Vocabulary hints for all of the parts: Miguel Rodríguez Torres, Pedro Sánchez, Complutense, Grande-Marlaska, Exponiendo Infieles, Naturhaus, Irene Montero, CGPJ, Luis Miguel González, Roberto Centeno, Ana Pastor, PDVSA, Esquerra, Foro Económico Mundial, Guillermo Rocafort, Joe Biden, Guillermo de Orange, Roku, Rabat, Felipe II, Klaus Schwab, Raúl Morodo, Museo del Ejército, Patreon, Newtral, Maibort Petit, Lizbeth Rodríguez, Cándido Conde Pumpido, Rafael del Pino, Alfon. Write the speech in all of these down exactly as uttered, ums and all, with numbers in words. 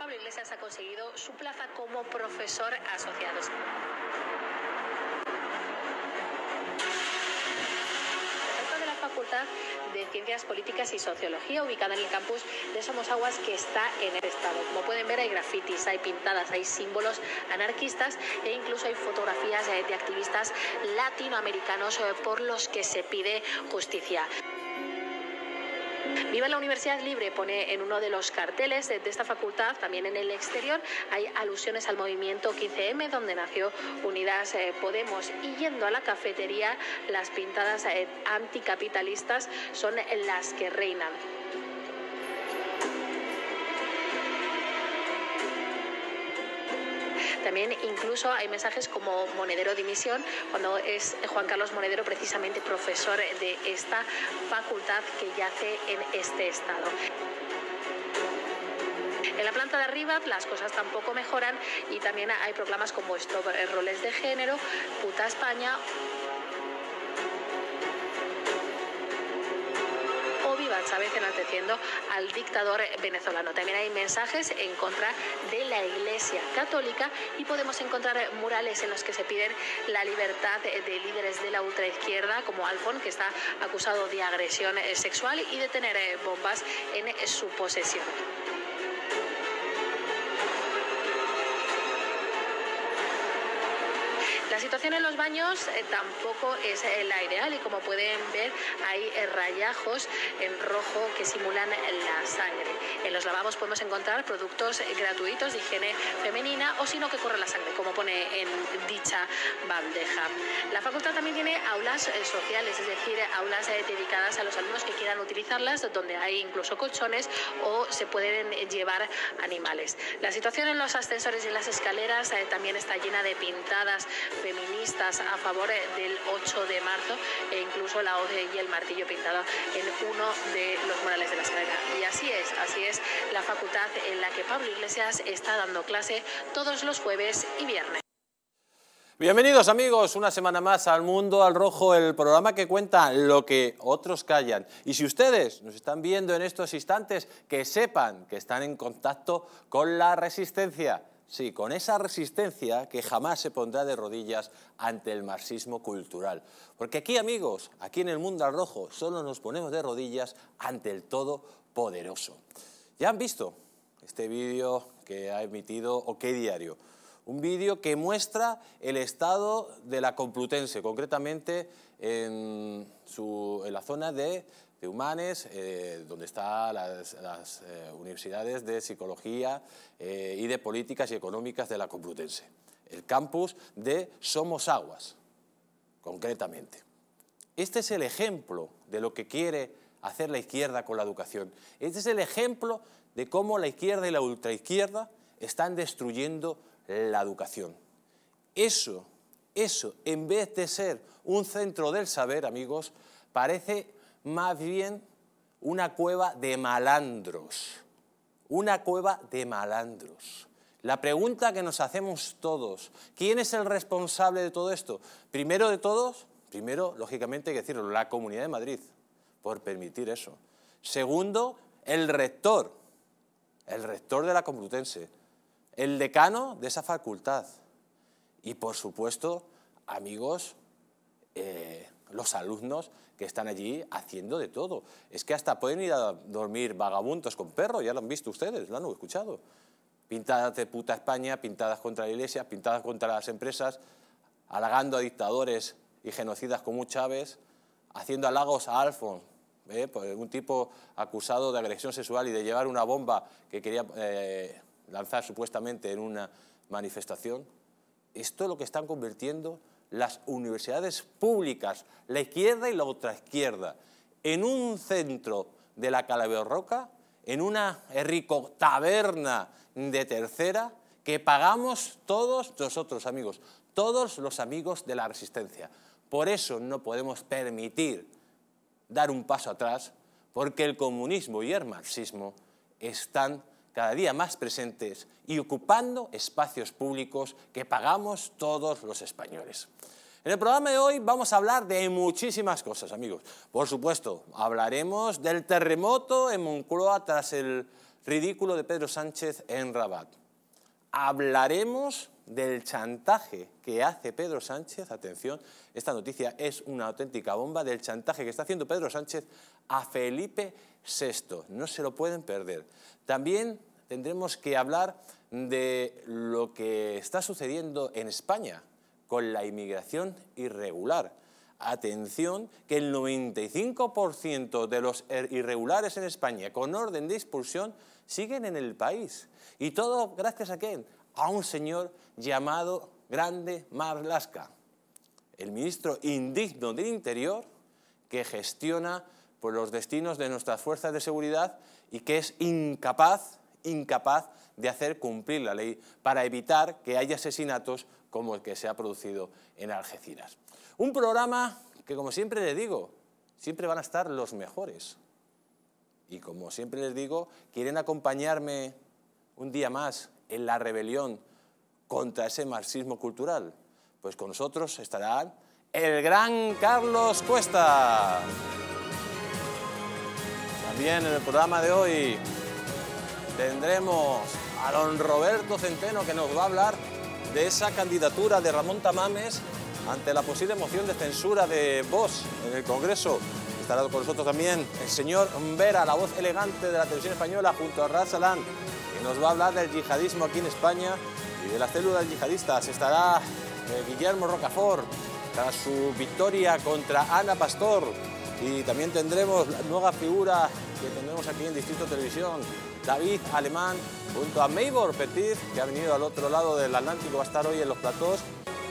Pablo Iglesias ha conseguido su plaza como profesor asociado. Profesor de la Facultad de Ciencias Políticas y Sociología, ubicada en el campus de Somosaguas, que está en el estado. Como pueden ver, hay grafitis, hay pintadas, hay símbolos anarquistas e incluso hay fotografías de activistas latinoamericanos por los que se pide justicia. Viva la Universidad Libre, pone en uno de los carteles de esta facultad. También en el exterior hay alusiones al movimiento quince eme, donde nació Unidas Podemos. Y yendo a la cafetería, las pintadas anticapitalistas son las que reinan. También incluso hay mensajes como Monedero dimisión, cuando es Juan Carlos Monedero precisamente profesor de esta facultad que yace en este estado. En la planta de arriba las cosas tampoco mejoran y también hay proclamas como esto, roles de género, puta España o viva Chávez enalteciendo al dictador venezolano. También hay mensajes en contra de la Iglesia Católica y podemos encontrar murales en los que se piden la libertad de líderes de la ultraizquierda como Alfon, que está acusado de agresión sexual y de tener bombas en su posesión. La situación en los baños eh, tampoco es eh, la ideal y como pueden ver hay eh, rayajos en rojo que simulan la sangre. En los lavabos podemos encontrar productos eh, gratuitos de higiene femenina o si no que corre la sangre, como pone en dicha bandeja. La facultad también tiene aulas eh, sociales, es decir, aulas eh, dedicadas a los alumnos que quieran utilizarlas, donde hay incluso colchones o se pueden eh, llevar animales. La situación en los ascensores y en las escaleras eh, también está llena de pintadas feministas a favor del ocho de marzo e incluso la hoz y el martillo pintado en uno de los murales de la escalera. Y así es, así es la facultad en la que Pablo Iglesias está dando clase todos los jueves y viernes. Bienvenidos amigos, una semana más al Mundo al Rojo, el programa que cuenta lo que otros callan. Y si ustedes nos están viendo en estos instantes, que sepan que están en contacto con la resistencia. Sí, con esa resistencia que jamás se pondrá de rodillas ante el marxismo cultural. Porque aquí, amigos, aquí en el Mundo al Rojo, solo nos ponemos de rodillas ante el Todopoderoso. Ya han visto este vídeo que ha emitido OK Diario. Un vídeo que muestra el estado de la Complutense, concretamente en, su, en la zona de... de Humanes, eh, donde están las, las eh, universidades de Psicología eh, y de Políticas y Económicas de la Complutense. El campus de Somosaguas, concretamente. Este es el ejemplo de lo que quiere hacer la izquierda con la educación. Este es el ejemplo de cómo la izquierda y la ultraizquierda están destruyendo la educación. Eso, eso, en vez de ser un centro del saber, amigos, parece más bien una cueva de malandros, una cueva de malandros. La pregunta que nos hacemos todos, ¿quién es el responsable de todo esto? Primero de todos, primero, lógicamente, hay que decirlo, la Comunidad de Madrid, por permitir eso. Segundo, el rector, el rector de la Complutense, el decano de esa facultad. Y, por supuesto, amigos, eh, los alumnos que están allí haciendo de todo. Es que hasta pueden ir a dormir vagabundos con perros, ya lo han visto ustedes, lo han escuchado. Pintadas de puta España, pintadas contra la Iglesia, pintadas contra las empresas, halagando a dictadores y genocidas como Chávez, haciendo halagos a Alfon, ¿eh? Pues un tipo acusado de agresión sexual y de llevar una bomba que quería eh, lanzar supuestamente en una manifestación. Esto es lo que están convirtiendo las universidades públicas, la izquierda y la ultraizquierda, en un centro de la Calaverroca, en una rico taberna de tercera que pagamos todos nosotros, amigos, todos los amigos de la resistencia. Por eso no podemos permitir dar un paso atrás, porque el comunismo y el marxismo están cada día más presentes y ocupando espacios públicos que pagamos todos los españoles. En el programa de hoy vamos a hablar de muchísimas cosas, amigos. Por supuesto, hablaremos del terremoto en Moncloa tras el Ridículo de Pedro Sánchez en Rabat. Hablaremos del chantaje que hace Pedro Sánchez, atención, esta noticia es una auténtica bomba, del chantaje que está haciendo Pedro Sánchez a Felipe sexto, no se lo pueden perder. También tendremos que hablar de lo que está sucediendo en España con la inmigración irregular. Atención, que el noventa y cinco por ciento de los irregulares en España con orden de expulsión siguen en el país. Y todo gracias a quién? A un señor llamado Grande-Marlaska, el ministro indigno del Interior que gestiona por los destinos de nuestras fuerzas de seguridad y que es incapaz, incapaz de hacer cumplir la ley para evitar que haya asesinatos como el que se ha producido en Algeciras. Un programa que, como siempre les digo, siempre van a estar los mejores. Y como siempre les digo, quieren acompañarme un día más en la rebelión contra ese marxismo cultural. Pues con nosotros estará el gran Carlos Cuesta. También en el programa de hoy tendremos a don Roberto Centeno, que nos va a hablar de esa candidatura de Ramón Tamames ante la posible moción de censura de Vox en el Congreso. Estará con nosotros también el señor Vera, la voz elegante de la televisión española, junto a Razalán, que nos va a hablar del yihadismo aquí en España y de las células yihadistas. Estará Guillermo Rocafort tras su victoria contra Ana Pastor. Y también tendremos la nueva figura que tendremos aquí en Distrito Televisión, David Alemán, junto a Maibort Petit, que ha venido al otro lado del Atlántico, va a estar hoy en los platós.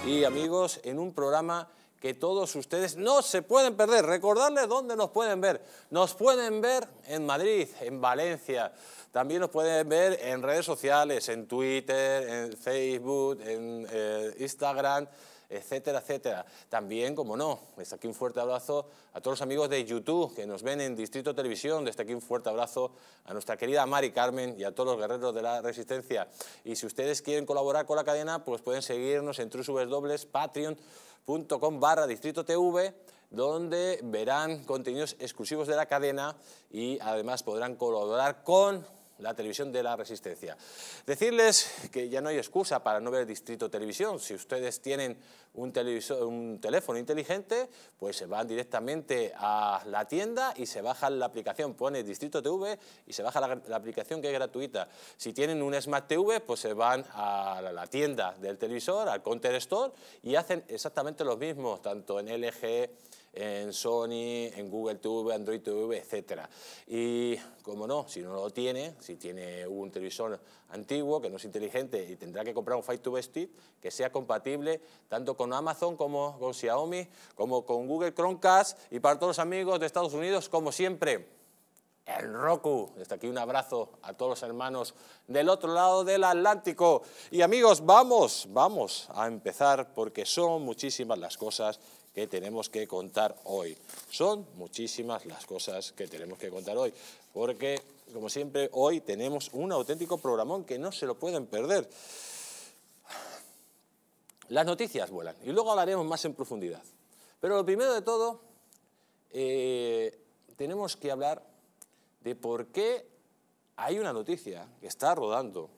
Y amigos, en un programa que todos ustedes no se pueden perder. Recordarles dónde nos pueden ver. Nos pueden ver en Madrid, en Valencia. También nos pueden ver en redes sociales, en Twitter, en Facebook, en eh, Instagram, etcétera, etcétera. También, como no, desde aquí un fuerte abrazo a todos los amigos de YouTube que nos ven en Distrito Televisión. Desde aquí un fuerte abrazo a nuestra querida Mari Carmen y a todos los guerreros de la Resistencia. Y si ustedes quieren colaborar con la cadena, pues pueden seguirnos en www punto patreon punto com barra Distrito T V, donde verán contenidos exclusivos de la cadena y además podrán colaborar con la televisión de la Resistencia. Decirles que ya no hay excusa para no ver Distrito Televisión. Si ustedes tienen un, televisor, un teléfono inteligente, pues se van directamente a la tienda y se bajan la aplicación. Pone Distrito T V y se baja la, la aplicación, que es gratuita. Si tienen un Smart T V, pues se van a la, la tienda del televisor, al Counter Store, y hacen exactamente lo mismo, tanto en L G, en Sony, en Google T V, Android T V, etcétera. Y, como no, si no lo tiene, si tiene un televisor antiguo que no es inteligente y tendrá que comprar un Fire T V Stick, que sea compatible tanto con Amazon como con Xiaomi, como con Google Chromecast. Y para todos los amigos de Estados Unidos, como siempre, el Roku. Desde aquí un abrazo a todos los hermanos del otro lado del Atlántico. Y amigos, vamos, vamos a empezar, porque son muchísimas las cosas que tenemos que contar hoy. Son muchísimas las cosas que tenemos que contar hoy, porque, como siempre, hoy tenemos un auténtico programón que no se lo pueden perder. Las noticias vuelan y luego hablaremos más en profundidad. Pero lo primero de todo, eh, tenemos que hablar de por qué hay una noticia que está rodando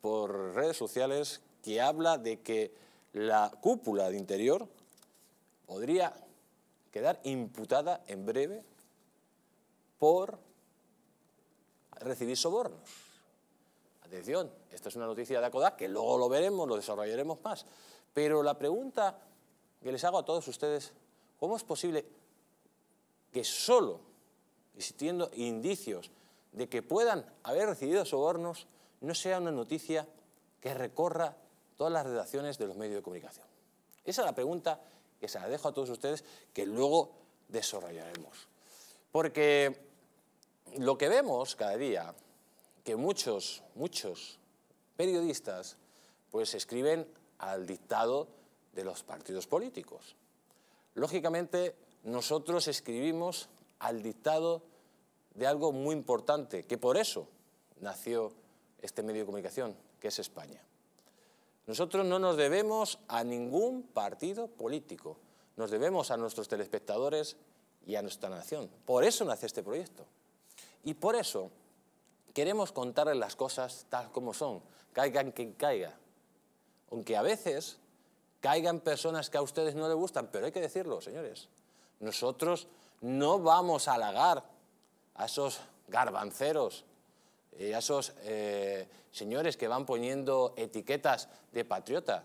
por redes sociales que habla de que la cúpula de Interior podría quedar imputada en breve por recibir sobornos. Atención, esta es una noticia de Acodac que luego lo veremos, lo desarrollaremos más. Pero la pregunta que les hago a todos ustedes, ¿cómo es posible que solo existiendo indicios de que puedan haber recibido sobornos no sea una noticia que recorra todas las redacciones de los medios de comunicación? Esa es la pregunta que se la dejo a todos ustedes, que luego desarrollaremos. Porque lo que vemos cada día, que muchos, muchos periodistas, pues escriben al dictado de los partidos políticos. Lógicamente, nosotros escribimos al dictado de algo muy importante, que por eso nació este medio de comunicación, que es España. Nosotros no nos debemos a ningún partido político, nos debemos a nuestros telespectadores y a nuestra nación. Por eso nace este proyecto. Y por eso queremos contarle las cosas tal como son, caigan quien caiga. Aunque a veces caigan personas que a ustedes no les gustan, pero hay que decirlo, señores. Nosotros no vamos a halagar a esos garbanceros, y a esos eh, señores que van poniendo etiquetas de patriota.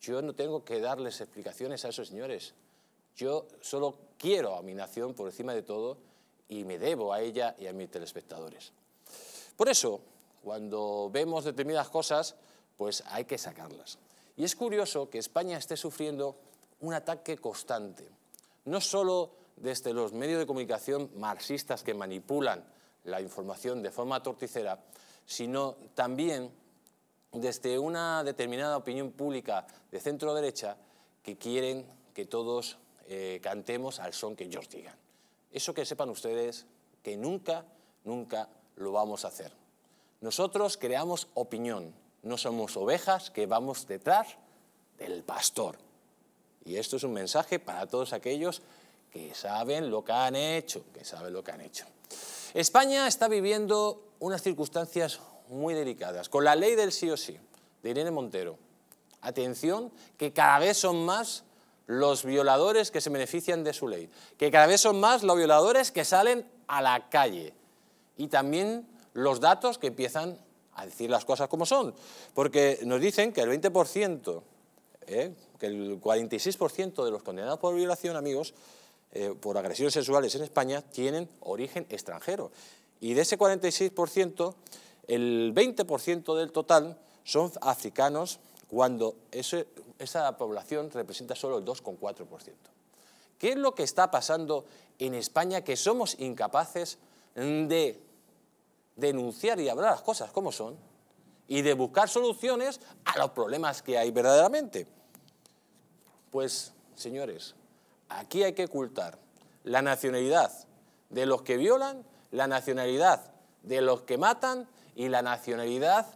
Yo no tengo que darles explicaciones a esos señores. Yo solo quiero a mi nación por encima de todo y me debo a ella y a mis telespectadores. Por eso, cuando vemos determinadas cosas, pues hay que sacarlas. Y es curioso que España esté sufriendo un ataque constante, no solo desde los medios de comunicación marxistas que manipulan la información de forma torticera, sino también desde una determinada opinión pública de centro-derecha que quieren que todos eh, cantemos al son que ellos digan. Eso que sepan ustedes que nunca, nunca lo vamos a hacer. Nosotros creamos opinión, no somos ovejas que vamos detrás del pastor. Y esto es un mensaje para todos aquellos que saben lo que han hecho, que saben lo que han hecho. España está viviendo unas circunstancias muy delicadas, con la ley del sí o sí, de Irene Montero. Atención, que cada vez son más los violadores que se benefician de su ley, que cada vez son más los violadores que salen a la calle. Y también los datos que empiezan a decir las cosas como son, porque nos dicen que el veinte por ciento, eh, que el cuarenta y seis por ciento de los condenados por violación, amigos, Eh, por agresiones sexuales en España, tienen origen extranjero. Y de ese cuarenta y seis por ciento, el veinte por ciento del total son africanos, cuando ese, esa población representa solo el dos coma cuatro por ciento. ¿Qué es lo que está pasando en España que somos incapaces de denunciar y hablar las cosas como son y de buscar soluciones a los problemas que hay verdaderamente? Pues, señores, aquí hay que ocultar la nacionalidad de los que violan, la nacionalidad de los que matan y la nacionalidad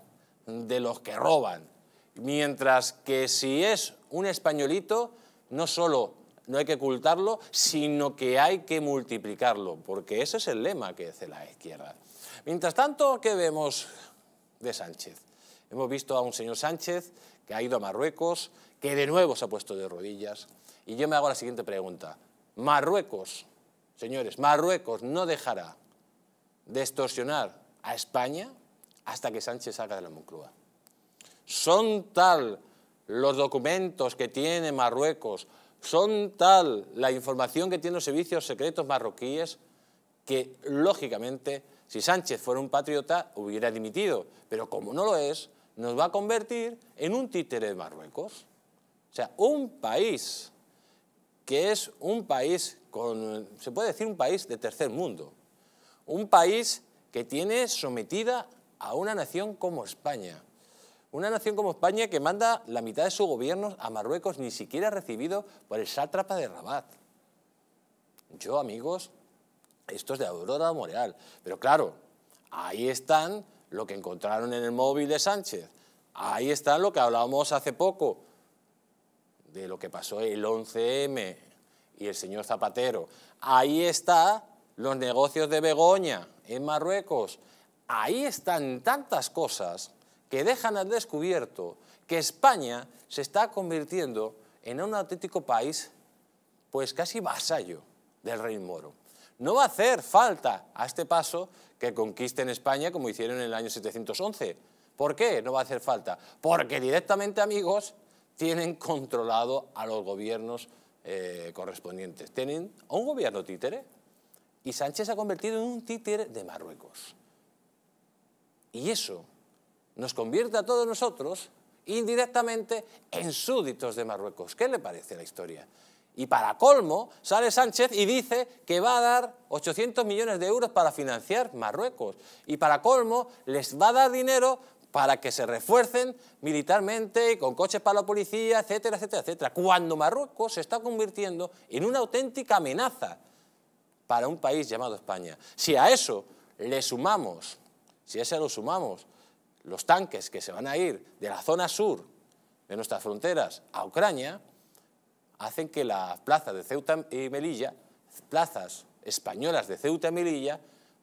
de los que roban. Mientras que si es un españolito, no solo no hay que ocultarlo, sino que hay que multiplicarlo, porque ese es el lema que hace la izquierda. Mientras tanto, ¿qué vemos de Sánchez? Hemos visto a un señor Sánchez que ha ido a Marruecos, que de nuevo se ha puesto de rodillas. Y yo me hago la siguiente pregunta. Marruecos, señores, Marruecos no dejará de extorsionar a España hasta que Sánchez salga de la Moncloa. Son tal los documentos que tiene Marruecos, son tal la información que tienen los servicios secretos marroquíes, que lógicamente si Sánchez fuera un patriota hubiera dimitido, pero como no lo es, nos va a convertir en un títere de Marruecos. O sea, un país que es un país, con, se puede decir un país de tercer mundo, un país que tiene sometida a una nación como España, una nación como España que manda la mitad de su gobierno a Marruecos, ni siquiera recibido por el sátrapa de Rabat. Yo, amigos, esto es de aurora boreal, pero claro, ahí están lo que encontraron en el móvil de Sánchez, ahí está lo que hablábamos hace poco, de lo que pasó el once eme y el señor Zapatero. Ahí están los negocios de Begoña en Marruecos. Ahí están tantas cosas que dejan al descubierto que España se está convirtiendo en un auténtico país, pues casi vasallo del rey moro. No va a hacer falta a este paso que conquisten España como hicieron en el año setecientos once. ¿Por qué no va a hacer falta? Porque directamente, amigos, tienen controlado a los gobiernos eh, correspondientes. Tienen a un gobierno títere y Sánchez se ha convertido en un títere de Marruecos. Y eso nos convierte a todos nosotros indirectamente en súbditos de Marruecos. ¿Qué le parece la historia? Y para colmo sale Sánchez y dice que va a dar ochocientos millones de euros para financiar Marruecos. Y para colmo les va a dar dinero para que se refuercen militarmente y con coches para la policía, etcétera, etcétera, etcétera. Cuando Marruecos se está convirtiendo en una auténtica amenaza para un país llamado España. Si a eso le sumamos, si a eso lo sumamos, los tanques que se van a ir de la zona sur de nuestras fronteras a Ucrania, hacen que las plazas de Ceuta y Melilla, plazas españolas de Ceuta y Melilla,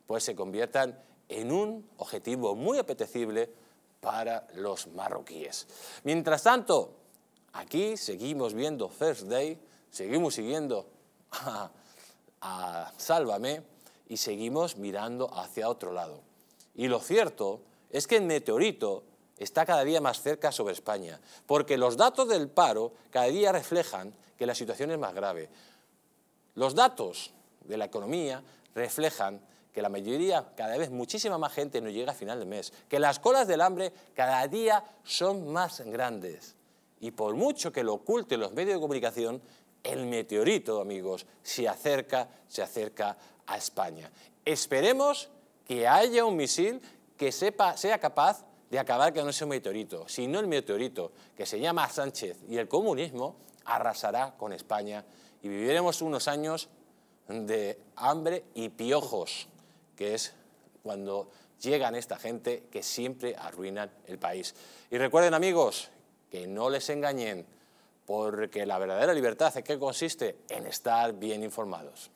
pues se conviertan en un objetivo muy apetecible para los marroquíes. Mientras tanto, aquí seguimos viendo First Day, seguimos siguiendo a, a Sálvame y seguimos mirando hacia otro lado. Y lo cierto es que el meteorito está cada día más cerca sobre España, porque los datos del paro cada día reflejan que la situación es más grave. Los datos de la economía reflejan que la mayoría, cada vez muchísima más gente no llega a final de mes, que las colas del hambre cada día son más grandes. Y por mucho que lo oculten los medios de comunicación, el meteorito, amigos, se acerca, se acerca a España. Esperemos que haya un misil que sepa, sea capaz de acabar con ese meteorito, si no el meteorito, que se llama Sánchez y el comunismo, arrasará con España y viviremos unos años de hambre y piojos, que es cuando llegan esta gente que siempre arruinan el país. Y recuerden, amigos, que no les engañen, porque la verdadera libertad es que consiste en estar bien informados.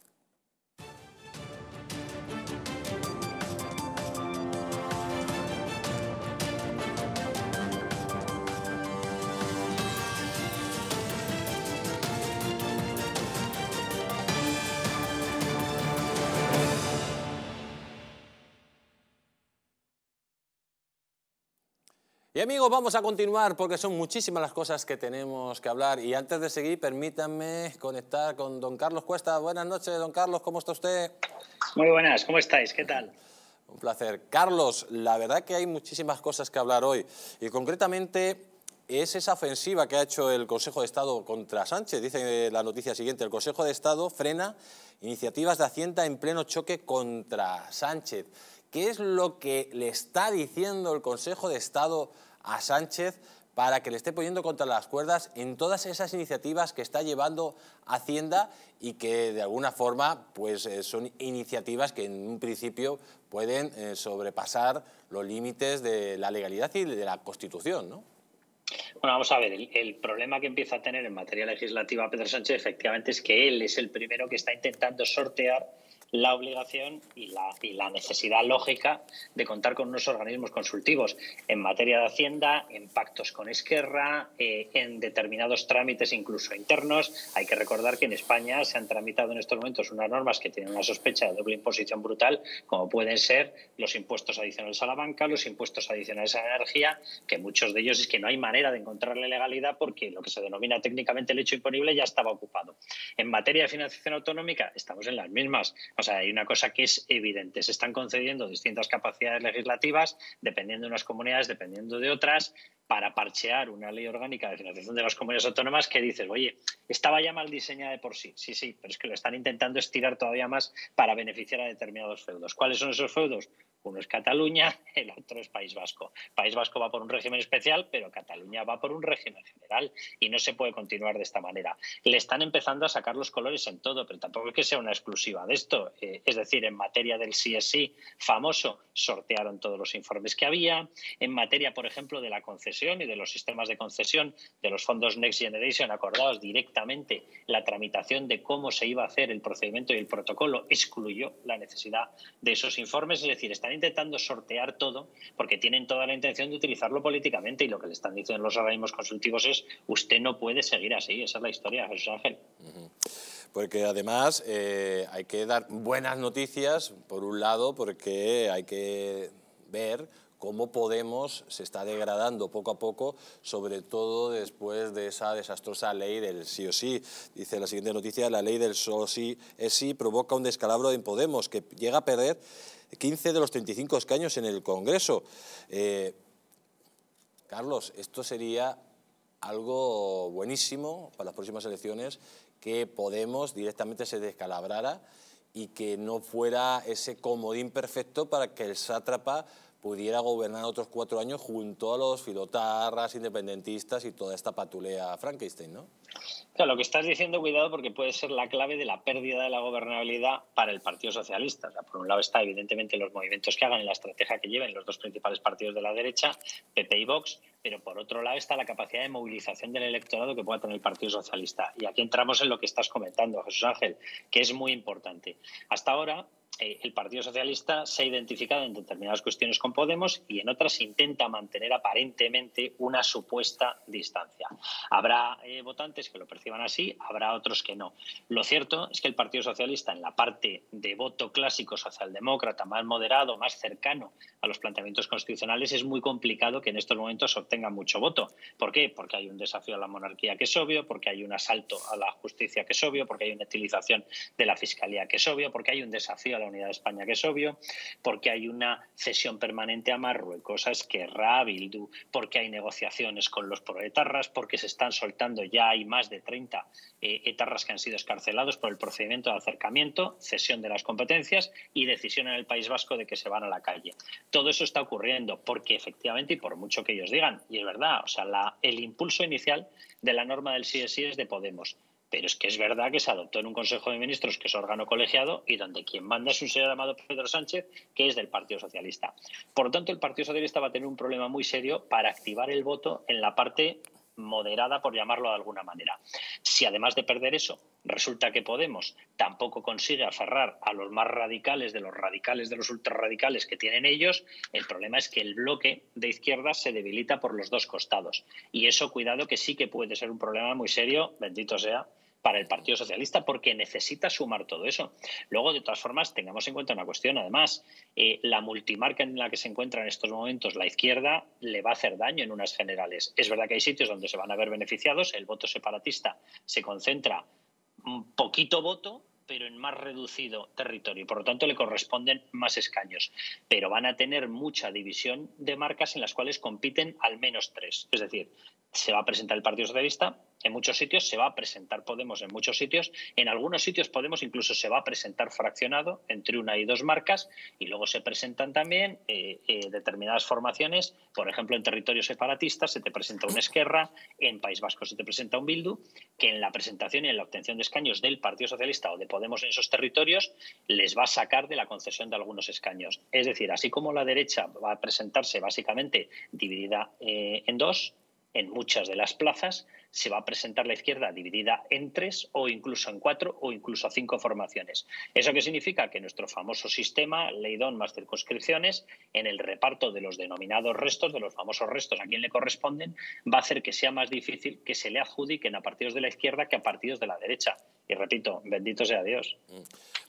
Y amigos, vamos a continuar porque son muchísimas las cosas que tenemos que hablar. Y antes de seguir, permítanme conectar con don Carlos Cuesta. Buenas noches, don Carlos, ¿cómo está usted? Muy buenas, ¿cómo estáis? ¿Qué tal? Un placer. Carlos, la verdad que hay muchísimas cosas que hablar hoy. Y concretamente es esa ofensiva que ha hecho el Consejo de Estado contra Sánchez. Dice la noticia siguiente: el Consejo de Estado frena iniciativas de Hacienda en pleno choque contra Sánchez. ¿Qué es lo que le está diciendo el Consejo de Estado a Sánchez para que le esté poniendo contra las cuerdas en todas esas iniciativas que está llevando Hacienda y que de alguna forma pues, son iniciativas que en un principio pueden eh, sobrepasar los límites de la legalidad y de la Constitución, ¿no? Bueno, vamos a ver, el, el problema que empieza a tener en materia legislativa Pedro Sánchez efectivamente es que él es el primero que está intentando sortear la obligación y la, y la necesidad lógica de contar con unos organismos consultivos en materia de Hacienda, en pactos con Esquerra, eh, en determinados trámites incluso internos. Hay que recordar que en España se han tramitado en estos momentos unas normas que tienen una sospecha de doble imposición brutal, como pueden ser los impuestos adicionales a la banca, los impuestos adicionales a la energía, que muchos de ellos es que no hay manera de encontrarle legalidad porque lo que se denomina técnicamente el hecho imponible ya estaba ocupado. En materia de financiación autonómica estamos en las mismas. O sea, hay una cosa que es evidente. Se están concediendo distintas capacidades legislativas, dependiendo de unas comunidades, dependiendo de otras, para parchear una ley orgánica de financiación de las comunidades autónomas que dices, oye, estaba ya mal diseñada de por sí. Sí, sí, pero es que lo están intentando estirar todavía más para beneficiar a determinados feudos. ¿Cuáles son esos feudos? Uno es Cataluña, el otro es País Vasco. País Vasco va por un régimen especial, pero Cataluña va por un régimen general y no se puede continuar de esta manera. Le están empezando a sacar los colores en todo, pero tampoco es que sea una exclusiva de esto. Eh, es decir, en materia del sí es sí famoso, sortearon todos los informes que había. En materia, por ejemplo, de la concesión y de los sistemas de concesión de los fondos Next Generation, acordados directamente la tramitación de cómo se iba a hacer el procedimiento y el protocolo, excluyó la necesidad de esos informes. Es decir, está intentando sortear todo porque tienen toda la intención de utilizarlo políticamente y lo que le están diciendo los organismos consultivos es usted no puede seguir así. Esa es la historia, Jesús Ángel. Porque además eh, hay que dar buenas noticias, por un lado, porque hay que ver cómo Podemos se está degradando poco a poco, sobre todo después de esa desastrosa ley del sí o sí. Dice la siguiente noticia: la ley del solo sí es sí provoca un descalabro en Podemos que llega a perder quince de los treinta y cinco escaños en el Congreso. Eh, Carlos, esto sería algo buenísimo para las próximas elecciones, que Podemos directamente se descalabrara y que no fuera ese comodín perfecto para que el sátrapa pudiera gobernar otros cuatro años junto a los filotarras, independentistas y toda esta patulea Frankenstein, ¿no? Claro, lo que estás diciendo, cuidado, porque puede ser la clave de la pérdida de la gobernabilidad para el Partido Socialista. O sea, por un lado está, evidentemente, los movimientos que hagan y la estrategia que lleven los dos principales partidos de la derecha, P P y Vox, pero por otro lado está la capacidad de movilización del electorado que pueda tener el Partido Socialista. Y aquí entramos en lo que estás comentando, Jesús Ángel, que es muy importante. Hasta ahora eh, el Partido Socialista se ha identificado en determinadas cuestiones con Podemos y en otras intenta mantener aparentemente una supuesta distancia. Habrá eh, votantes que lo perciban así, habrá otros que no. Lo cierto es que el Partido Socialista, en la parte de voto clásico socialdemócrata, más moderado, más cercano a los planteamientos constitucionales, es muy complicado que en estos momentos obtenga mucho voto. ¿Por qué? Porque hay un desafío a la monarquía que es obvio, porque hay un asalto a la justicia que es obvio, porque hay una utilización de la fiscalía que es obvio, porque hay un desafío a la unidad de España que es obvio, porque hay una cesión permanente a Marruecos, a Esquerra, a Bildu, porque hay negociaciones con los proetarras, porque se están soltando, ya hay más de treinta eh, etarras que han sido escarcelados por el procedimiento de acercamiento, cesión de las competencias y decisión en el País Vasco de que se van a la calle. Todo eso está ocurriendo porque efectivamente, y por mucho que ellos digan, y es verdad, o sea, la, el impulso inicial de la norma del sí es sí es de Podemos. Pero es que es verdad que se adoptó en un Consejo de Ministros que es órgano colegiado y donde quien manda es un señor llamado Pedro Sánchez, que es del Partido Socialista. Por lo tanto, el Partido Socialista va a tener un problema muy serio para activar el voto en la parte moderada, por llamarlo de alguna manera. Si además de perder eso, resulta que Podemos tampoco consigue aferrar a los más radicales de los radicales de los ultrarradicales que tienen ellos, el problema es que el bloque de izquierda se debilita por los dos costados. Y eso, cuidado, que sí que puede ser un problema muy serio, bendito sea, para el Partido Socialista, porque necesita sumar todo eso. Luego, de todas formas, tengamos en cuenta una cuestión. Además, eh, la multimarca en la que se encuentra en estos momentos la izquierda le va a hacer daño en unas generales. Es verdad que hay sitios donde se van a ver beneficiados. El voto separatista se concentra un poquito voto, pero en más reducido territorio. Por lo tanto, le corresponden más escaños. Pero van a tener mucha división de marcas en las cuales compiten al menos tres. Es decir, se va a presentar el Partido Socialista en muchos sitios, se va a presentar Podemos en muchos sitios, en algunos sitios Podemos incluso se va a presentar fraccionado entre una y dos marcas, y luego se presentan también eh, eh, determinadas formaciones, por ejemplo en territorios separatistas se te presenta un Esquerra, en País Vasco se te presenta un Bildu, que en la presentación y en la obtención de escaños del Partido Socialista o de Podemos en esos territorios les va a sacar de la concesión de algunos escaños. Es decir, así como la derecha va a presentarse básicamente dividida eh, en dos, en muchas de las plazas se va a presentar la izquierda dividida en tres o incluso en cuatro o incluso cinco formaciones. ¿Eso qué significa? Que nuestro famoso sistema, Leidón más circunscripciones, en el reparto de los denominados restos, de los famosos restos a quien le corresponden, va a hacer que sea más difícil que se le adjudiquen a partidos de la izquierda que a partidos de la derecha. Y repito, bendito sea Dios.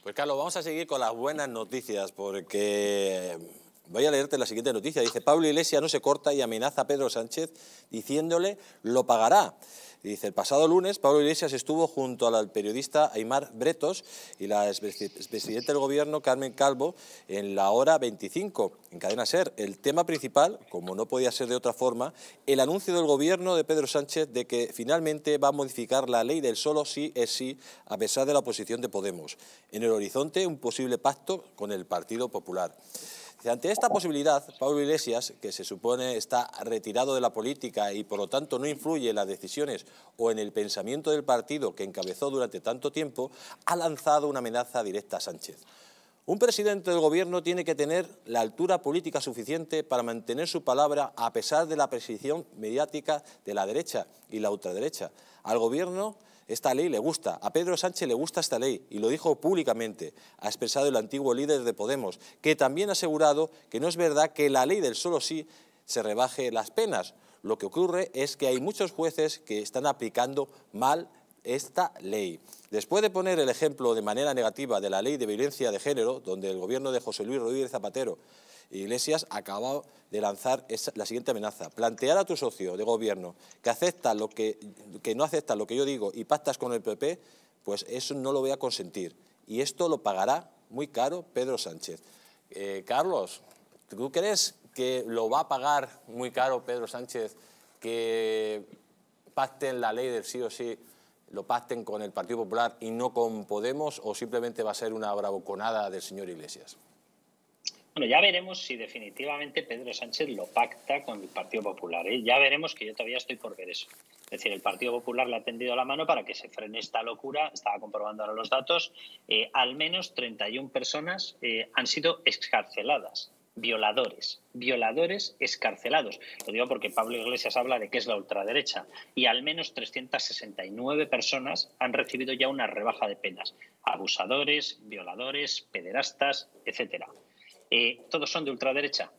Pues Carlos, vamos a seguir con las buenas noticias porque... voy a leerte la siguiente noticia. Dice, Pablo Iglesias no se corta y amenaza a Pedro Sánchez diciéndole lo pagará. Dice, el pasado lunes Pablo Iglesias estuvo junto al periodista Aimar Bretos y la expresidenta del gobierno Carmen Calvo en la hora veinticinco, en Cadena SER. El tema principal, como no podía ser de otra forma, el anuncio del gobierno de Pedro Sánchez de que finalmente va a modificar la ley del solo sí es sí a pesar de la oposición de Podemos. En el horizonte un posible pacto con el Partido Popular. Ante esta posibilidad, Pablo Iglesias, que se supone está retirado de la política y por lo tanto no influye en las decisiones o en el pensamiento del partido que encabezó durante tanto tiempo, ha lanzado una amenaza directa a Sánchez. Un presidente del gobierno tiene que tener la altura política suficiente para mantener su palabra a pesar de la presión mediática de la derecha y la ultraderecha. Al gobierno... esta ley le gusta, a Pedro Sánchez le gusta esta ley y lo dijo públicamente, ha expresado el antiguo líder de Podemos, que también ha asegurado que no es verdad que la ley del solo sí se rebaje las penas. Lo que ocurre es que hay muchos jueces que están aplicando mal esta ley. Después de poner el ejemplo de manera negativa de la ley de violencia de género, donde el gobierno de José Luis Rodríguez Zapatero, Iglesias acaba de lanzar esa, la siguiente amenaza. Plantear a tu socio de gobierno que acepta lo que, que no acepta lo que yo digo y pactas con el P P, pues eso no lo voy a consentir. Y esto lo pagará muy caro Pedro Sánchez. Eh, Carlos, ¿tú crees que lo va a pagar muy caro Pedro Sánchez que pacten la ley del sí o sí, lo pacten con el Partido Popular y no con Podemos, o simplemente va a ser una bravuconada del señor Iglesias? Bueno, ya veremos si definitivamente Pedro Sánchez lo pacta con el Partido Popular, ¿eh? Ya veremos, que yo todavía estoy por ver eso. Es decir, el Partido Popular le ha tendido la mano para que se frene esta locura. Estaba comprobando ahora los datos. Eh, al menos treinta y una personas eh, han sido excarceladas violadores, violadores escarcelados. Lo digo porque Pablo Iglesias habla de qué es la ultraderecha y al menos trescientas sesenta y nueve personas han recibido ya una rebaja de penas. Abusadores, violadores, pederastas, etcétera. Eh, ¿Todos son de ultraderecha?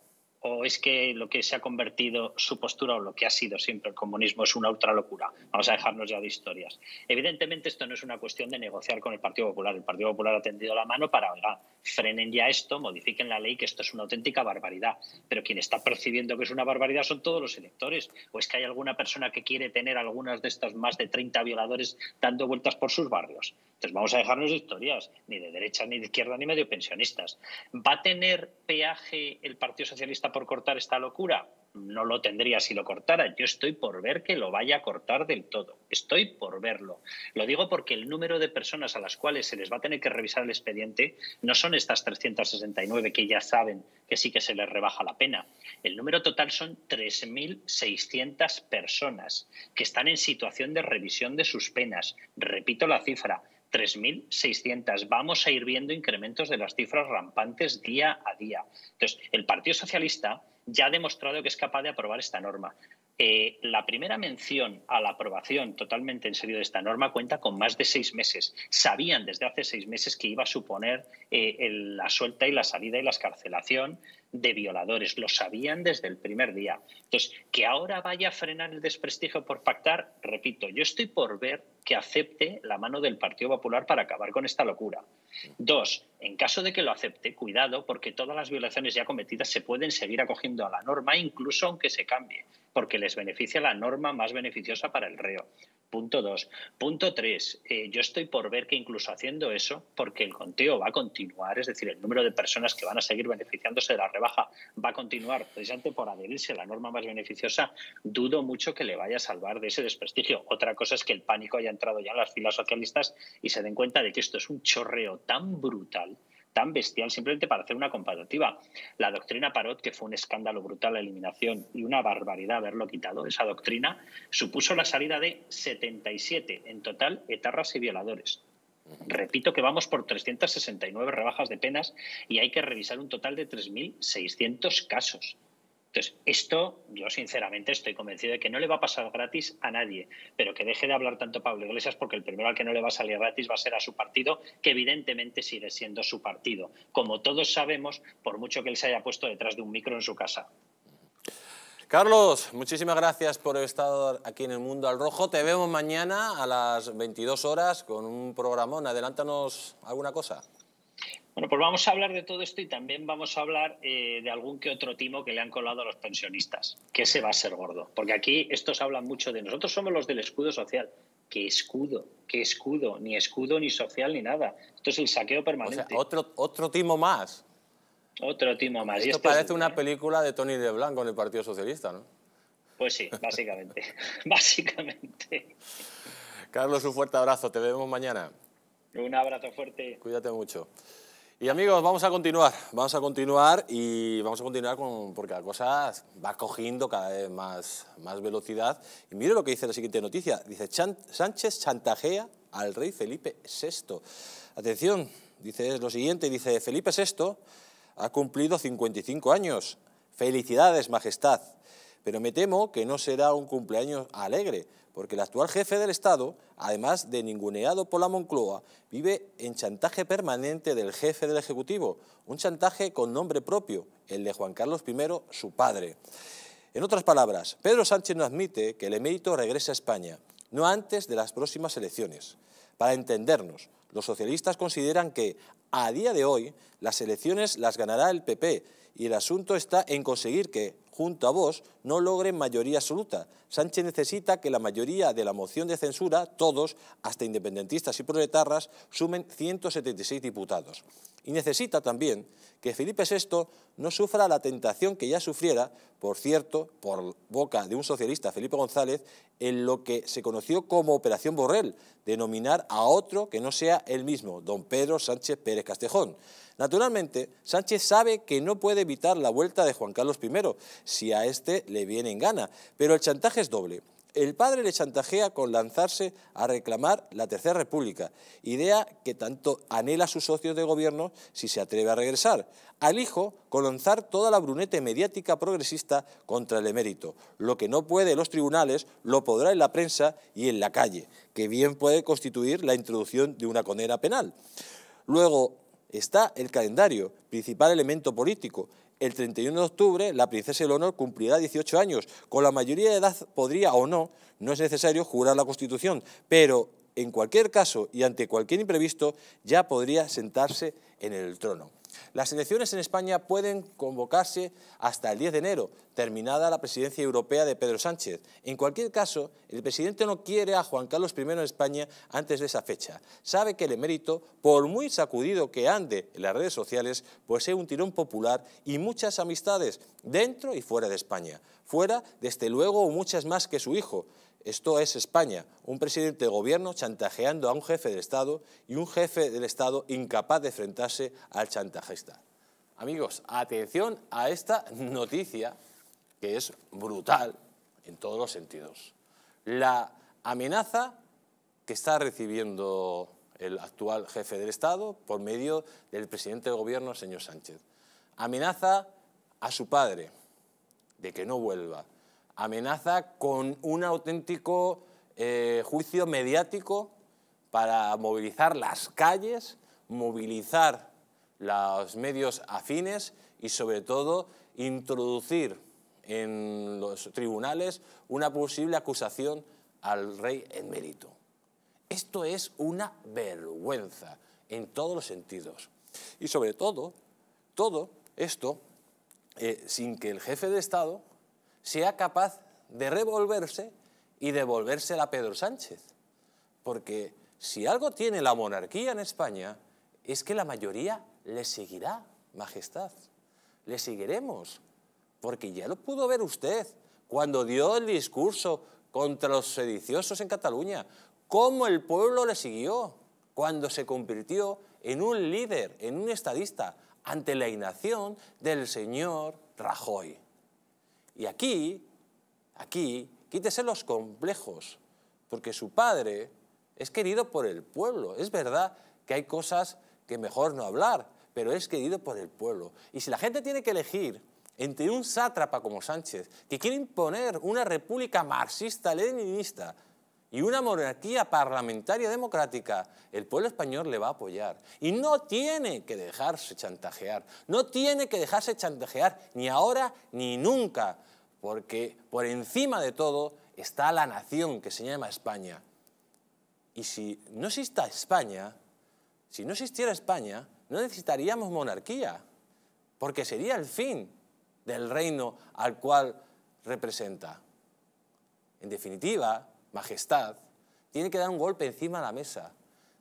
¿O es que lo que se ha convertido su postura o lo que ha sido siempre el comunismo es una ultra locura? Vamos a dejarnos ya de historias. Evidentemente esto no es una cuestión de negociar con el Partido Popular. El Partido Popular ha tendido la mano para, oiga, frenen ya esto, modifiquen la ley, que esto es una auténtica barbaridad. Pero quien está percibiendo que es una barbaridad son todos los electores. ¿O es que hay alguna persona que quiere tener algunas de estas más de treinta violadores dando vueltas por sus barrios? Entonces vamos a dejarnos de historias, ni de derecha, ni de izquierda, ni medio pensionistas. ¿Va a tener peaje el Partido Socialista por cortar esta locura? No lo tendría si lo cortara. Yo estoy por ver que lo vaya a cortar del todo. Estoy por verlo. Lo digo porque el número de personas a las cuales se les va a tener que revisar el expediente no son estas trescientas sesenta y nueve que ya saben que sí que se les rebaja la pena. El número total son tres mil seiscientas personas que están en situación de revisión de sus penas. Repito la cifra. tres mil seiscientas. Vamos a ir viendo incrementos de las cifras rampantes día a día. Entonces, el Partido Socialista ya ha demostrado que es capaz de aprobar esta norma. Eh, la primera mención a la aprobación totalmente en serio de esta norma cuenta con más de seis meses. Sabían desde hace seis meses que iba a suponer eh, el, la suelta y la salida y la excarcelación de violadores. Lo sabían desde el primer día. Entonces, que ahora vaya a frenar el desprestigio por pactar, repito, yo estoy por ver que acepte la mano del Partido Popular para acabar con esta locura. Dos, en caso de que lo acepte, cuidado, porque todas las violaciones ya cometidas se pueden seguir acogiendo a la norma, incluso aunque se cambie, porque les beneficia la norma más beneficiosa para el reo. Punto dos. Punto tres. Eh, yo estoy por ver que incluso haciendo eso, porque el conteo va a continuar, es decir, el número de personas que van a seguir beneficiándose de la rebaja va a continuar precisamente por adherirse a la norma más beneficiosa, dudo mucho que le vaya a salvar de ese desprestigio. Otra cosa es que el pánico haya entrado ya en las filas socialistas y se den cuenta de que esto es un chorreo tan brutal, tan bestial, simplemente para hacer una comparativa. La doctrina Parot, que fue un escándalo brutal, la eliminación y una barbaridad haberlo quitado, esa doctrina supuso la salida de setenta y siete, en total, etarras y violadores. Repito que vamos por trescientas sesenta y nueve rebajas de penas y hay que revisar un total de tres mil seiscientos casos. Entonces, esto yo sinceramente estoy convencido de que no le va a pasar gratis a nadie, pero que deje de hablar tanto Pablo Iglesias, porque el primero al que no le va a salir gratis va a ser a su partido, que evidentemente sigue siendo su partido, como todos sabemos, por mucho que él se haya puesto detrás de un micro en su casa. Carlos, muchísimas gracias por estar aquí en El Mundo al Rojo. Te vemos mañana a las veintidós horas con un programón. Adelántanos alguna cosa. Bueno, pues vamos a hablar de todo esto y también vamos a hablar eh, de algún que otro timo que le han colado a los pensionistas, que ese va a ser gordo, porque aquí estos hablan mucho de nosotros somos los del escudo social. ¿Qué escudo? ¿Qué escudo? Ni escudo, ni social, ni nada. Esto es el saqueo permanente. O sea, otro, otro timo más. Otro timo más. Esto, y esto parece es... una película de Tony de Blanco en el Partido Socialista, ¿no? Pues sí, básicamente. Básicamente. Carlos, un fuerte abrazo. Te vemos mañana. Un abrazo fuerte. Cuídate mucho. Y amigos, vamos a continuar, vamos a continuar y vamos a continuar con, porque la cosa va cogiendo cada vez más, más velocidad. Y mire lo que dice la siguiente noticia, dice Chan, Sánchez chantajea al rey Felipe sexto. Atención, dice es lo siguiente, dice Felipe sexto ha cumplido cincuenta y cinco años, felicidades majestad, pero me temo que no será un cumpleaños alegre, porque el actual jefe del Estado, además de ninguneado por la Moncloa, vive en chantaje permanente del jefe del Ejecutivo, un chantaje con nombre propio, el de Juan Carlos primero, su padre. En otras palabras, Pedro Sánchez no admite que el emérito regrese a España, no antes de las próximas elecciones. Para entendernos, los socialistas consideran que, a día de hoy, las elecciones las ganará el P P y el asunto está en conseguir que, junto a Vox, no logren mayoría absoluta. Sánchez necesita que la mayoría de la moción de censura, todos, hasta independentistas y proletarras, sumen ciento setenta y seis diputados. Y necesita también que Felipe sexto no sufra la tentación que ya sufriera, por cierto, por boca de un socialista, Felipe González, en lo que se conoció como Operación Borrell, de nominar a otro que no sea él mismo, don Pedro Sánchez Pérez Castejón. Naturalmente, Sánchez sabe que no puede evitar la vuelta de Juan Carlos primero, si a este le viene en gana, pero el chantaje es doble. El padre le chantajea con lanzarse a reclamar la Tercera República, idea que tanto anhela a sus socios de gobierno si se atreve a regresar. Al hijo con lanzar toda la brunete mediática progresista contra el emérito. Lo que no puede en los tribunales lo podrá en la prensa y en la calle, que bien puede constituir la introducción de una condena penal. Luego está el calendario, principal elemento político. El treinta y uno de octubre, la princesa Leonor cumplirá dieciocho años. Con la mayoría de edad podría o no, no es necesario jurar la Constitución, pero en cualquier caso y ante cualquier imprevisto ya podría sentarse en el trono. Las elecciones en España pueden convocarse hasta el diez de enero, terminada la presidencia europea de Pedro Sánchez. En cualquier caso, el presidente no quiere a Juan Carlos primero en España antes de esa fecha. Sabe que el emérito, por muy sacudido que ande en las redes sociales, posee un tirón popular y muchas amistades dentro y fuera de España. Fuera, desde luego, muchas más que su hijo. Esto es España, un presidente de gobierno chantajeando a un jefe del Estado y un jefe del Estado incapaz de enfrentarse al chantajista. Amigos, atención a esta noticia que es brutal en todos los sentidos. La amenaza que está recibiendo el actual jefe del Estado por medio del presidente del gobierno, señor Sánchez. Amenaza a su padre de que no vuelva. Amenaza con un auténtico eh, juicio mediático para movilizar las calles, movilizar los medios afines y sobre todo introducir en los tribunales una posible acusación al rey emérito. Esto es una vergüenza en todos los sentidos. Y sobre todo, todo esto eh, sin que el jefe de Estado sea capaz de revolverse y devolvérsela a Pedro Sánchez. Porque si algo tiene la monarquía en España es que la mayoría le seguirá, majestad. Le seguiremos, porque ya lo pudo ver usted cuando dio el discurso contra los sediciosos en Cataluña, cómo el pueblo le siguió cuando se convirtió en un líder, en un estadista, ante la inacción del señor Rajoy. Y aquí, aquí, quítese los complejos, porque su padre es querido por el pueblo. Es verdad que hay cosas que mejor no hablar, pero es querido por el pueblo. Y si la gente tiene que elegir entre un sátrapa como Sánchez, que quiere imponer una república marxista-leninista y una monarquía parlamentaria democrática, el pueblo español le va a apoyar. Y no tiene que dejarse chantajear, no tiene que dejarse chantajear ni ahora ni nunca, porque por encima de todo está la nación que se llama España. Y si no exista España, si no existiera España, no necesitaríamos monarquía, porque sería el fin del reino al cual representa. En definitiva, majestad, tiene que dar un golpe encima de la mesa.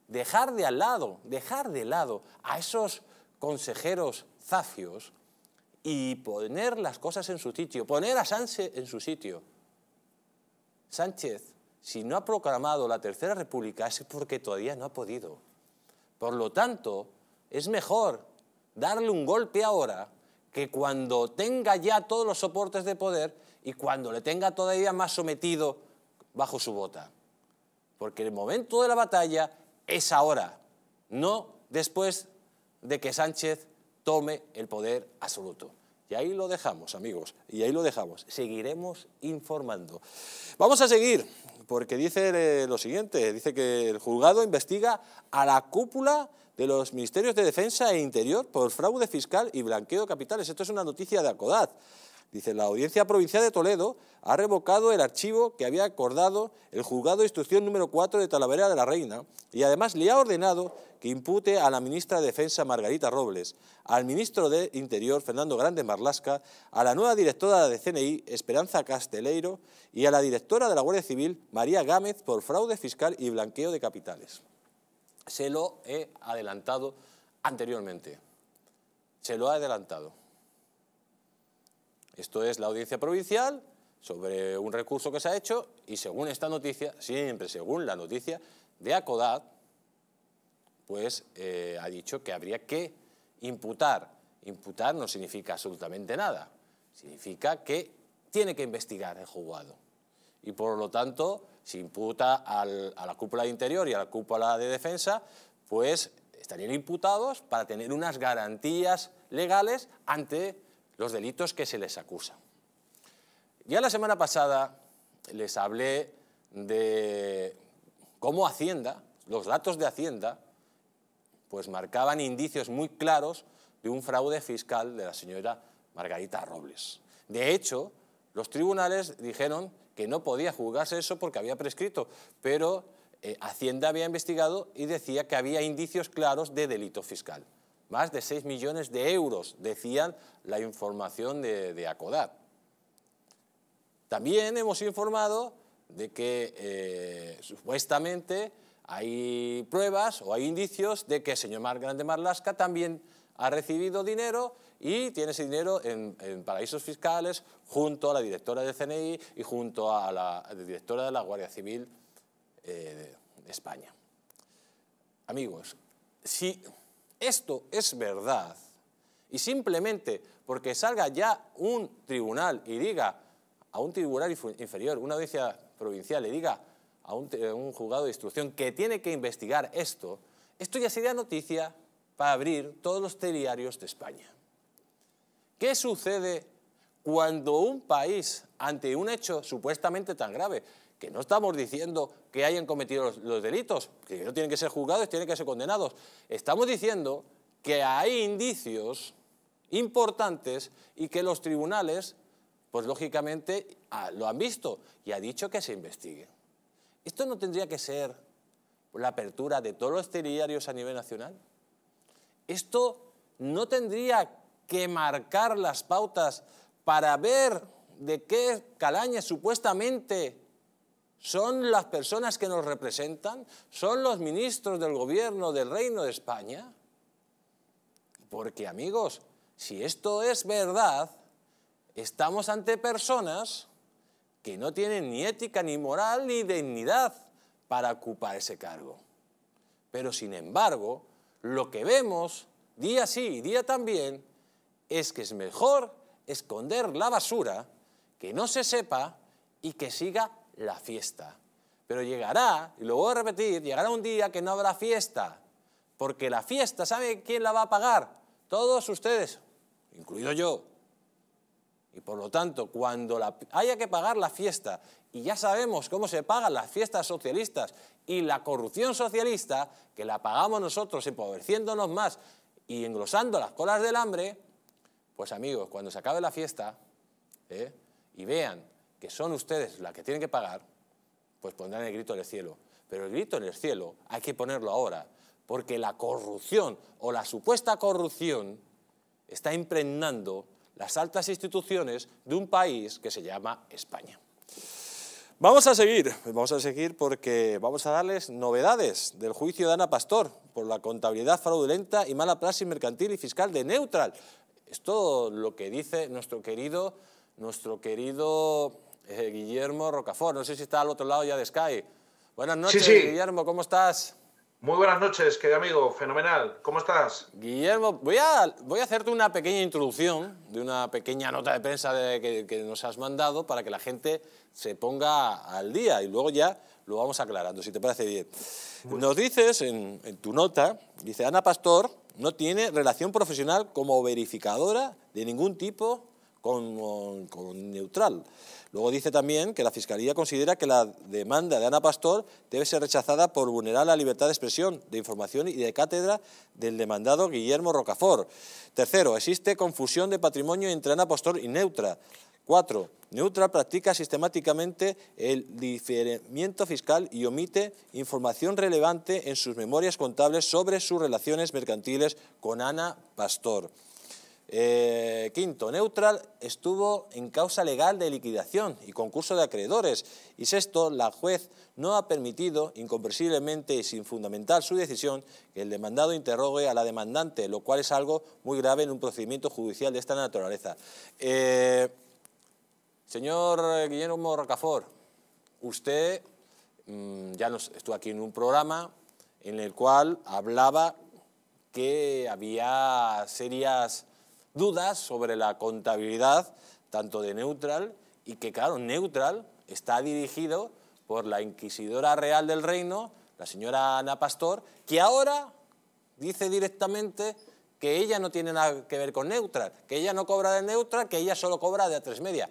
Dejar de al lado, dejar de lado a esos consejeros zafios y poner las cosas en su sitio, poner a Sánchez en su sitio. Sánchez, si no ha proclamado la Tercera República es porque todavía no ha podido. Por lo tanto, es mejor darle un golpe ahora que cuando tenga ya todos los soportes de poder y cuando le tenga todavía más sometido bajo su bota, porque el momento de la batalla es ahora, no después de que Sánchez tome el poder absoluto. Y ahí lo dejamos, amigos, y ahí lo dejamos. Seguiremos informando. Vamos a seguir, porque dice lo siguiente, dice que el juzgado investiga a la cúpula de los Ministerios de Defensa e Interior por fraude fiscal y blanqueo de capitales. Esto es una noticia de Acodad. Dice, la Audiencia Provincial de Toledo ha revocado el archivo que había acordado el juzgado de instrucción número cuatro de Talavera de la Reina y además le ha ordenado que impute a la ministra de Defensa Margarita Robles, al ministro de Interior Fernando Grande-Marlaska, a la nueva directora de C N I Esperanza Casteleiro y a la directora de la Guardia Civil María Gámez por fraude fiscal y blanqueo de capitales. Se lo he adelantado anteriormente, se lo he adelantado. Esto es la Audiencia Provincial sobre un recurso que se ha hecho y según esta noticia, siempre según la noticia de Acodad, pues eh, ha dicho que habría que imputar. Imputar no significa absolutamente nada, significa que tiene que investigar el juzgado. y por lo tanto se imputa al, a la cúpula de interior y a la cúpula de defensa, pues estarían imputados para tener unas garantías legales ante los delitos que se les acusa. Ya la semana pasada les hablé de cómo Hacienda, los datos de Hacienda, pues marcaban indicios muy claros de un fraude fiscal de la señora Margarita Robles. De hecho, los tribunales dijeron que no podía juzgarse eso porque había prescrito, pero eh, Hacienda había investigado y decía que había indicios claros de delito fiscal. Más de seis millones de euros, decían la información de, de ACODAT. También hemos informado de que eh, supuestamente hay pruebas o hay indicios de que el señor Grande-Marlaska también ha recibido dinero y tiene ese dinero en, en paraísos fiscales junto a la directora del C N I y junto a la, a la directora de la Guardia Civil eh, de España. Amigos, si esto es verdad y simplemente porque salga ya un tribunal y diga a un tribunal inferior, una audiencia provincial, le diga a un, a un juzgado de instrucción que tiene que investigar esto, esto ya sería noticia para abrir todos los telediarios de España. ¿Qué sucede cuando un país, ante un hecho supuestamente tan grave, que no estamos diciendo que hayan cometido los, los delitos, que no tienen que ser juzgados, tienen que ser condenados, estamos diciendo que hay indicios importantes y que los tribunales, pues lógicamente lo han visto y ha dicho que se investigue? ¿Esto no tendría que ser la apertura de todos los telediarios a nivel nacional? ¿Esto no tendría que marcar las pautas para ver de qué calaña supuestamente son las personas que nos representan? ¿Son los ministros del gobierno del Reino de España? Porque, amigos, si esto es verdad, estamos ante personas que no tienen ni ética, ni moral, ni dignidad para ocupar ese cargo. Pero, sin embargo, lo que vemos día sí y día también es que es mejor esconder la basura, que no se sepa y que siga la fiesta. Pero llegará, y lo voy a repetir, llegará un día que no habrá fiesta, porque la fiesta, ¿sabe quién la va a pagar? Todos ustedes, incluido yo. Y por lo tanto, cuando la, haya que pagar la fiesta, y ya sabemos cómo se pagan las fiestas socialistas y la corrupción socialista, que la pagamos nosotros empobreciéndonos más y engrosando las colas del hambre, pues amigos, cuando se acabe la fiesta ¿eh? y vean que son ustedes las que tienen que pagar, pues pondrán el grito en el cielo. Pero el grito en el cielo hay que ponerlo ahora, porque la corrupción o la supuesta corrupción está impregnando las altas instituciones de un país que se llama España. Vamos a seguir, vamos a seguir porque vamos a darles novedades del juicio de Ana Pastor por la contabilidad fraudulenta y mala praxis mercantil y fiscal de Newtral. Es todo lo que dice nuestro querido, nuestro querido eh, Guillermo Rocafort. No sé si está al otro lado ya de Sky. Buenas noches, sí, sí. Guillermo, ¿cómo estás? Muy buenas noches, querido amigo, fenomenal. ¿Cómo estás? Guillermo, voy a, voy a hacerte una pequeña introducción de una pequeña nota de prensa de, que, que nos has mandado para que la gente se ponga al día y luego ya lo vamos aclarando, si te parece bien. Nos dices en, en tu nota, dice, Ana Pastor no tiene relación profesional como verificadora de ningún tipo con, con, con Newtral. Luego dice también que la Fiscalía considera que la demanda de Ana Pastor debe ser rechazada por vulnerar la libertad de expresión, de información y de cátedra del demandado Guillermo Rocafort. Tercero, existe confusión de patrimonio entre Ana Pastor y Newtral. Cuatro, Newtral practica sistemáticamente el diferimiento fiscal y omite información relevante en sus memorias contables sobre sus relaciones mercantiles con Ana Pastor. Eh, quinto, Newtral estuvo en causa legal de liquidación y concurso de acreedores. Y sexto, la juez no ha permitido, incomprensiblemente y sin fundamentar su decisión, que el demandado interrogue a la demandante, lo cual es algo muy grave en un procedimiento judicial de esta naturaleza. Eh, señor Guillermo Rocafort, usted mmm, ya nos, estuvo aquí en un programa en el cual hablaba que había serias dudas sobre la contabilidad tanto de Newtral y que, claro, Newtral está dirigido por la inquisidora real del reino, la señora Ana Pastor, que ahora dice directamente que ella no tiene nada que ver con Newtral, que ella no cobra de Newtral, que ella solo cobra de A tres Media.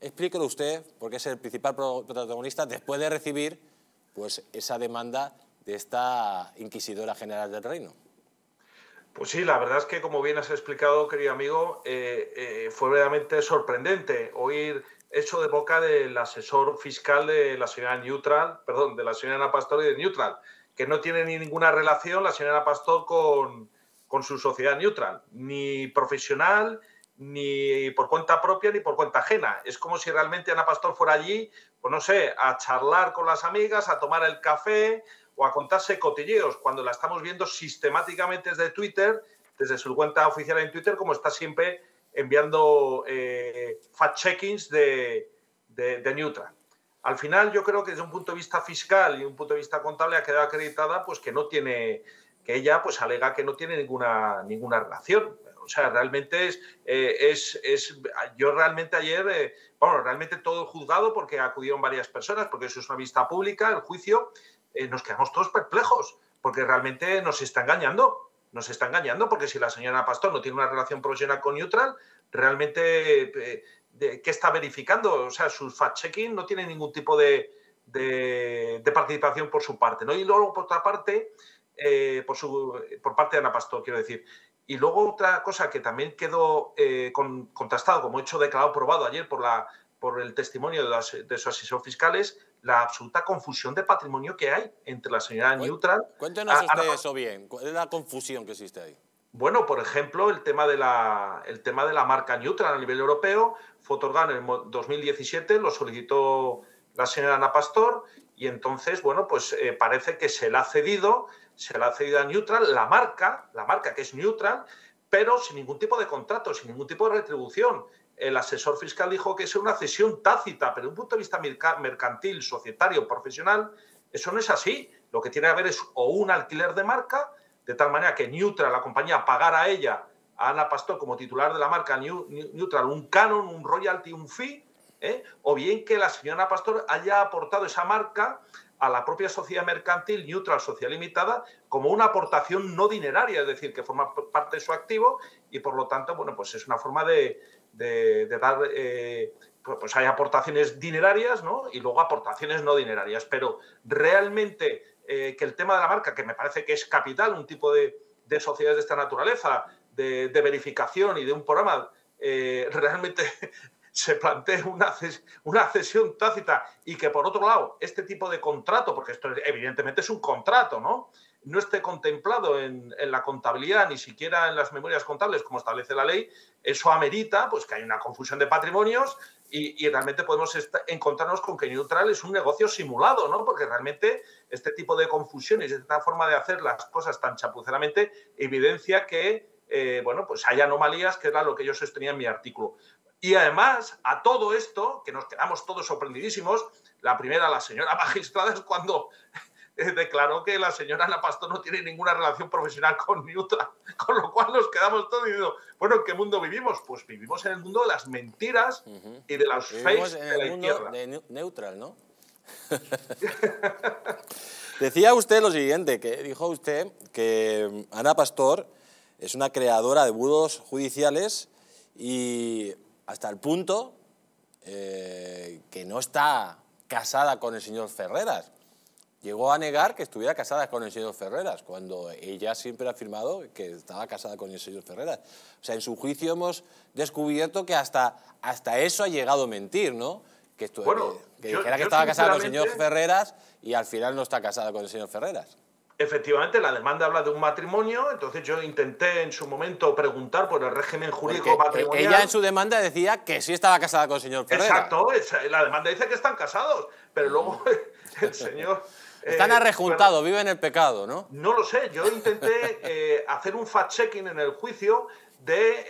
Explíquelo usted, porque es el principal protagonista después de recibir pues, esa demanda de esta inquisidora general del reino. Pues sí, la verdad es que, como bien has explicado, querido amigo, eh, eh, fue verdaderamente sorprendente oír eso de boca del asesor fiscal de la señora Newtral, perdón, de la señora Ana Pastor y de Newtral, que no tiene ni ninguna relación la señora Ana Pastor con, con su sociedad Newtral, ni profesional, ni por cuenta propia, ni por cuenta ajena. Es como si realmente Ana Pastor fuera allí, pues no sé, a charlar con las amigas, a tomar el café o a contarse cotilleos, cuando la estamos viendo sistemáticamente desde Twitter, desde su cuenta oficial en Twitter, como está siempre enviando eh, fact-checkings de, de, de Newtral. Al final, yo creo que desde un punto de vista fiscal y un punto de vista contable ha quedado acreditada pues que no tiene, que ella pues alega que no tiene ninguna, ninguna relación. O sea, realmente es, eh, es, es yo realmente ayer, eh, bueno, realmente todo juzgado porque acudieron varias personas, porque eso es una vista pública, el juicio, eh, nos quedamos todos perplejos, porque realmente nos está engañando, nos está engañando, porque si la señora Pastor no tiene una relación profesional con Newtral, realmente, eh, de, ¿qué está verificando? O sea, sus fact-checking no tiene ningún tipo de, de, de participación por su parte, ¿no? Y luego, por otra parte, eh, por, su, por parte de Ana Pastor, quiero decir. Y luego otra cosa que también quedó eh, con, contrastado, como hecho declarado probado ayer por, la, por el testimonio de, las, de su asesor fiscal, es la absoluta confusión de patrimonio que hay entre la señora Newtral. Cuéntenos usted eso bien, ¿cuál es la confusión que existe ahí? Bueno, por ejemplo, el tema de la, el tema de la marca Newtral a nivel europeo fue otorgado en el dos mil diecisiete, lo solicitó la señora Ana Pastor y entonces, bueno, pues eh, parece que se la ha cedido... Se la ha cedido a Newtral, la marca, la marca que es Newtral, pero sin ningún tipo de contrato, sin ningún tipo de retribución. El asesor fiscal dijo que es una cesión tácita, pero desde un punto de vista mercantil, societario, profesional, eso no es así. Lo que tiene que haber es o un alquiler de marca, de tal manera que Newtral, la compañía, pagara a ella, a Ana Pastor, como titular de la marca Newtral, un canon, un royalty, un fee, ¿eh? O bien que la señora Pastor haya aportado esa marca a la propia sociedad mercantil Newtral Sociedad Limitada como una aportación no dineraria, es decir, que forma parte de su activo y por lo tanto, bueno, pues es una forma de, de, de dar, eh, pues hay aportaciones dinerarias, ¿no? Y luego aportaciones no dinerarias, pero realmente eh, que el tema de la marca, que me parece que es capital, un tipo de, de sociedades de esta naturaleza, de, de verificación y de un programa, eh, realmente... se plantea una, ces una cesión tácita y que, por otro lado, este tipo de contrato, porque esto evidentemente es un contrato, ¿no? No esté contemplado en, en la contabilidad, ni siquiera en las memorias contables, como establece la ley, eso amerita pues, que hay una confusión de patrimonios y, y realmente podemos encontrarnos con que Newtral es un negocio simulado, ¿no? Porque realmente este tipo de confusiones, esta forma de hacer las cosas tan chapuceramente, evidencia que, eh, bueno, pues hay anomalías, que era lo que yo sostenía en mi artículo. Y además, a todo esto, que nos quedamos todos sorprendidísimos, la primera, la señora magistrada, es cuando declaró que la señora Ana Pastor no tiene ninguna relación profesional con Newtral, con lo cual nos quedamos todos diciendo, bueno, ¿en qué mundo vivimos? Pues vivimos en el mundo de las mentiras uh-huh. y de las fakes de la mundo izquierda. De Newtral, ¿no? Decía usted lo siguiente, que dijo usted que Ana Pastor es una creadora de bulos judiciales y... hasta el punto eh, que no está casada con el señor Ferreras. Llegó a negar que estuviera casada con el señor Ferreras, cuando ella siempre ha afirmado que estaba casada con el señor Ferreras. O sea, en su juicio hemos descubierto que hasta, hasta eso ha llegado a mentir, ¿no? Que, estu bueno, que, que yo, dijera que estaba casada con el señor Ferreras y al final no está casada con el señor Ferreras. Efectivamente, la demanda habla de un matrimonio, entonces yo intenté en su momento preguntar por el régimen jurídico porque, matrimonial. Ella en su demanda decía que sí estaba casada con el señor Ferreras. Exacto, la demanda dice que están casados, pero luego el señor... Están eh, arrejuntados, bueno, viven el pecado, ¿no? No lo sé, yo intenté eh, hacer un fact-checking en el juicio de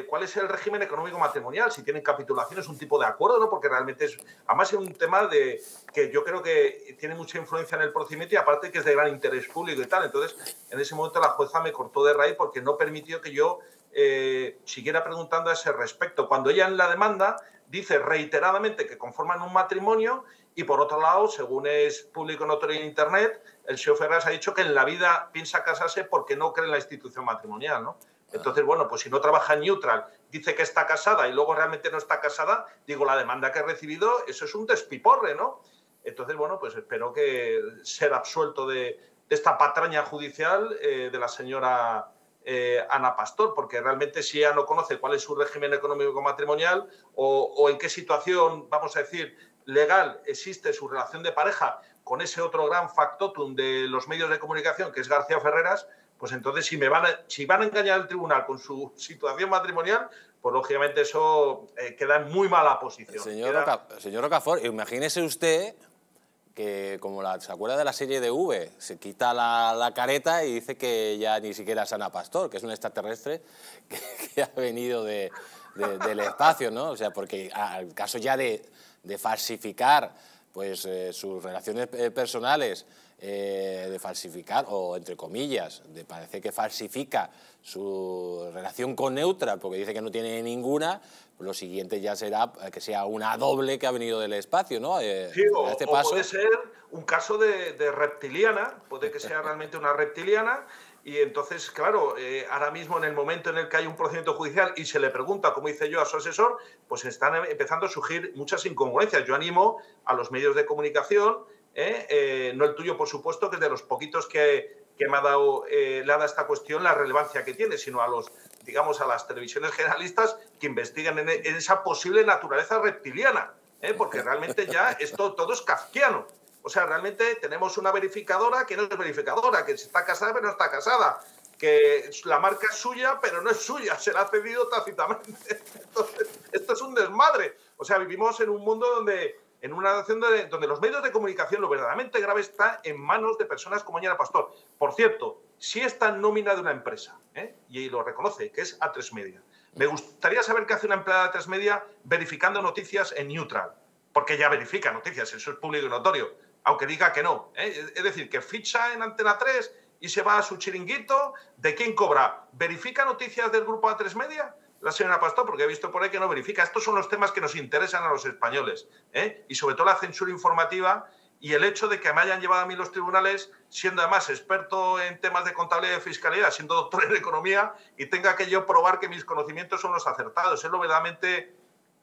eh, cuál es el régimen económico matrimonial, si tienen capitulaciones, un tipo de acuerdo, ¿no? Porque realmente es, además es un tema de que yo creo que tiene mucha influencia en el procedimiento y aparte que es de gran interés público y tal. Entonces, en ese momento la jueza me cortó de raíz porque no permitió que yo eh, siguiera preguntando a ese respecto. Cuando ella en la demanda dice reiteradamente que conforman un matrimonio y, por otro lado, según es público notorio en Internet, el señor Ferreras ha dicho que en la vida piensa casarse porque no cree en la institución matrimonial, ¿no? Entonces, bueno, pues si no trabaja en Newtral, dice que está casada y luego realmente no está casada, digo, la demanda que ha recibido, eso es un despiporre, ¿no? Entonces, bueno, pues espero que ser absuelto de, de esta patraña judicial eh, de la señora eh, Ana Pastor, porque realmente si ella no conoce cuál es su régimen económico matrimonial o, o en qué situación, vamos a decir, legal existe su relación de pareja con ese otro gran factotum de los medios de comunicación que es García Ferreras, pues entonces si, me van a, si van a engañar al tribunal con su situación matrimonial, pues lógicamente eso eh, queda en muy mala posición. Señor, queda... Roca, señor Rocafort, imagínese usted que, como la, se acuerda de la serie de V, se quita la, la careta y dice que ya ni siquiera es Ana Pastor, que es un extraterrestre que, que ha venido de, de, del espacio, ¿no? O sea, porque al caso ya de, de falsificar pues, eh, sus relaciones eh, personales, Eh, de falsificar, o entre comillas, de parecer que falsifica su relación con Newtral, porque dice que no tiene ninguna, lo siguiente ya será que sea una doble que ha venido del espacio, ¿no? Eh, sí, o, este paso... o puede ser un caso de, de reptiliana, puede que sea realmente una reptiliana, y entonces, claro, eh, ahora mismo en el momento en el que hay un procedimiento judicial y se le pregunta, como hice yo a su asesor, pues están empezando a surgir muchas incongruencias. Yo animo a los medios de comunicación, Eh, eh, no el tuyo, por supuesto, que es de los poquitos que, que me ha dado, eh, le ha dado esta cuestión la relevancia que tiene, sino a los, digamos, a las televisiones generalistas que investiguen en, en esa posible naturaleza reptiliana, eh, porque realmente ya esto todo es kafkiano. O sea, realmente tenemos una verificadora que no es verificadora, que está casada pero no está casada, que la marca es suya pero no es suya, se la ha cedido tácitamente. Entonces, esto es un desmadre. O sea, vivimos en un mundo donde... en una nación donde los medios de comunicación, lo verdaderamente grave está en manos de personas como Ana Pastor. Por cierto, si esta nómina de una empresa, ¿eh? y lo reconoce, que es A tres Media, me gustaría saber qué hace una empleada de A tres Media verificando noticias en Newtral, porque ya verifica noticias, eso es público y notorio, aunque diga que no, ¿eh? Es decir, que ficha en Antena tres y se va a su chiringuito, ¿de quién cobra? ¿Verifica noticias del grupo A tres Media? La señora Pastor, porque he visto por ahí que no verifica. Estos son los temas que nos interesan a los españoles, ¿eh? y sobre todo la censura informativa y el hecho de que me hayan llevado a mí los tribunales, siendo además experto en temas de contabilidad y fiscalidad, siendo doctor en economía, y tenga que yo probar que mis conocimientos son los acertados. Es lo verdaderamente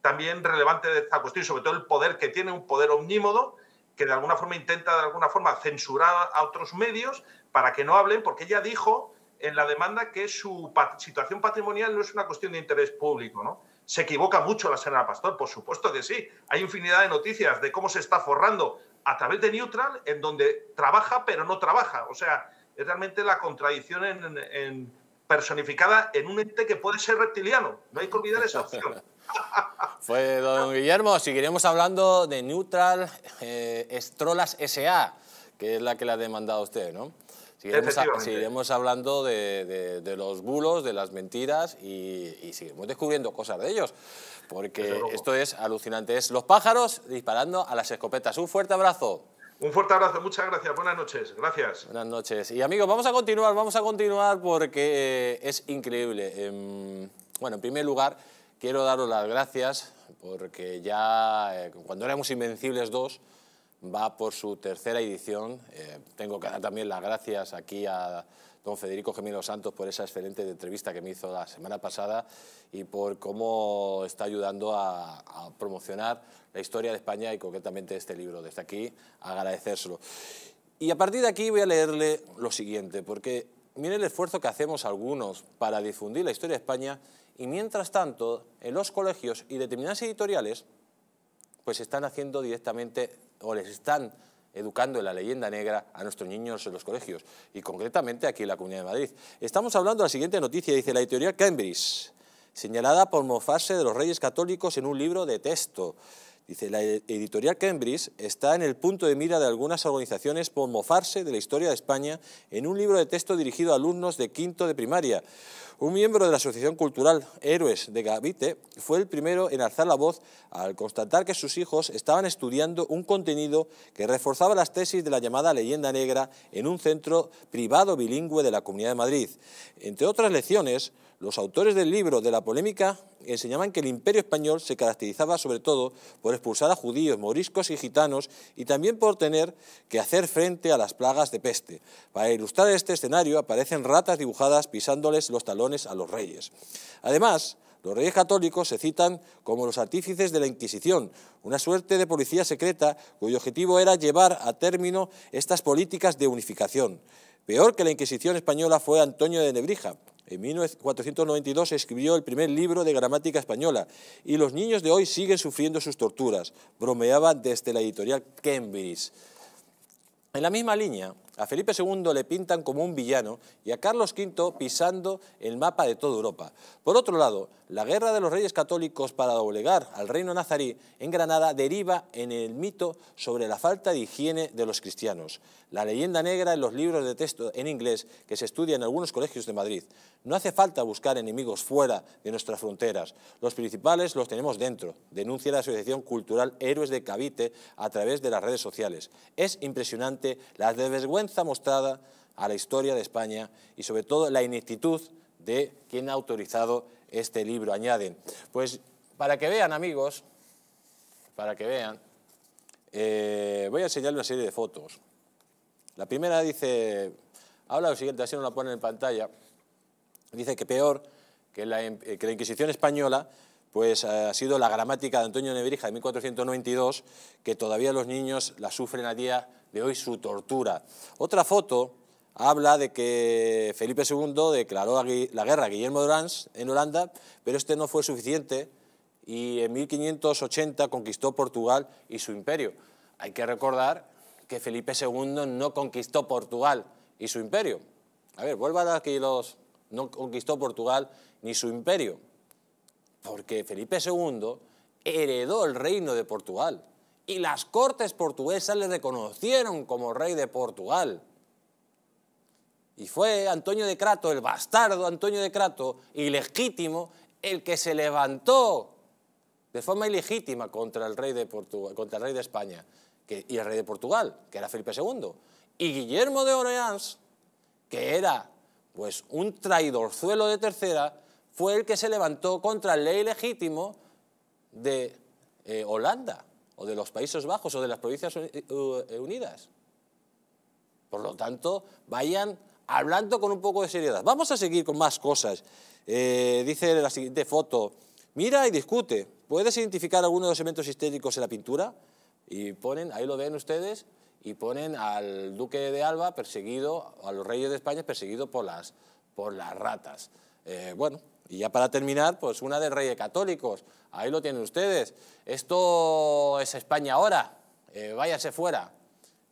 también relevante de esta cuestión, y sobre todo el poder que tiene, un poder omnímodo, que de alguna forma intenta de alguna forma censurar a otros medios para que no hablen, porque ella dijo... en la demanda que su pat- situación patrimonial no es una cuestión de interés público, ¿no? Se equivoca mucho la señora Pastor, por supuesto que sí. Hay infinidad de noticias de cómo se está forrando a través de Newtral, en donde trabaja pero no trabaja. O sea, es realmente la contradicción en, en, en personificada en un ente que puede ser reptiliano. No hay que olvidar esa opción. Pues, don Guillermo, seguiremos hablando de Newtral eh, Estrolas S A, que es la que le ha demandado usted, ¿no? Seguiremos, a, seguiremos hablando de, de, de los bulos, de las mentiras y, y seguiremos descubriendo cosas de ellos, porque esto es alucinante. Es los pájaros disparando a las escopetas. Un fuerte abrazo. Un fuerte abrazo, muchas gracias. Buenas noches, gracias. Buenas noches. Y amigos, vamos a continuar, vamos a continuar porque es increíble. Bueno, en primer lugar, quiero daros las gracias porque ya cuando éramos Invencibles dos... va por su tercera edición. Eh, tengo que dar también las gracias aquí a don Federico Gemino Santos por esa excelente entrevista que me hizo la semana pasada y por cómo está ayudando a, a promocionar la historia de España y concretamente este libro. Desde aquí, agradecérselo. Y a partir de aquí voy a leerle lo siguiente, porque miren el esfuerzo que hacemos algunos para difundir la historia de España y mientras tanto en los colegios y determinadas editoriales pues están haciendo directamente o les están educando en la leyenda negra a nuestros niños en los colegios y concretamente aquí en la Comunidad de Madrid. Estamos hablando de la siguiente noticia, dice la editorial Cambridge, señalada por mofarse de los Reyes Católicos en un libro de texto. Dice, la editorial Cambridge está en el punto de mira de algunas organizaciones por mofarse de la historia de España en un libro de texto dirigido a alumnos de quinto de primaria. Un miembro de la Asociación Cultural Héroes de Gavite fue el primero en alzar la voz al constatar que sus hijos estaban estudiando un contenido que reforzaba las tesis de la llamada leyenda negra en un centro privado bilingüe de la Comunidad de Madrid. Entre otras lecciones, Los autores del libro de la polémica enseñaban que el imperio español se caracterizaba sobre todo por expulsar a judíos, moriscos y gitanos y también por tener que hacer frente a las plagas de peste. Para ilustrar este escenario aparecen ratas dibujadas pisándoles los talones a los reyes. Además, los reyes católicos se citan como los artífices de la Inquisición, una suerte de policía secreta cuyo objetivo era llevar a término estas políticas de unificación. Peor que la Inquisición española fue Antonio de Nebrija. En mil cuatrocientos noventa y dos escribió el primer libro de gramática española y los niños de hoy siguen sufriendo sus torturas, bromeaba desde la editorial Cambridge. En la misma línea, a Felipe segundo le pintan como un villano y a Carlos quinto pisando el mapa de toda Europa. Por otro lado, la guerra de los reyes católicos para doblegar al reino nazarí en Granada deriva en el mito sobre la falta de higiene de los cristianos. La leyenda negra en los libros de texto en inglés que se estudia en algunos colegios de Madrid. No hace falta buscar enemigos fuera de nuestras fronteras. Los principales los tenemos dentro, denuncia la Asociación Cultural Héroes de Cavite a través de las redes sociales. Es impresionante la desvergüenza mostrada a la historia de España y sobre todo la ineptitud de quien ha autorizado este libro, añaden. Pues para que vean, amigos, para que vean, eh, voy a enseñarles una serie de fotos. La primera dice, habla lo siguiente, así no la ponen en pantalla, dice que peor que la, que la Inquisición española pues ha sido la gramática de Antonio de Nebrija de mil cuatrocientos noventa y dos, que todavía los niños la sufren a día de hoy su tortura. Otra foto habla de que Felipe segundo declaró la guerra a Guillermo de Orange en Holanda, pero este no fue suficiente y en mil quinientos ochenta conquistó Portugal y su imperio. Hay que recordar que Felipe segundo no conquistó Portugal y su imperio. A ver, vuelvan a que los no conquistó Portugal ni su imperio, porque Felipe segundo heredó el reino de Portugal y las cortes portuguesas le reconocieron como rey de Portugal. Y fue Antonio de Crato, el bastardo Antonio de Crato, ilegítimo, el que se levantó de forma ilegítima contra el rey de, Portu- contra el rey de España que, y el rey de Portugal, que era Felipe segundo. Y Guillermo de Orleans, que era pues, un traidorzuelo de tercera, fue el que se levantó contra el rey legítimo de eh, Holanda, o de los Países Bajos, o de las Provincias Unidas. Por lo tanto, vayan hablando con un poco de seriedad. Vamos a seguir con más cosas. Eh, dice la siguiente foto, mira y discute, ¿puedes identificar alguno de los elementos históricos en la pintura? Y ponen, ahí lo ven ustedes, y ponen al duque de Alba perseguido, a los reyes de España perseguido por las, por las ratas. Eh, bueno, y ya para terminar, pues una de Reyes Católicos, ahí lo tienen ustedes. Esto es España ahora, eh, váyase fuera.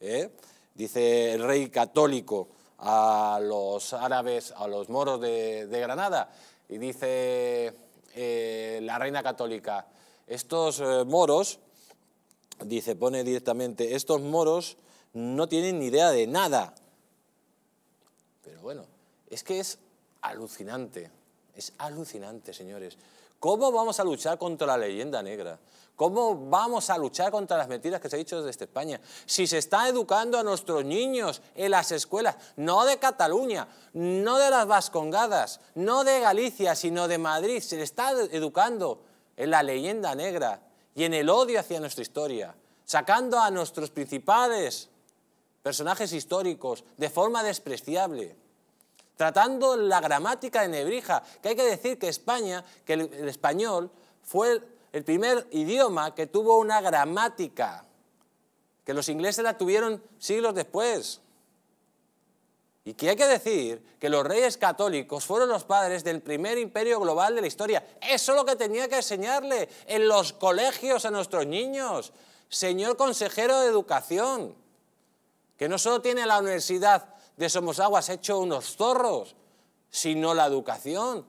¿eh? Dice el rey católico a los árabes, a los moros de, de Granada, y dice eh, la reina católica, estos eh, moros, dice, pone directamente, estos moros no tienen ni idea de nada. Pero bueno, es que es alucinante. Es alucinante, señores. ¿Cómo vamos a luchar contra la leyenda negra? ¿Cómo vamos a luchar contra las mentiras que se han dicho desde España? Si se está educando a nuestros niños en las escuelas, no de Cataluña, no de las Vascongadas, no de Galicia, sino de Madrid, se le está educando en la leyenda negra y en el odio hacia nuestra historia, sacando a nuestros principales personajes históricos de forma despreciable, tratando la gramática de Nebrija, que hay que decir que España, que el, el español fue el, el primer idioma que tuvo una gramática, que los ingleses la tuvieron siglos después. Y que hay que decir que los reyes católicos fueron los padres del primer imperio global de la historia. Eso es lo que tenía que enseñarle en los colegios a nuestros niños. Señor consejero de Educación, que no solo tiene la universidad de Somosaguas hecho unos zorros, sino la educación.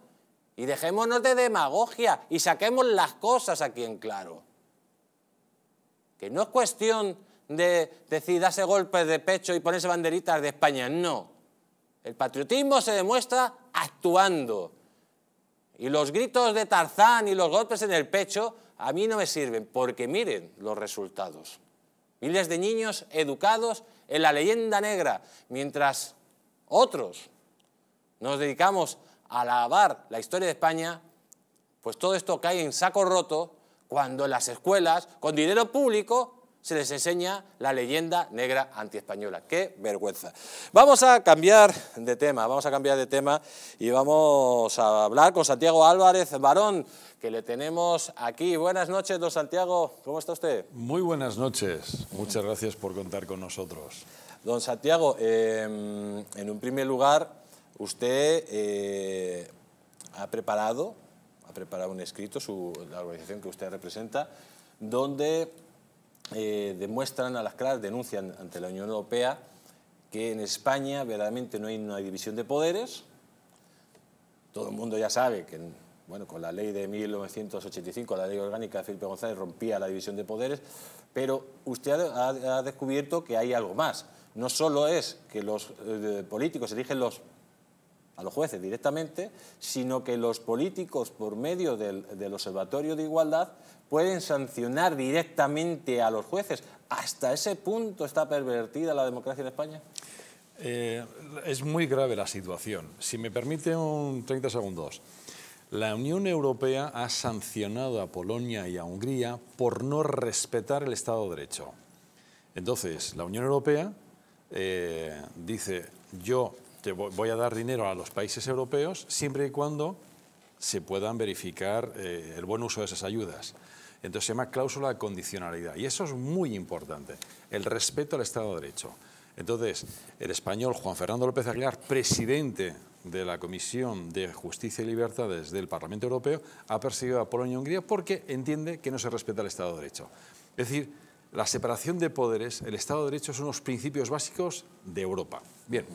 Y dejémonos de demagogia y saquemos las cosas aquí en claro. Que no es cuestión de decir, darse golpes de pecho y ponerse banderitas de España, no. El patriotismo se demuestra actuando. Y los gritos de Tarzán y los golpes en el pecho a mí no me sirven, porque miren los resultados. Miles de niños educados en la leyenda negra, mientras otros nos dedicamos alabar la historia de España, pues todo esto cae en saco roto cuando en las escuelas, con dinero público, se les enseña la leyenda negra antiespañola. ¡Qué vergüenza! Vamos a cambiar de tema, vamos a cambiar de tema y vamos a hablar con Santiago Álvarez Barón, que le tenemos aquí. Buenas noches, don Santiago, ¿cómo está usted? Muy buenas noches, muchas gracias por contar con nosotros. Don Santiago, eh, en un primer lugar, usted eh, ha preparado, ha preparado un escrito, su, la organización que usted representa, donde... Eh, demuestran a las claras, denuncian ante la Unión Europea que en España verdaderamente no hay una división de poderes. Todo el mundo ya sabe que bueno, con la ley de mil novecientos ochenta y cinco, la ley orgánica de Felipe González, rompía la división de poderes, pero usted ha, ha descubierto que hay algo más. No solo es que los eh, políticos eligen los, a los jueces directamente, sino que los políticos, por medio del, del Observatorio de Igualdad, pueden sancionar directamente a los jueces. ¿Hasta ese punto está pervertida la democracia en España? Eh, es muy grave la situación. Si me permite un treinta segundos. La Unión Europea ha sancionado a Polonia y a Hungría por no respetar el Estado de Derecho. Entonces, la Unión Europea eh, dice, yo te voy a dar dinero a los países europeos siempre y cuando se puedan verificar eh, el buen uso de esas ayudas. Entonces se llama cláusula de condicionalidad y eso es muy importante, el respeto al Estado de Derecho. Entonces, el español Juan Fernando López Aguilar, presidente de la Comisión de Justicia y Libertades del Parlamento Europeo, ha perseguido a Polonia y Hungría porque entiende que no se respeta el Estado de Derecho. Es decir, la separación de poderes, el Estado de Derecho son los principios básicos de Europa. Bien,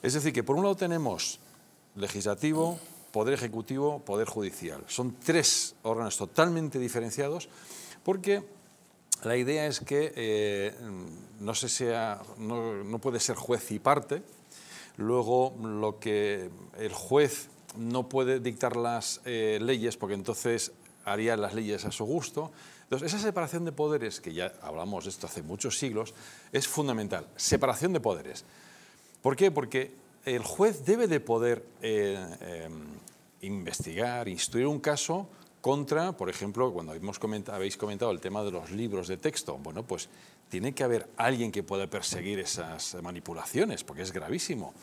es decir que por un lado tenemos legislativo, Poder Ejecutivo, Poder Judicial. Son tres órganos totalmente diferenciados porque la idea es que eh, no, se sea, no, no puede ser juez y parte, luego lo que el juez no puede dictar las eh, leyes porque entonces haría las leyes a su gusto. Entonces esa separación de poderes, que ya hablamos de esto hace muchos siglos, es fundamental. Separación de poderes. ¿Por qué? Porque el juez debe de poder eh, eh, investigar, instruir un caso contra, por ejemplo, cuando habéis comentado, habéis comentado el tema de los libros de texto. Bueno, pues tiene que haber alguien que pueda perseguir esas manipulaciones, porque es gravísimo.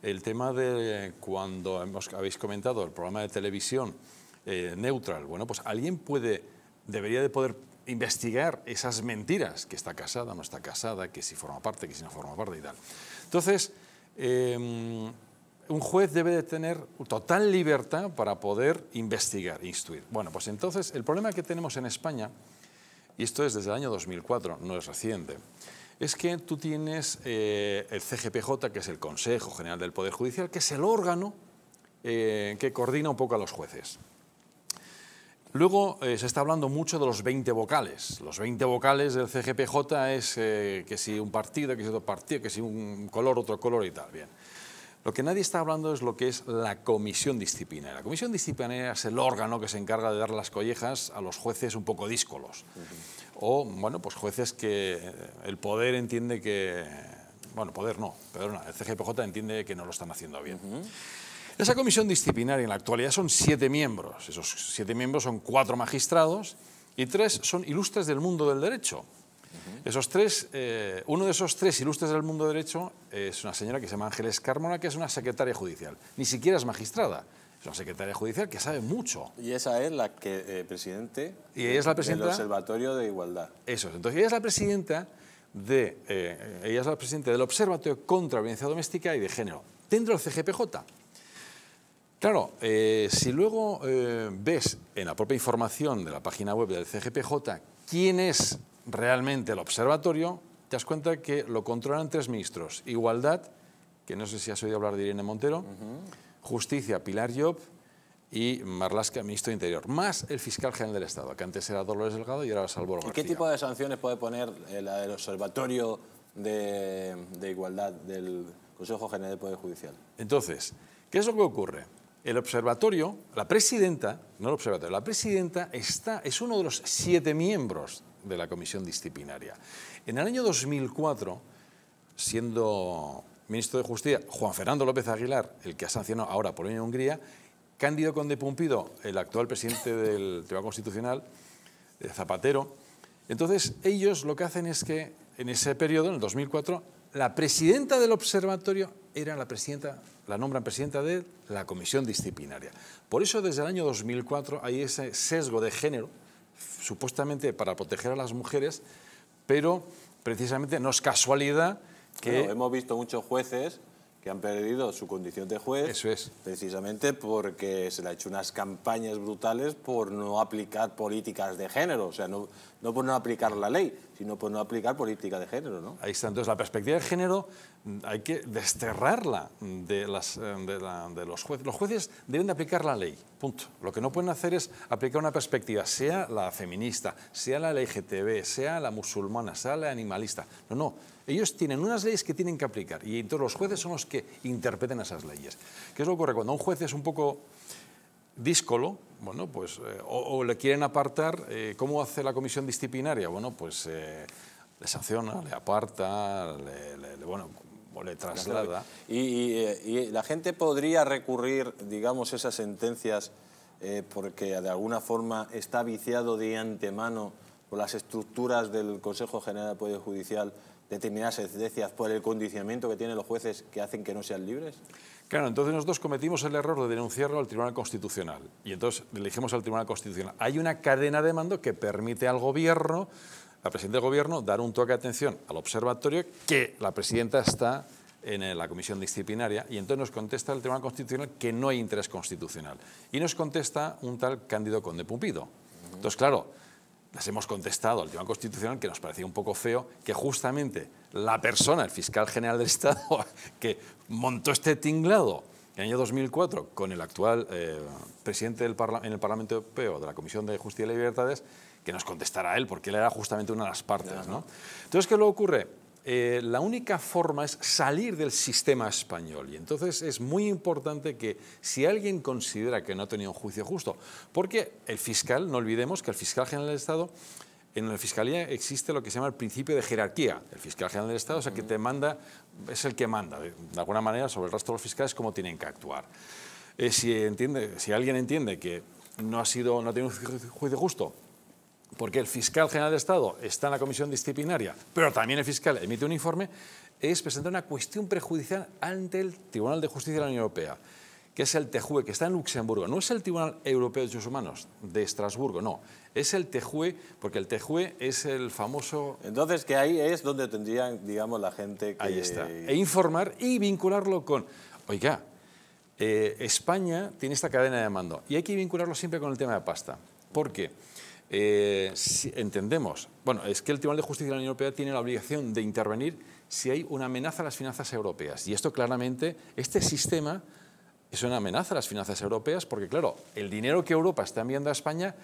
El tema de cuando hemos, habéis comentado el programa de televisión eh, Newtral, bueno, pues alguien puede, debería de poder investigar esas mentiras, que está casada, no está casada, que si forma parte, que si no forma parte y tal. Entonces, Eh, un juez debe de tener total libertad para poder investigar, instruir. Bueno, pues entonces el problema que tenemos en España, y esto es desde el año dos mil cuatro, no es reciente, es que tú tienes eh, el C G P J, que es el Consejo General del Poder Judicial, que es el órgano eh, que coordina un poco a los jueces. Luego eh, se está hablando mucho de los veinte vocales. Los veinte vocales del C G P J es eh, que si un partido, que si otro partido, que si un color, otro color y tal. Bien. Lo que nadie está hablando es lo que es la comisión disciplinaria. La comisión disciplinaria es el órgano que se encarga de dar las collejas a los jueces un poco díscolos. Uh-huh. O, bueno, pues jueces que el poder entiende que... Bueno, poder no, perdona, el C G P J entiende que no lo están haciendo bien. Uh-huh. Esa comisión disciplinaria en la actualidad son siete miembros. Esos siete miembros son cuatro magistrados y tres son ilustres del mundo del derecho. Uh-huh. Esos tres, eh, uno de esos tres ilustres del mundo del derecho es una señora que se llama Ángeles Carmona, que es una secretaria judicial. Ni siquiera es magistrada. Es una secretaria judicial que sabe mucho. Y esa es la que eh, presidente y ella es la presidenta del Observatorio de Igualdad. Eso es. Entonces ella es la presidenta de, eh, ella es la presidenta del Observatorio contra la Violencia Doméstica y de Género dentro del C G P J. Claro, eh, si luego eh, ves en la propia información de la página web del C G P J quién es realmente el observatorio, te das cuenta que lo controlan tres ministros. Igualdad, que no sé si has oído hablar de Irene Montero, uh-huh. Justicia, Pilar Llop y Marlaska, ministro de Interior, más el fiscal general del Estado, que antes era Dolores Delgado y ahora Salvador García. ¿Y qué tipo de sanciones puede poner el, el observatorio de, de igualdad del Consejo General del Poder Judicial? Entonces, ¿qué es lo que ocurre? El observatorio, la presidenta, no el observatorio, la presidenta está, es uno de los siete miembros de la comisión disciplinaria. En el año dos mil cuatro, siendo ministro de Justicia, Juan Fernando López Aguilar, el que ha sancionado ahora Polonia y Hungría, Cándido Conde Pumpido, el actual presidente del Tribunal Constitucional, Zapatero. Entonces, ellos lo que hacen es que, en ese periodo, en el dos mil cuatro, la presidenta del observatorio era la presidenta, la nombran presidenta de la comisión disciplinaria. Por eso, desde el año dos mil cuatro, hay ese sesgo de género, supuestamente para proteger a las mujeres, pero precisamente no es casualidad que... Bueno, hemos visto muchos jueces que han perdido su condición de juez. Eso es. Precisamente porque se le ha hecho unas campañas brutales por no aplicar políticas de género. O sea, no, no por no aplicar la ley, sino por no aplicar política de género, ¿no? Ahí está. Entonces, la perspectiva de género hay que desterrarla de, las, de, la, de los jueces. Los jueces deben de aplicar la ley, punto. Lo que no pueden hacer es aplicar una perspectiva, sea la feminista, sea la L G T B, sea la musulmana, sea la animalista. No, no. Ellos tienen unas leyes que tienen que aplicar y entonces los jueces son los que interpreten esas leyes. ¿Qué es lo que ocurre? Cuando un juez es un poco díscolo, bueno, pues, eh, o, o le quieren apartar, eh, ¿cómo hace la comisión disciplinaria? Bueno, pues eh, le sanciona, le aparta, le, le, le, bueno, o le traslada. Y, y, y la gente podría recurrir, digamos, esas sentencias eh, porque de alguna forma está viciado de antemano por las estructuras del Consejo General del Poder Judicial determinadas sentencias por el condicionamiento que tienen los jueces que hacen que no sean libres? Claro, entonces nosotros cometimos el error de denunciarlo al Tribunal Constitucional y entonces elegimos al Tribunal Constitucional. Hay una cadena de mando que permite al gobierno, al presidente del gobierno, dar un toque de atención al observatorio que la presidenta está en la comisión disciplinaria y entonces nos contesta el Tribunal Constitucional que no hay interés constitucional y nos contesta un tal Cándido Conde Pumpido. Uh-huh. Entonces, claro, les hemos contestado al Tribunal Constitucional que nos parecía un poco feo que justamente la persona, el fiscal general del Estado, que montó este tinglado en el año dos mil cuatro con el actual eh, presidente del en el Parlamento Europeo de la Comisión de Justicia y Libertades, que nos contestara a él porque él era justamente una de las partes, ¿no? Entonces, ¿qué luego ocurre? Eh, la única forma es salir del sistema español y entonces es muy importante que si alguien considera que no ha tenido un juicio justo, porque el fiscal, no olvidemos que el fiscal general del Estado, en la fiscalía existe lo que se llama el principio de jerarquía, el fiscal general del Estado es el que te manda, es el que manda de alguna manera sobre el resto de los fiscales cómo tienen que actuar. Eh, si, entiende, si alguien entiende que no ha, sido, no ha tenido un juicio justo, porque el fiscal general de Estado está en la comisión disciplinaria, pero también el fiscal emite un informe, es presentar una cuestión prejudicial ante el Tribunal de Justicia de la Unión Europea, que es el T J U E, que está en Luxemburgo. No es el Tribunal Europeo de Derechos Humanos de Estrasburgo, no. Es el T J U E, porque el T J U E es el famoso... Entonces, que ahí es donde tendrían, digamos, la gente que... Ahí está. E informar y vincularlo con... Oiga, eh, España tiene esta cadena de mando y hay que vincularlo siempre con el tema de pasta. ¿Por qué? Eh, si entendemos, bueno, es que el Tribunal de Justicia de la Unión Europea tiene la obligación de intervenir si hay una amenaza a las finanzas europeas. Y esto claramente, este sistema es una amenaza a las finanzas europeas porque, claro, el dinero que Europa está enviando a España,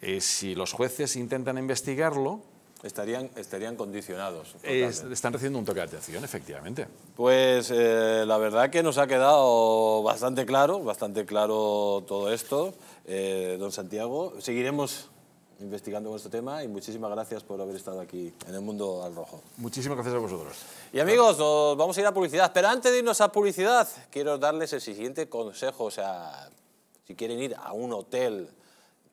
eh, si los jueces intentan investigarlo... Estarían, estarían condicionados. Eh, están recibiendo un toque de atención, efectivamente. Pues eh, la verdad que nos ha quedado bastante claro, bastante claro todo esto, eh, don Santiago. Seguiremos investigando nuestro tema y muchísimas gracias por haber estado aquí en El Mundo al Rojo. Muchísimas gracias a vosotros. Y amigos, nos vamos a ir a publicidad, pero antes de irnos a publicidad quiero darles el siguiente consejo, o sea, si quieren ir a un hotel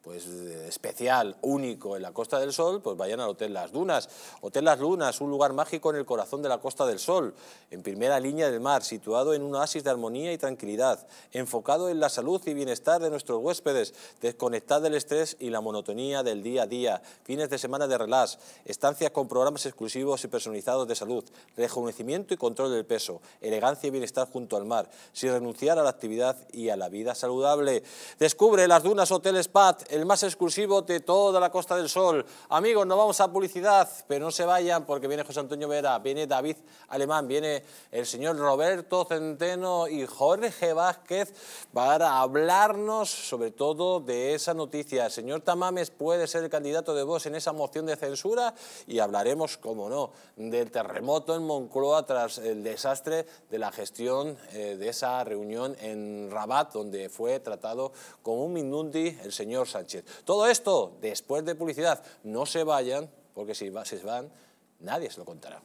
pues especial, único en la Costa del Sol, pues vayan al Hotel Las Dunas. Hotel Las Dunas, un lugar mágico en el corazón de la Costa del Sol, en primera línea del mar, situado en un oasis de armonía y tranquilidad, enfocado en la salud y bienestar de nuestros huéspedes, desconectad del estrés y la monotonía del día a día, fines de semana de relax, estancias con programas exclusivos y personalizados de salud, rejuvenecimiento y control del peso, elegancia y bienestar junto al mar, sin renunciar a la actividad y a la vida saludable. Descubre Las Dunas Hotel Spa, el más exclusivo de toda la Costa del Sol. Amigos, nos vamos a publicidad, pero no se vayan porque viene José Antonio Vera, viene David Alemán, viene el señor Roberto Centeno y Jorge Vázquez para hablarnos sobre todo de esa noticia. El señor Tamames puede ser el candidato de Vox en esa moción de censura y hablaremos, como no, del terremoto en Moncloa tras el desastre de la gestión eh, de esa reunión en Rabat, donde fue tratado como un minundi el señor Sánchez. Todo esto después de publicidad. No se vayan, porque si se van, nadie se lo contará.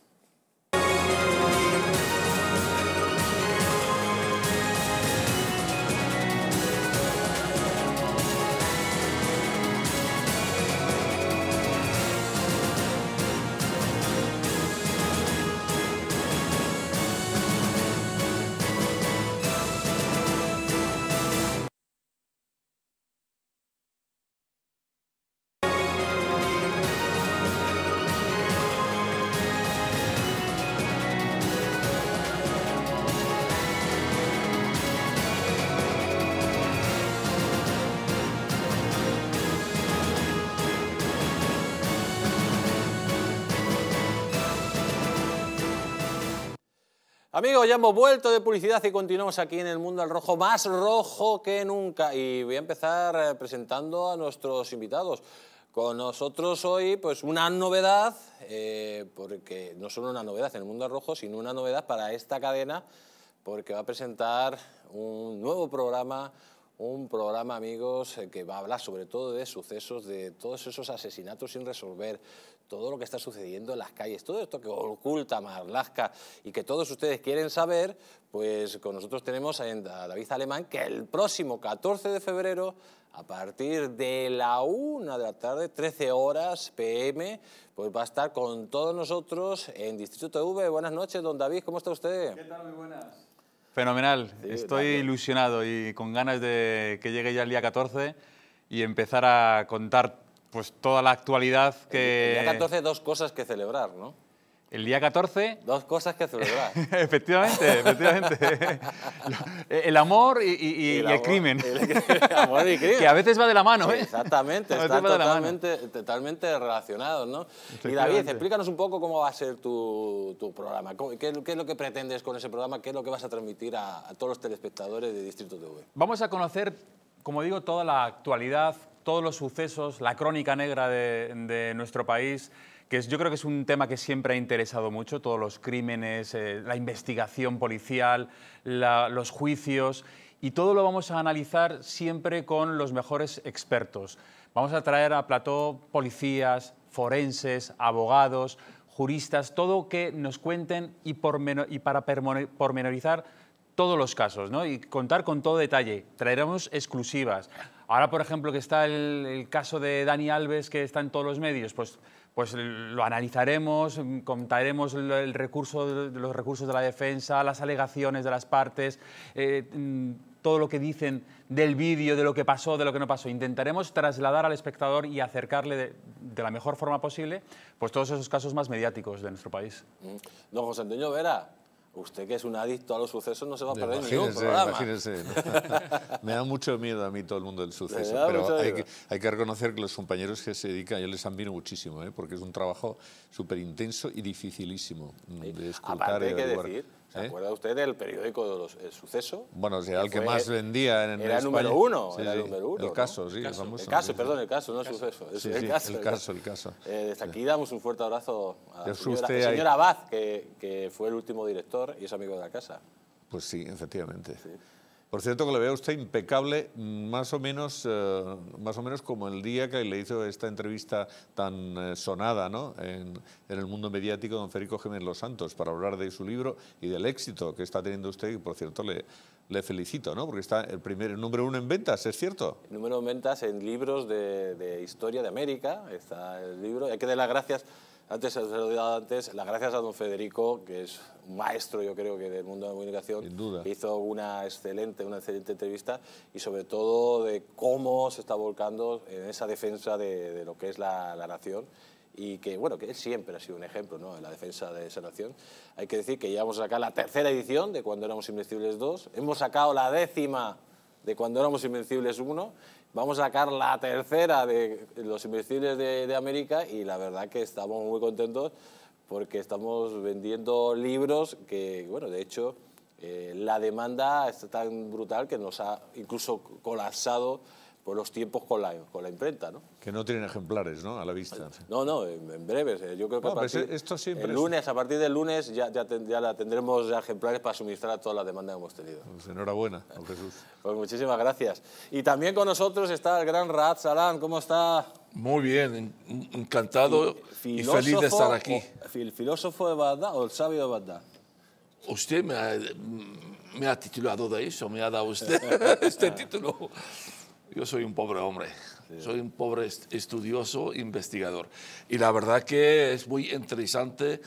Amigos, ya hemos vuelto de publicidad y continuamos aquí en El Mundo al Rojo, más rojo que nunca. Y voy a empezar presentando a nuestros invitados. Con nosotros hoy, pues una novedad, eh, porque no solo una novedad en El Mundo al Rojo, sino una novedad para esta cadena, porque va a presentar un nuevo programa, un programa, amigos, que va a hablar sobre todo de sucesos, de todos esos asesinatos sin resolver, todo lo que está sucediendo en las calles, todo esto que oculta Marlaska y que todos ustedes quieren saber. Pues con nosotros tenemos a David Alemán, que el próximo catorce de febrero, a partir de la una de la tarde, trece horas pe eme, pues va a estar con todos nosotros en Distrito T V. Buenas noches, don David, ¿cómo está usted? ¿Qué tal? Muy buenas. Fenomenal, sí, estoy también ilusionado y con ganas de que llegue ya el día catorce y empezar a contar pues toda la actualidad que... El, el día catorce, dos cosas que celebrar, ¿no? El día catorce... Dos cosas que celebrar. Efectivamente, efectivamente. El amor y, y, y, el, y amor, el crimen. El, el, el amor y crimen. Que a veces va de la mano, ¿eh? Exactamente, están totalmente, totalmente relacionados, ¿no? Y David, explícanos un poco cómo va a ser tu, tu programa. ¿Qué, ¿Qué es lo que pretendes con ese programa? ¿Qué es lo que vas a transmitir a, a todos los telespectadores de Distrito T V? Vamos a conocer, como digo, toda la actualidad, todos los sucesos, la crónica negra de, de nuestro país, que es, yo creo que es un tema que siempre ha interesado mucho, todos los crímenes, eh, la investigación policial, la, los juicios, y todo lo vamos a analizar siempre con los mejores expertos. Vamos a traer a plató policías, forenses, abogados, juristas, todo que nos cuenten y, pormeno, y para pormenorizar todos los casos, ¿no? Y contar con todo detalle, traeremos exclusivas. Ahora, por ejemplo, que está el, el caso de Dani Alves, que está en todos los medios, pues... pues lo analizaremos, contaremos el recurso, los recursos de la defensa, las alegaciones de las partes, eh, todo lo que dicen del vídeo, de lo que pasó, de lo que no pasó. Intentaremos trasladar al espectador y acercarle de, de la mejor forma posible pues todos esos casos más mediáticos de nuestro país. Don José Antonio Vera, usted que es un adicto a los sucesos no se va a perder ningún programa. Imagínese. Me da mucho miedo a mí todo el mundo del suceso, pero hay que, hay que reconocer que los compañeros que se dedican, yo les admiro muchísimo, ¿eh? Porque es un trabajo súper intenso y dificilísimo de escuchar. Aparte, hay que decir, ¿se acuerda usted del periódico de los, El Suceso? Bueno, o sea, el que más vendía en España. Era número uno, era número uno. El caso, sí. El caso, perdón, el caso, no el suceso. El caso, el caso. Desde aquí damos un fuerte abrazo a la señora Abad, que fue el último director y es amigo de la casa. Pues sí, efectivamente. Sí. Por cierto, que le veo a usted impecable, más o menos, eh, más o menos como el día que le hizo esta entrevista tan eh, sonada, ¿no? en, en el mundo mediático, don Federico Jiménez Los Santos, para hablar de su libro y del éxito que está teniendo usted, y por cierto le... Le felicito, ¿no? Porque está el primer, el número uno en ventas, ¿es cierto? El número uno en ventas en libros de, de historia de América, está el libro. Hay que dar las gracias, antes se lo he dado antes, las gracias a don Federico, que es un maestro, yo creo, que del mundo de la comunicación. Sin duda. Hizo una excelente, una excelente entrevista y sobre todo de cómo se está volcando en esa defensa de, de lo que es la, la nación. Y que, bueno, que él siempre ha sido un ejemplo, ¿no?, en la defensa de esa nación. Hay que decir que llevamos acá la tercera edición de Cuando Éramos Invencibles dos, hemos sacado la décima de Cuando Éramos Invencibles uno, vamos a sacar la tercera de Los Invencibles de, de América y la verdad que estamos muy contentos porque estamos vendiendo libros que, bueno, de hecho, eh, la demanda está tan brutal que nos ha incluso colapsado por los tiempos con la, con la imprenta, ¿no? Que no tienen ejemplares, ¿no?, a la vista. No, no, en breves. Yo creo que no, a partir, esto el lunes, es... a partir del lunes ya, ya, ten, ya la tendremos ya ejemplares para suministrar a toda la demanda que hemos tenido. Pues enhorabuena, don Jesús. Pues muchísimas gracias. Y también con nosotros está el gran Rabat Salán. ¿Cómo está? Muy bien, encantado y, y feliz de estar aquí. O, ¿el filósofo de Bagdad o el sabio de Bagdad? Usted me ha, me ha titulado de eso, me ha dado usted este título. Yo soy un pobre hombre, sí. Soy un pobre estudioso, investigador. Y la verdad que es muy interesante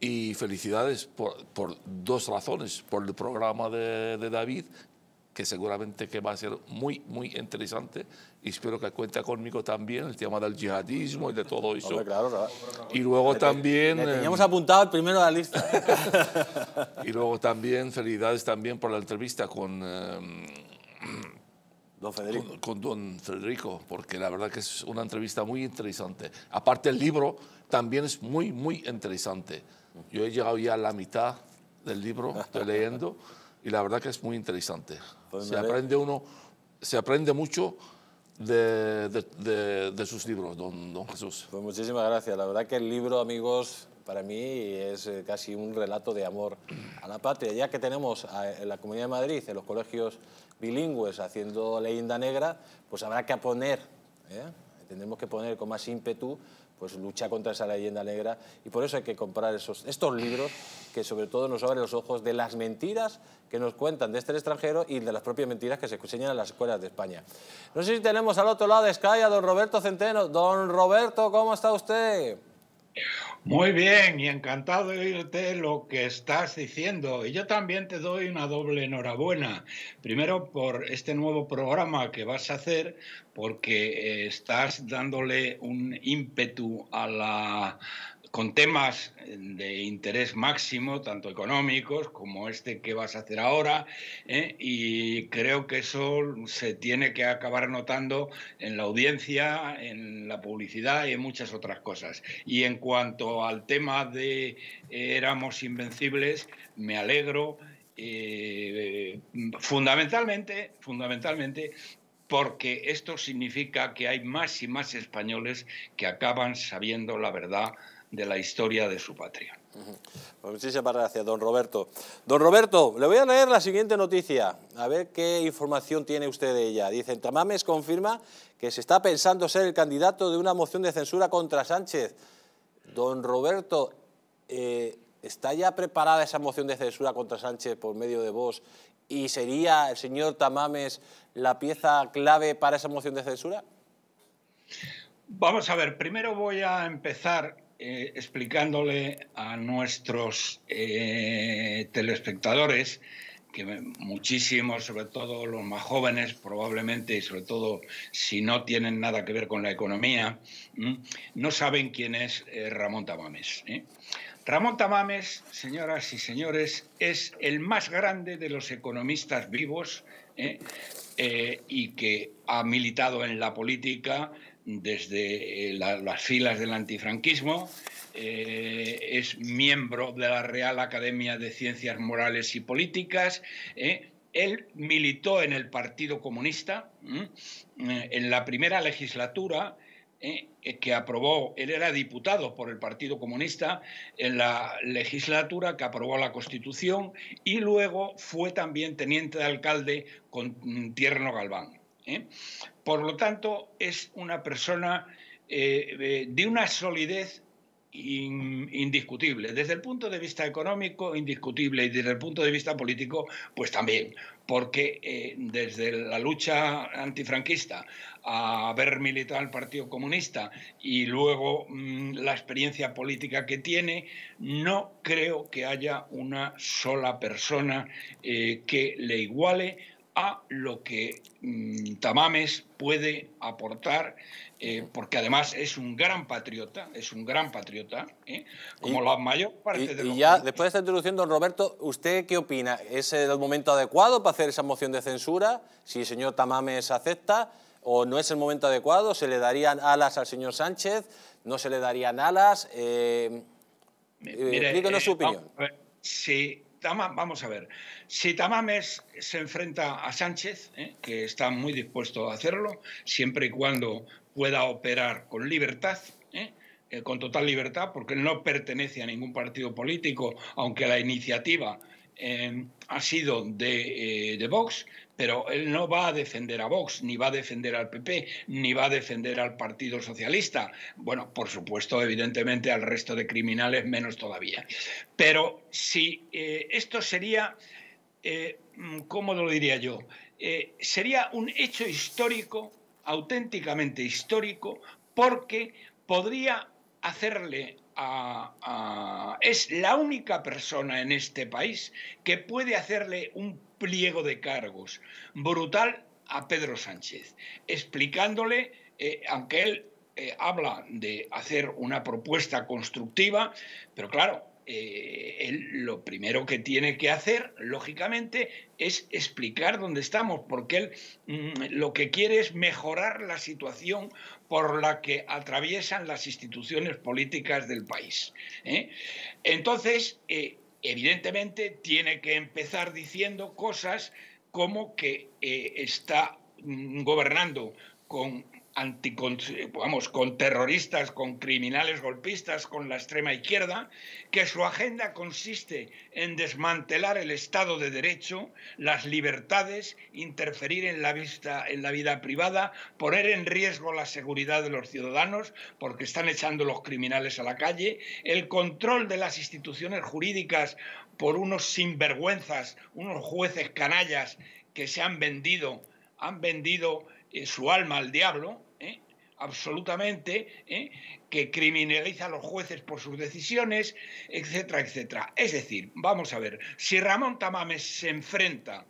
y felicidades por, por dos razones. Por el programa de, de David, que seguramente que va a ser muy, muy interesante. Y espero que cuente conmigo también el tema del yihadismo y de todo eso. Hombre, claro, claro. Y luego le, también... Le teníamos eh, apuntado el primero de la lista. Y luego también, felicidades también por la entrevista con... Eh, Don Federico. Con, con don Federico, porque la verdad que es una entrevista muy interesante. Aparte el libro también es muy, muy interesante. Yo he llegado ya a la mitad del libro, estoy leyendo, y la verdad que es muy interesante. Pues se aprende uno, se aprende mucho de, de, de, de sus libros, don, don Jesús. Pues muchísimas gracias. La verdad que el libro, amigos, para mí es casi un relato de amor a la patria. Ya que tenemos a, en la Comunidad de Madrid, en los colegios bilingües, haciendo leyenda negra, pues habrá que poner, ¿eh? tendremos que poner con más ímpetu, pues lucha contra esa leyenda negra, y por eso hay que comprar esos, estos libros que sobre todo nos abren los ojos de las mentiras que nos cuentan desde el extranjero y de las propias mentiras que se enseñan en las escuelas de España. No sé si tenemos al otro lado de Sky a don Roberto Centeno. Don Roberto, ¿cómo está usted? Muy bien, y encantado de oírte lo que estás diciendo. Y yo también te doy una doble enhorabuena. Primero por este nuevo programa que vas a hacer, porque estás dándole un ímpetu a la... con temas de interés máximo, tanto económicos como este que vas a hacer ahora, ¿eh? y creo que eso se tiene que acabar notando en la audiencia, en la publicidad y en muchas otras cosas. Y en cuanto al tema de eh, éramos invencibles, me alegro eh, fundamentalmente, fundamentalmente, porque esto significa que hay más y más españoles que acaban sabiendo la verdad de la historia de su patria. Pues muchísimas gracias, don Roberto. Don Roberto, le voy a leer la siguiente noticia, a ver qué información tiene usted de ella. Dicen, Tamames confirma que se está pensando ser el candidato de una moción de censura contra Sánchez. Don Roberto, eh, ¿está ya preparada esa moción de censura contra Sánchez por medio de Vox? ¿Y sería el señor Tamames la pieza clave para esa moción de censura? Vamos a ver, primero voy a empezar... Eh, explicándole a nuestros eh, telespectadores, que muchísimos, sobre todo los más jóvenes probablemente, y sobre todo si no tienen nada que ver con la economía, ¿m? no saben quién es eh, Ramón Tamames. ¿eh? Ramón Tamames, señoras y señores, es el más grande de los economistas vivos ¿eh? Eh, y que ha militado en la política desde la, las filas del antifranquismo, eh, es miembro de la Real Academia de Ciencias Morales y Políticas, eh. él militó en el Partido Comunista, eh, en la primera legislatura, eh, que aprobó, él era diputado por el Partido Comunista, en la legislatura que aprobó la Constitución, y luego fue también teniente de alcalde con Tierno Galván. ¿Eh? Por lo tanto, es una persona eh, de una solidez in, indiscutible. Desde el punto de vista económico, indiscutible, y desde el punto de vista político, pues también, porque eh, desde la lucha antifranquista a haber militado en el Partido Comunista y luego mmm, la experiencia política que tiene, no creo que haya una sola persona eh, que le iguale a lo que mmm, Tamames puede aportar, eh, porque además es un gran patriota, es un gran patriota, ¿eh? como y, la mayor parte y, de los... Y ya, grupos. Después de esta introducción, don Roberto, ¿usted qué opina? ¿Es el momento adecuado para hacer esa moción de censura? Si el señor Tamames acepta, ¿o no es el momento adecuado? ¿Se le darían alas al señor Sánchez? ¿No se le darían alas? Eh, Mire, explíquenos eh, su opinión. A ver, sí. Vamos a ver, si Tamames se enfrenta a Sánchez, ¿eh? que está muy dispuesto a hacerlo, siempre y cuando pueda operar con libertad, ¿eh? Eh, con total libertad, porque no pertenece a ningún partido político, aunque la iniciativa eh, ha sido de, eh, de Vox, pero él no va a defender a Vox, ni va a defender al P P, ni va a defender al Partido Socialista. Bueno, por supuesto, evidentemente, al resto de criminales menos todavía. Pero si eh, esto sería, eh, ¿cómo lo diría yo? Eh, sería un hecho histórico, auténticamente histórico, porque podría hacerle... A, a, es la única persona en este país que puede hacerle un pliego de cargos brutal a Pedro Sánchez, explicándole, eh, aunque él eh, habla de hacer una propuesta constructiva, pero claro, eh, él lo primero que tiene que hacer, lógicamente, es explicar dónde estamos, porque él mmm, lo que quiere es mejorar la situación por la que atraviesan las instituciones políticas del país. ¿eh? Entonces, eh, evidentemente tiene que empezar diciendo cosas como que eh, está gobernando con, anti, con, vamos, con terroristas, con criminales golpistas, con la extrema izquierda, que su agenda consiste en desmantelar el Estado de Derecho, las libertades, interferir en la, vista, en la vida privada, poner en riesgo la seguridad de los ciudadanos porque están echando los criminales a la calle, el control de las instituciones jurídicas por unos sinvergüenzas, unos jueces canallas que se han vendido han vendido eh, su alma al diablo, ¿eh? absolutamente, ¿eh? que criminaliza a los jueces por sus decisiones, etcétera, etcétera. Es decir, vamos a ver, si Ramón Tamames se enfrenta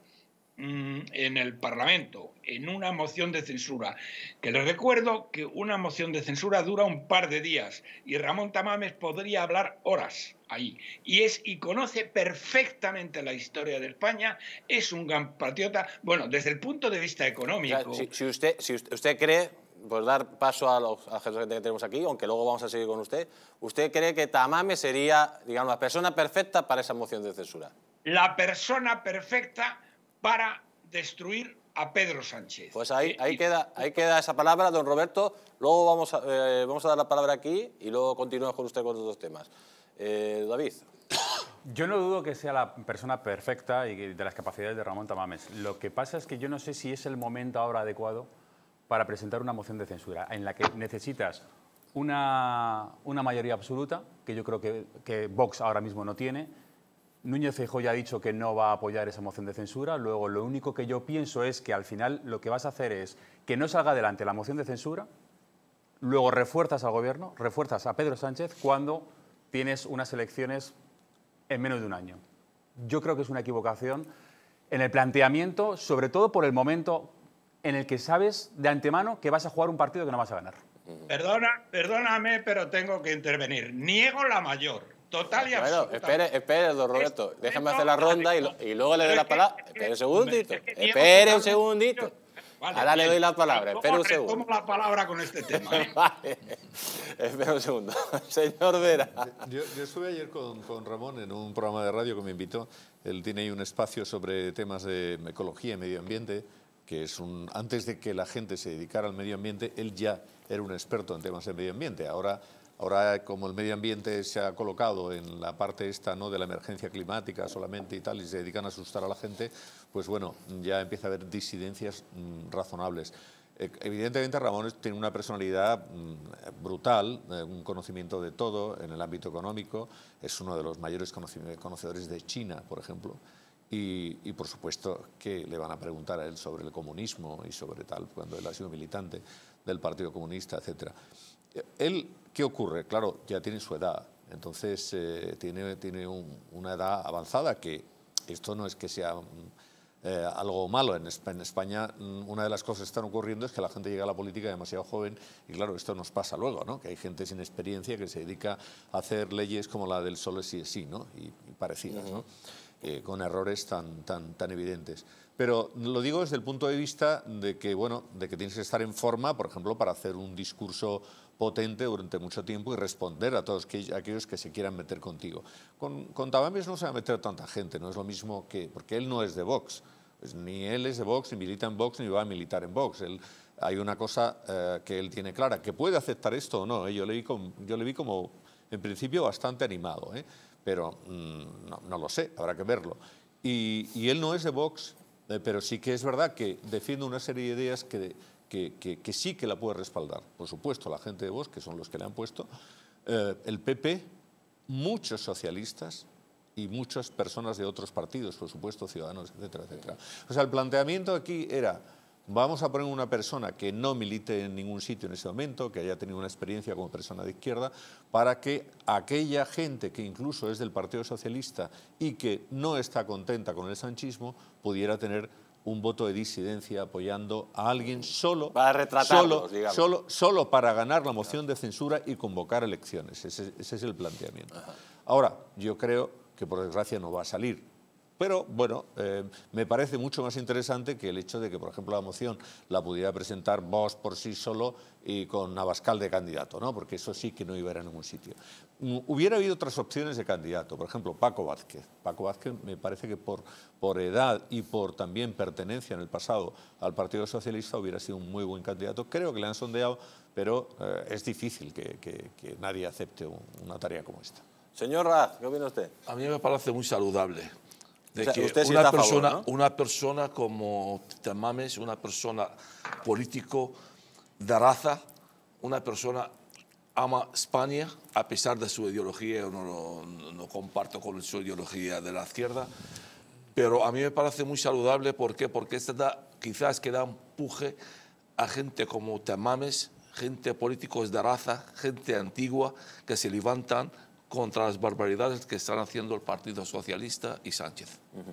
mmm, en el Parlamento en una moción de censura, que les recuerdo que una moción de censura dura un par de días y Ramón Tamames podría hablar horas ahí, y es y conoce perfectamente la historia de España, es un gran patriota, bueno, desde el punto de vista económico. O sea, si, si, usted, si usted cree, pues dar paso a los a gente que tenemos aquí, aunque luego vamos a seguir con usted, ¿usted cree que Tamames sería, digamos, la persona perfecta para esa moción de censura? La persona perfecta para destruir a Pedro Sánchez. Pues ahí, ahí, queda, ahí queda esa palabra, don Roberto. Luego vamos a, eh, vamos a dar la palabra aquí y luego continuamos con usted con los dos temas. Eh, David. Yo no dudo que sea la persona perfecta y de las capacidades de Ramón Tamames. Lo que pasa es que yo no sé si es el momento ahora adecuado para presentar una moción de censura en la que necesitas una, una mayoría absoluta, que yo creo que, que Vox ahora mismo no tiene. Núñez Feijóo ya ha dicho que no va a apoyar esa moción de censura. Luego, lo único que yo pienso es que al final lo que vas a hacer es que no salga adelante la moción de censura, luego refuerzas al gobierno, refuerzas a Pedro Sánchez cuando tienes unas elecciones en menos de un año. Yo creo que es una equivocación en el planteamiento, sobre todo por el momento en el que sabes de antemano que vas a jugar un partido que no vas a ganar. Perdona, perdóname, pero tengo que intervenir. Niego la mayor, total y absoluta. Bueno, espere, espere, don Roberto, déjame hacer la ronda y, lo, y luego le doy la palabra. Espere un segundito, espere un segundito. Vale, ahora bien, le doy la palabra, espera un segundo. Tomo la palabra con este tema. ¿eh? Vale, espera un segundo. Señor Vera. Yo, yo estuve ayer con, con Ramón en un programa de radio que me invitó. Él tiene ahí un espacio sobre temas de ecología y medio ambiente, que es un... Antes de que la gente se dedicara al medio ambiente, él ya era un experto en temas de medio ambiente. Ahora, ahora como el medio ambiente se ha colocado en la parte esta, ¿no?, de la emergencia climática solamente y tal, y se dedican a asustar a la gente, pues bueno, ya empieza a haber disidencias mmm, razonables. Eh, evidentemente Ramón tiene una personalidad mmm, brutal, eh, un conocimiento de todo en el ámbito económico, es uno de los mayores conocedores de China, por ejemplo. Y, y por supuesto que le van a preguntar a él sobre el comunismo y sobre tal, cuando él ha sido militante del Partido Comunista, etcétera. Él, ¿qué ocurre? Claro, ya tiene su edad, entonces eh, tiene, tiene un, una edad avanzada, que esto no es que sea eh, algo malo. En España una de las cosas que están ocurriendo es que la gente llega a la política demasiado joven y claro, esto nos pasa luego, ¿no?, que hay gente sin experiencia que se dedica a hacer leyes como la del solo sí es sí, ¿no?, y, y parecidas, ¿no? Eh, con errores tan, tan, tan evidentes. Pero lo digo desde el punto de vista de que, bueno, de que tienes que estar en forma, por ejemplo, para hacer un discurso potente durante mucho tiempo y responder a todos que, a aquellos que se quieran meter contigo. Con, con Tamames no se va a meter tanta gente, no es lo mismo que... Porque él no es de Vox, pues ni él es de Vox, ni milita en Vox, ni va a militar en Vox. Él, hay una cosa eh, que él tiene clara, que puede aceptar esto o no. Yo le vi como, yo le vi como en principio bastante animado, ¿eh? Pero mmm, no, no lo sé, habrá que verlo. Y, y él no es de Vox, eh, pero sí que es verdad que defiende una serie de ideas que, que, que, que sí que la puede respaldar. Por supuesto, la gente de Vox, que son los que le han puesto, eh, el P P, muchos socialistas y muchas personas de otros partidos, por supuesto, Ciudadanos, etcétera, etcétera. O sea, el planteamiento aquí era... Vamos a poner una persona que no milite en ningún sitio en ese momento, que haya tenido una experiencia como persona de izquierda, para que aquella gente que incluso es del Partido Socialista y que no está contenta con el sanchismo pudiera tener un voto de disidencia apoyando a alguien solo para retratarlos, solo, solo, solo para ganar la moción de censura y convocar elecciones. Ese, ese es el planteamiento. Ahora, yo creo que por desgracia no va a salir. Pero, bueno, eh, me parece mucho más interesante que el hecho de que, por ejemplo, la moción la pudiera presentar Vox por sí solo y con Abascal de candidato, ¿no? Porque eso sí que no iba a ir a ningún sitio. Hubiera habido otras opciones de candidato, por ejemplo, Paco Vázquez. Paco Vázquez me parece que por, por edad y por también pertenencia en el pasado al Partido Socialista hubiera sido un muy buen candidato. Creo que le han sondeado, pero eh, es difícil que, que, que nadie acepte un, una tarea como esta. Señor Raz, ¿qué opina usted? A mí me parece muy saludable. De o sea, que usted sí una, está persona, a favor, ¿no? Una persona como Tamames, una persona político de raza, una persona ama España, a pesar de su ideología, yo no, lo, no comparto con su ideología de la izquierda, pero a mí me parece muy saludable. ¿Por qué? Porque esta da, quizás que da empuje a gente como Tamames, gente políticos de raza, gente antigua, que se levantan contra las barbaridades que están haciendo el Partido Socialista y Sánchez. Uh-huh.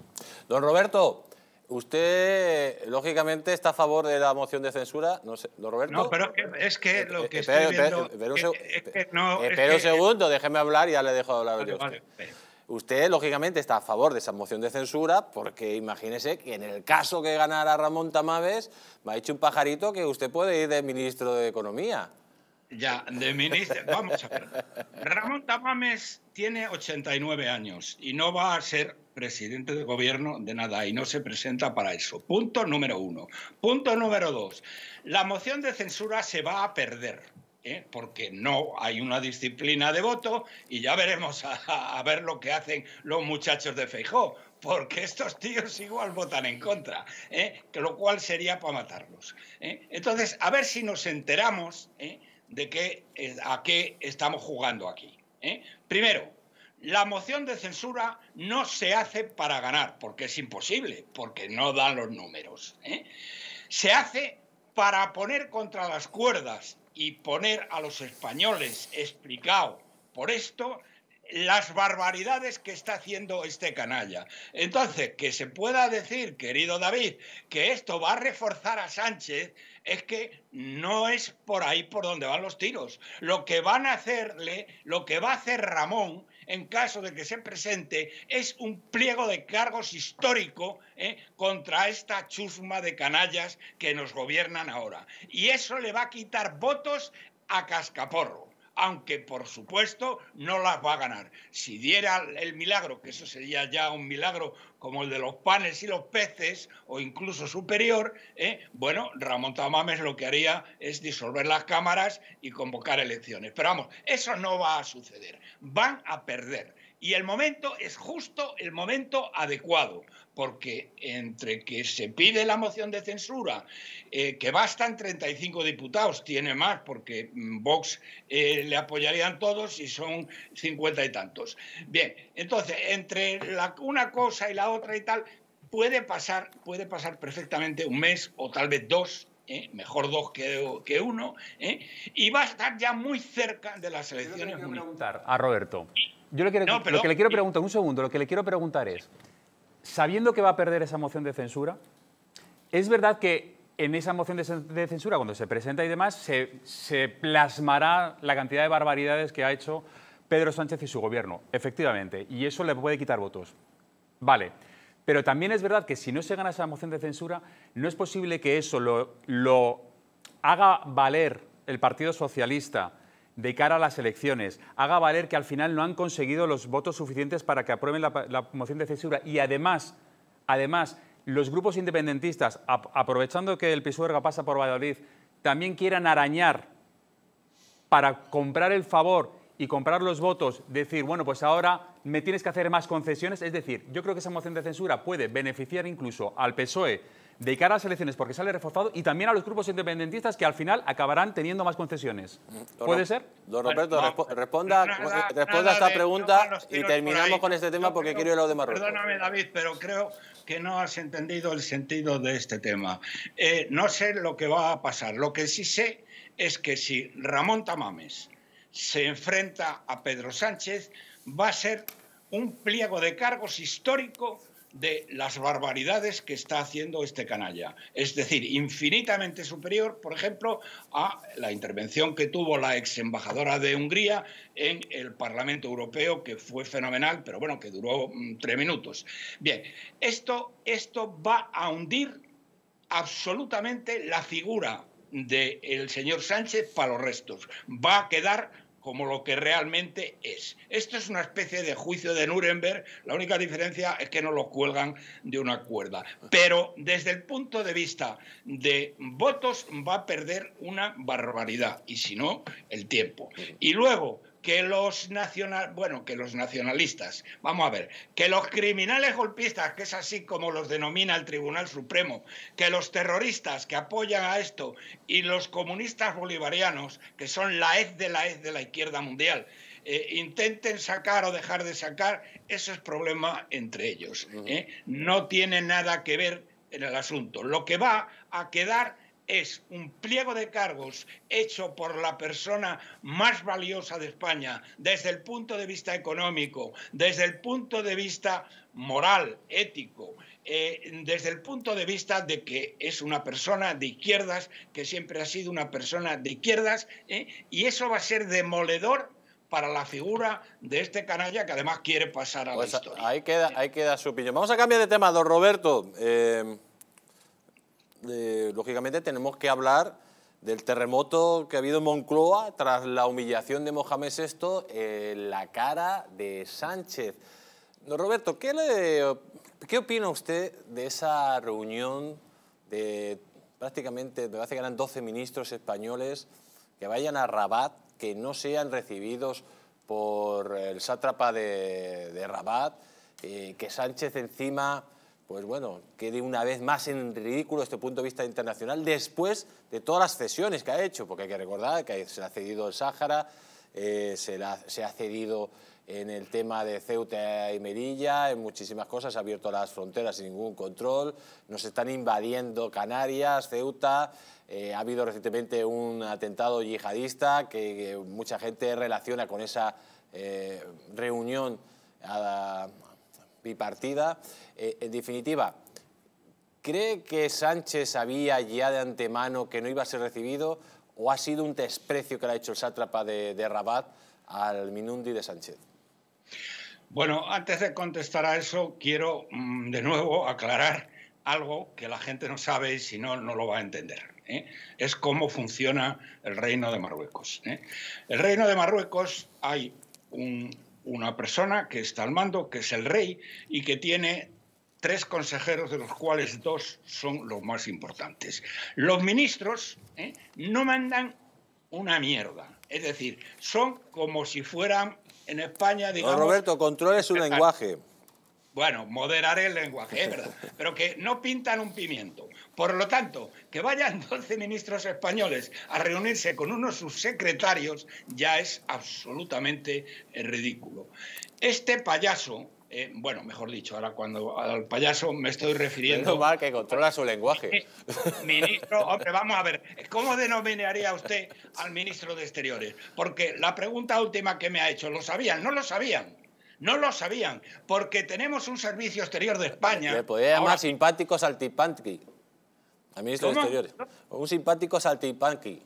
Don Roberto, usted lógicamente está a favor de la moción de censura, ¿no, don Roberto? No, pero es que lo que estoy viendo... Espera un segundo, déjeme hablar y ya le dejo hablar. Vale, vale, vale. Usted lógicamente está a favor de esa moción de censura porque imagínese que en el caso que ganara Ramón Tamames me ha dicho un pajarito que usted puede ir de ministro de Economía. Ya, de ministro, vamos a ver. Ramón Tamames tiene ochenta y nueve años y no va a ser presidente de gobierno de nada y no se presenta para eso. Punto número uno. Punto número dos. La moción de censura se va a perder, ¿eh? Porque no hay una disciplina de voto y ya veremos a, a ver lo que hacen los muchachos de Feijóo. Porque estos tíos igual votan en contra, ¿eh? Que lo cual sería para matarlos, ¿eh? Entonces, a ver si nos enteramos, ¿eh? De qué, a qué estamos jugando aquí, ¿eh? Primero, la moción de censura no se hace para ganar, porque es imposible, porque no dan los números, ¿eh? Se hace para poner contra las cuerdas y poner a los españoles explicado por esto las barbaridades que está haciendo este canalla. Entonces, que se pueda decir, querido David, que esto va a reforzar a Sánchez, es que no es por ahí por donde van los tiros. Lo que van a hacerle, lo que va a hacer Ramón, en caso de que se presente, es un pliego de cargos histórico, ¿eh? Contra esta chusma de canallas que nos gobiernan ahora. Y eso le va a quitar votos a cascaporro. Aunque, por supuesto, no las va a ganar. Si diera el milagro, que eso sería ya un milagro como el de los panes y los peces, o incluso superior, ¿eh? Bueno, Ramón Tamames lo que haría es disolver las cámaras y convocar elecciones. Pero vamos, eso no va a suceder. Van a perder. Y el momento es justo el momento adecuado, porque entre que se pide la moción de censura, eh, que bastan treinta y cinco diputados, tiene más, porque Vox eh, le apoyarían todos y son cincuenta y tantos. Bien, entonces, entre la, una cosa y la otra y tal, puede pasar, puede pasar perfectamente un mes o tal vez dos, ¿eh? Mejor dos que, que uno, ¿eh? Y va a estar ya muy cerca de las elecciones. Yo quiero preguntar a Roberto. Yo le quiero, no, pero, lo que le quiero preguntar, un segundo, lo que le quiero preguntar es, sabiendo que va a perder esa moción de censura, ¿es verdad que en esa moción de censura, cuando se presenta y demás, se, se plasmará la cantidad de barbaridades que ha hecho Pedro Sánchez y su gobierno? Efectivamente, y eso le puede quitar votos. Vale, pero también es verdad que si no se gana esa moción de censura, no es posible que eso lo, lo haga valer el Partido Socialista de cara a las elecciones, haga valer que al final no han conseguido los votos suficientes para que aprueben la, la moción de censura y además, además los grupos independentistas, a, aprovechando que el Pisuerga pasa por Valladolid, también quieran arañar para comprar el favor y comprar los votos, decir, bueno, pues ahora me tienes que hacer más concesiones. Es decir, yo creo que esa moción de censura puede beneficiar incluso al P S O E de cara a las elecciones porque sale reforzado y también a los grupos independentistas que al final acabarán teniendo más concesiones. ¿Puede ser? Don Roberto, bueno, no, resp responda, nada, responda a esta pregunta y terminamos con este tema. Yo porque creo, quiero ir a lo de Marruecos. Perdóname, David, pero creo que no has entendido el sentido de este tema. Eh, no sé lo que va a pasar. Lo que sí sé es que si Ramón Tamames se enfrenta a Pedro Sánchez, va a ser un pliego de cargos histórico de las barbaridades que está haciendo este canalla. Es decir, infinitamente superior, por ejemplo, a la intervención que tuvo la ex embajadora de Hungría en el Parlamento Europeo, que fue fenomenal, pero bueno, que duró mm, tres minutos. Bien, esto, esto va a hundir absolutamente la figura del señor Sánchez para los restos. Va a quedar como lo que realmente es. Esto es una especie de juicio de Nuremberg, la única diferencia es que no lo cuelgan de una cuerda. Pero desde el punto de vista de votos va a perder una barbaridad, y si no, el tiempo. Y luego, que los nacional, bueno, que los nacionalistas, vamos a ver, que los criminales golpistas, que es así como los denomina el Tribunal Supremo, que los terroristas que apoyan a esto y los comunistas bolivarianos, que son la hez de la hez de la izquierda mundial, eh, intenten sacar o dejar de sacar, eso es problema entre ellos, ¿eh? No tiene nada que ver en el asunto. Lo que va a quedar es un pliego de cargos hecho por la persona más valiosa de España, desde el punto de vista económico, desde el punto de vista moral, ético, eh, desde el punto de vista de que es una persona de izquierdas, que siempre ha sido una persona de izquierdas, eh, y eso va a ser demoledor para la figura de este canalla que además quiere pasar a pues la historia. Ahí queda, ahí queda su opinión. Vamos a cambiar de tema, don Roberto. Eh... Eh, lógicamente tenemos que hablar del terremoto que ha habido en Moncloa tras la humillación de Mohamed sexto eh, la cara de Sánchez. Don Roberto, ¿qué, le, ¿qué opina usted de esa reunión de prácticamente, me parece que eran doce ministros españoles que vayan a Rabat, que no sean recibidos por el sátrapa de, de Rabat, eh, que Sánchez encima, pues bueno, quede una vez más en ridículo desde el punto de vista internacional después de todas las cesiones que ha hecho? Porque hay que recordar que se le ha cedido el Sáhara, eh, se, la, se ha cedido en el tema de Ceuta y Melilla, en muchísimas cosas, se ha abierto las fronteras sin ningún control, nos están invadiendo Canarias, Ceuta, eh, ha habido recientemente un atentado yihadista que, que mucha gente relaciona con esa eh, reunión a, a bipartida. Eh, en definitiva, ¿cree que Sánchez sabía ya de antemano que no iba a ser recibido o ha sido un desprecio que le ha hecho el sátrapa de, de Rabat al Minundi de Sánchez? Bueno, antes de contestar a eso, quiero mmm, de nuevo aclarar algo que la gente no sabe y si no, no lo va a entender, ¿eh? Es cómo funciona el Reino de Marruecos, ¿eh? El Reino de Marruecos hay un... una persona que está al mando, que es el rey, y que tiene tres consejeros, de los cuales dos son los más importantes. Los ministros ¿eh? no mandan una mierda. Es decir, son como si fueran en España, digamos... Don Roberto, controle su lenguaje. Bueno, moderaré el lenguaje, es verdad, pero que no pintan un pimiento. Por lo tanto, que vayan doce ministros españoles a reunirse con uno de sus secretarios ya es absolutamente ridículo. Este payaso, eh, bueno, mejor dicho, ahora cuando al payaso me estoy refiriendo... Es mal que controla su lenguaje. Ministro, hombre, vamos a ver, ¿cómo denominaría usted al ministro de Exteriores? Porque la pregunta última que me ha hecho, ¿lo sabían? ¿No lo sabían? No lo sabían, porque tenemos un servicio exterior de España... Le podría llamar ahora... simpático saltipanqui, al ministro de Exteriores. Un simpático saltipanqui.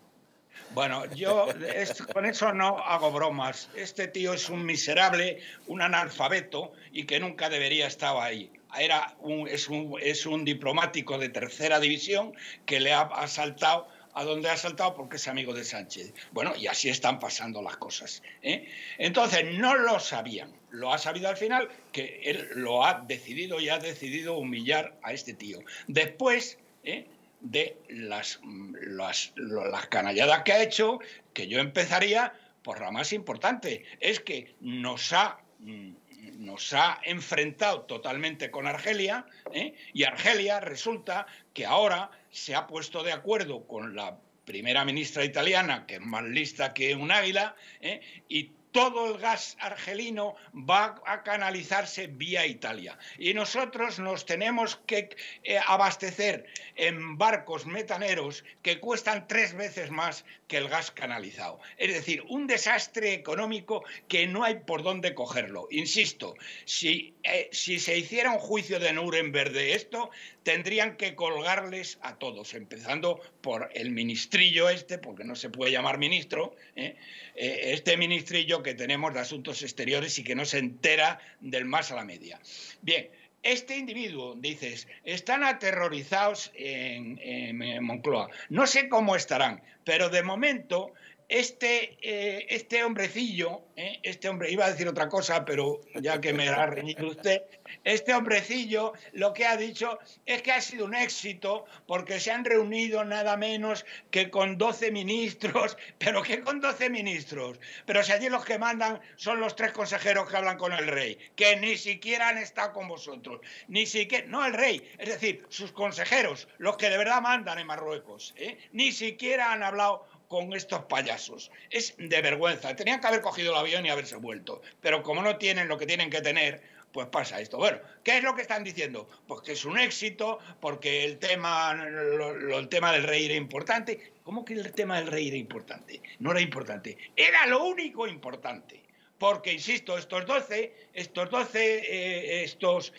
Bueno, yo es, con eso no hago bromas. Este tío es un miserable, un analfabeto y que nunca debería estar ahí. Era un, es, un, es un diplomático de tercera división que le ha asaltado... a donde ha saltado porque es amigo de Sánchez. Bueno, y así están pasando las cosas, ¿eh? Entonces, no lo sabían. Lo ha sabido al final, que él lo ha decidido y ha decidido humillar a este tío. Después ¿eh? de las, las, las canalladas que ha hecho, que yo empezaría por la más importante, es que nos ha... nos ha enfrentado totalmente con Argelia, ¿eh? y Argelia resulta que ahora se ha puesto de acuerdo con la primera ministra italiana, que es más lista que un águila, ¿eh? y todo el gas argelino va a canalizarse vía Italia. Y nosotros nos tenemos que eh, abastecer en barcos metaneros que cuestan tres veces más que el gas canalizado. Es decir, un desastre económico que no hay por dónde cogerlo. Insisto, si, eh, si se hiciera un juicio de Nuremberg de esto, tendrían que colgarles a todos, empezando por el ministrillo este, porque no se puede llamar ministro, ¿eh? este ministrillo que tenemos de Asuntos Exteriores y que no se entera del más a la media. Bien, este individuo, dices, están aterrorizados en, en Moncloa. No sé cómo estarán, pero de momento... Este, eh, este hombrecillo, eh, este hombre, iba a decir otra cosa, pero ya que me ha reñido usted, este hombrecillo lo que ha dicho es que ha sido un éxito porque se han reunido nada menos que con doce ministros. ¿Pero qué con doce ministros? Pero si allí los que mandan son los tres consejeros que hablan con el rey, que ni siquiera han estado con vosotros, ni siquiera, no el rey, es decir, sus consejeros, los que de verdad mandan en Marruecos, eh, ni siquiera han hablado con estos payasos. Es de vergüenza. Tenían que haber cogido el avión y haberse vuelto. Pero como no tienen lo que tienen que tener, pues pasa esto. Bueno, ¿qué es lo que están diciendo? Pues que es un éxito, porque el tema, lo, lo, el tema del rey era importante. ¿Cómo que el tema del rey era importante? No era importante. Era lo único importante. Porque, insisto, estos doce, estos doce, eh, estos,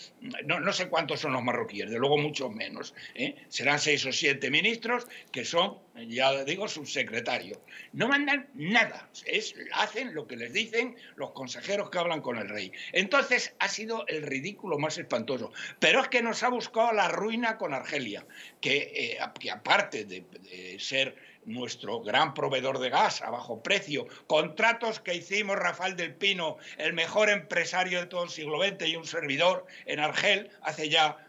no, no sé cuántos son los marroquíes, de luego muchos menos, ¿eh? serán seis o siete ministros que son, ya digo, subsecretarios. No mandan nada, es, hacen lo que les dicen los consejeros que hablan con el rey. Entonces, ha sido el ridículo más espantoso. Pero es que nos ha buscado la ruina con Argelia, que, eh, que aparte de, de ser... nuestro gran proveedor de gas a bajo precio, contratos que hicimos Rafael del Pino, el mejor empresario de todo el siglo veinte y un servidor en Argel, hace ya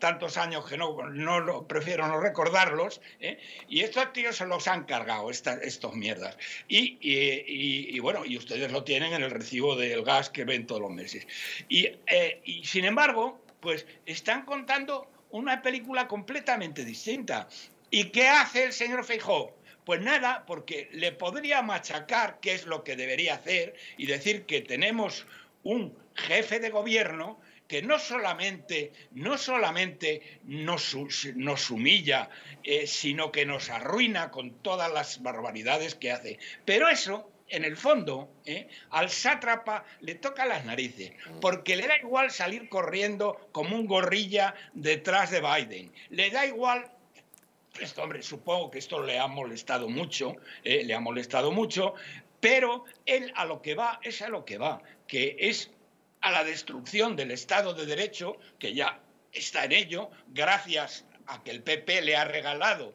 tantos años que no, no, no prefiero no recordarlos, ¿eh? y estos tíos se los han cargado, estas estos mierdas. Y, y, y, y bueno, y ustedes lo tienen en el recibo del gas que ven todos los meses. Y, eh, y sin embargo, pues están contando una película completamente distinta. ¿Y qué hace el señor Feijóo? Pues nada, porque le podría machacar, que es lo que debería hacer, y decir que tenemos un jefe de gobierno que no solamente, no solamente nos, nos humilla, eh, sino que nos arruina con todas las barbaridades que hace. Pero eso... en el fondo, ¿eh? al sátrapa le toca las narices, porque le da igual salir corriendo como un gorrilla detrás de Biden. Le da igual... Esto, hombre, supongo que esto le ha molestado mucho, eh, le ha molestado mucho, pero él a lo que va es a lo que va, que es a la destrucción del Estado de Derecho, que ya está en ello, gracias a que el P P le ha regalado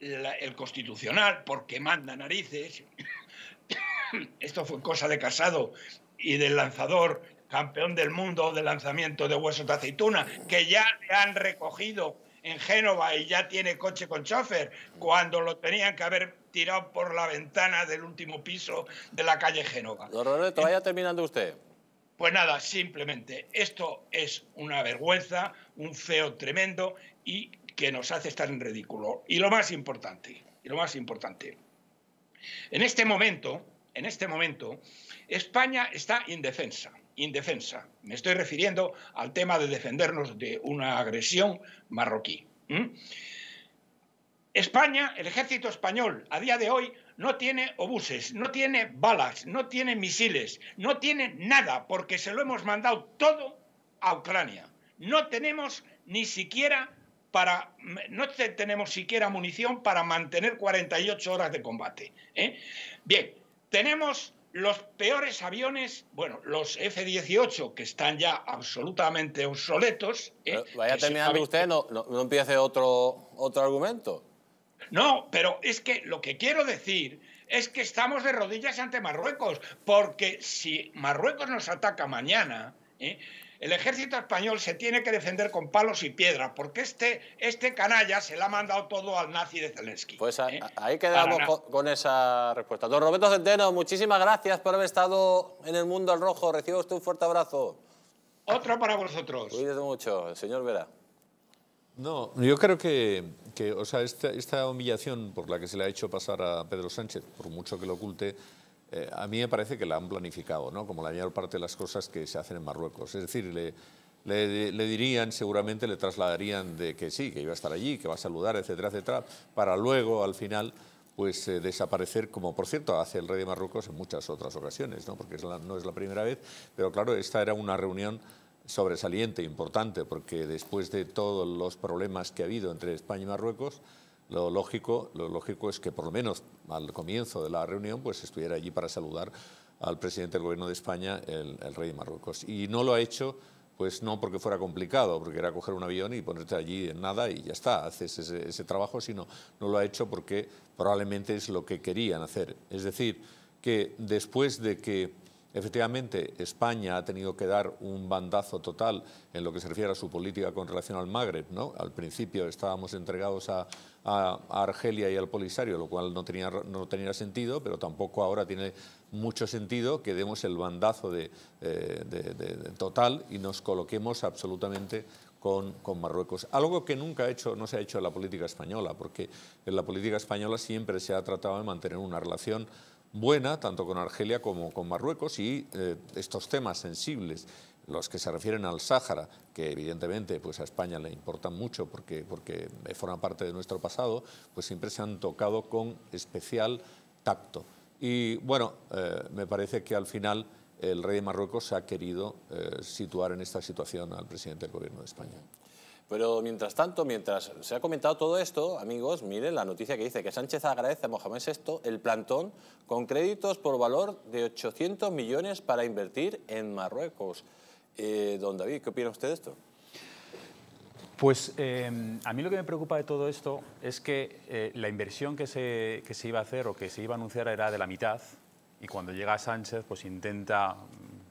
la, el Constitucional, porque manda narices... Esto fue cosa de Casado y del lanzador, campeón del mundo de lanzamiento de huesos de aceituna, que ya le han recogido en Génova y ya tiene coche con chofer, cuando lo tenían que haber tirado por la ventana del último piso de la calle Génova. Don Roberto, vaya terminando usted. Pues nada, simplemente, esto es una vergüenza, un feo tremendo y que nos hace estar en ridículo. Y lo más importante, y lo más importante, en este momento... En este momento, España está indefensa, indefensa. Me estoy refiriendo al tema de defendernos de una agresión marroquí. ¿Mm? España, el ejército español, a día de hoy, no tiene obuses, no tiene balas, no tiene misiles, no tiene nada, porque se lo hemos mandado todo a Ucrania. No tenemos ni siquiera... Para, no tenemos siquiera munición para mantener cuarenta y ocho horas de combate, ¿eh? Bien. Tenemos los peores aviones, bueno, los F dieciocho, que están ya absolutamente obsoletos. Eh, vaya terminando usted, no, no, no empiece otro, otro argumento. No, pero es que lo que quiero decir es que estamos de rodillas ante Marruecos, porque si Marruecos nos ataca mañana... Eh, El ejército español se tiene que defender con palos y piedras, porque este, este canalla se le ha mandado todo al nazi de Zelensky. Pues a, ¿eh? ahí quedamos con, con esa respuesta. Don Roberto Centeno, muchísimas gracias por haber estado en El Mundo al Rojo. Reciba usted un fuerte abrazo. Otro para vosotros. Cuídate mucho, el señor Vera. No, yo creo que, que o sea, esta, esta humillación por la que se le ha hecho pasar a Pedro Sánchez, por mucho que lo oculte, eh, a mí me parece que la han planificado, ¿no? Como la mayor parte de las cosas que se hacen en Marruecos. Es decir, le, le, le dirían, seguramente le trasladarían de que sí, que iba a estar allí, que va a saludar, etcétera, etcétera, para luego, al final, pues eh, desaparecer, como por cierto hace el rey de Marruecos en muchas otras ocasiones, ¿no? Porque es la, no es la primera vez, pero claro, esta era una reunión sobresaliente, importante, porque después de todos los problemas que ha habido entre España y Marruecos, lo lógico, lo lógico es que por lo menos al comienzo de la reunión pues estuviera allí para saludar al presidente del gobierno de España, el, el rey de Marruecos. Y no lo ha hecho, pues no porque fuera complicado, porque era coger un avión y ponerte allí en nada y ya está, haces ese, ese trabajo, sino no lo ha hecho porque probablemente es lo que querían hacer. Es decir, que después de que efectivamente España ha tenido que dar un bandazo total en lo que se refiere a su política con relación al Magreb, ¿no? Al principio estábamos entregados a, a, a Argelia y al Polisario, lo cual no tenía, no tenía sentido, pero tampoco ahora tiene mucho sentido que demos el bandazo de, eh, de, de, de total y nos coloquemos absolutamente con, con Marruecos. Algo que nunca ha hecho, no se ha hecho en la política española, porque en la política española siempre se ha tratado de mantener una relación buena, tanto con Argelia como con Marruecos, y eh, estos temas sensibles, los que se refieren al Sáhara, que evidentemente pues a España le importan mucho porque, porque forman parte de nuestro pasado, pues siempre se han tocado con especial tacto. Y bueno, eh, me parece que al final el rey de Marruecos ha querido eh, situar en esta situación al presidente del gobierno de España. Pero mientras tanto, mientras se ha comentado todo esto, amigos, miren la noticia que dice que Sánchez agradece a Mohamed sexto el plantón con créditos por valor de ochocientos millones para invertir en Marruecos. Eh, don David, ¿qué opina usted de esto? Pues eh, a mí lo que me preocupa de todo esto es que eh, la inversión que se, que se iba a hacer o que se iba a anunciar era de la mitad, y cuando llega Sánchez pues intenta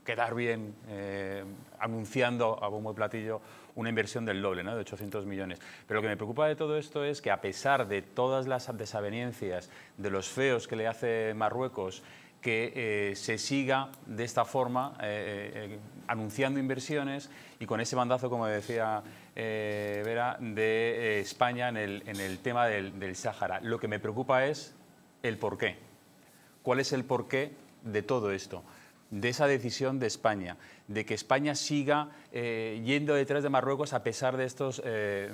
quedar bien eh, anunciando a bombo y platillo una inversión del doble, ¿no? De ochocientos millones. Pero lo que me preocupa de todo esto es que, a pesar de todas las desavenencias, de los feos que le hace Marruecos, que eh, se siga de esta forma eh, eh, anunciando inversiones y con ese bandazo, como decía eh, Vera, de eh, España en el, en el tema del, del Sáhara. Lo que me preocupa es el porqué. ¿Cuál es el porqué de todo esto? De esa decisión de España, de que España siga eh, yendo detrás de Marruecos a pesar de estos eh,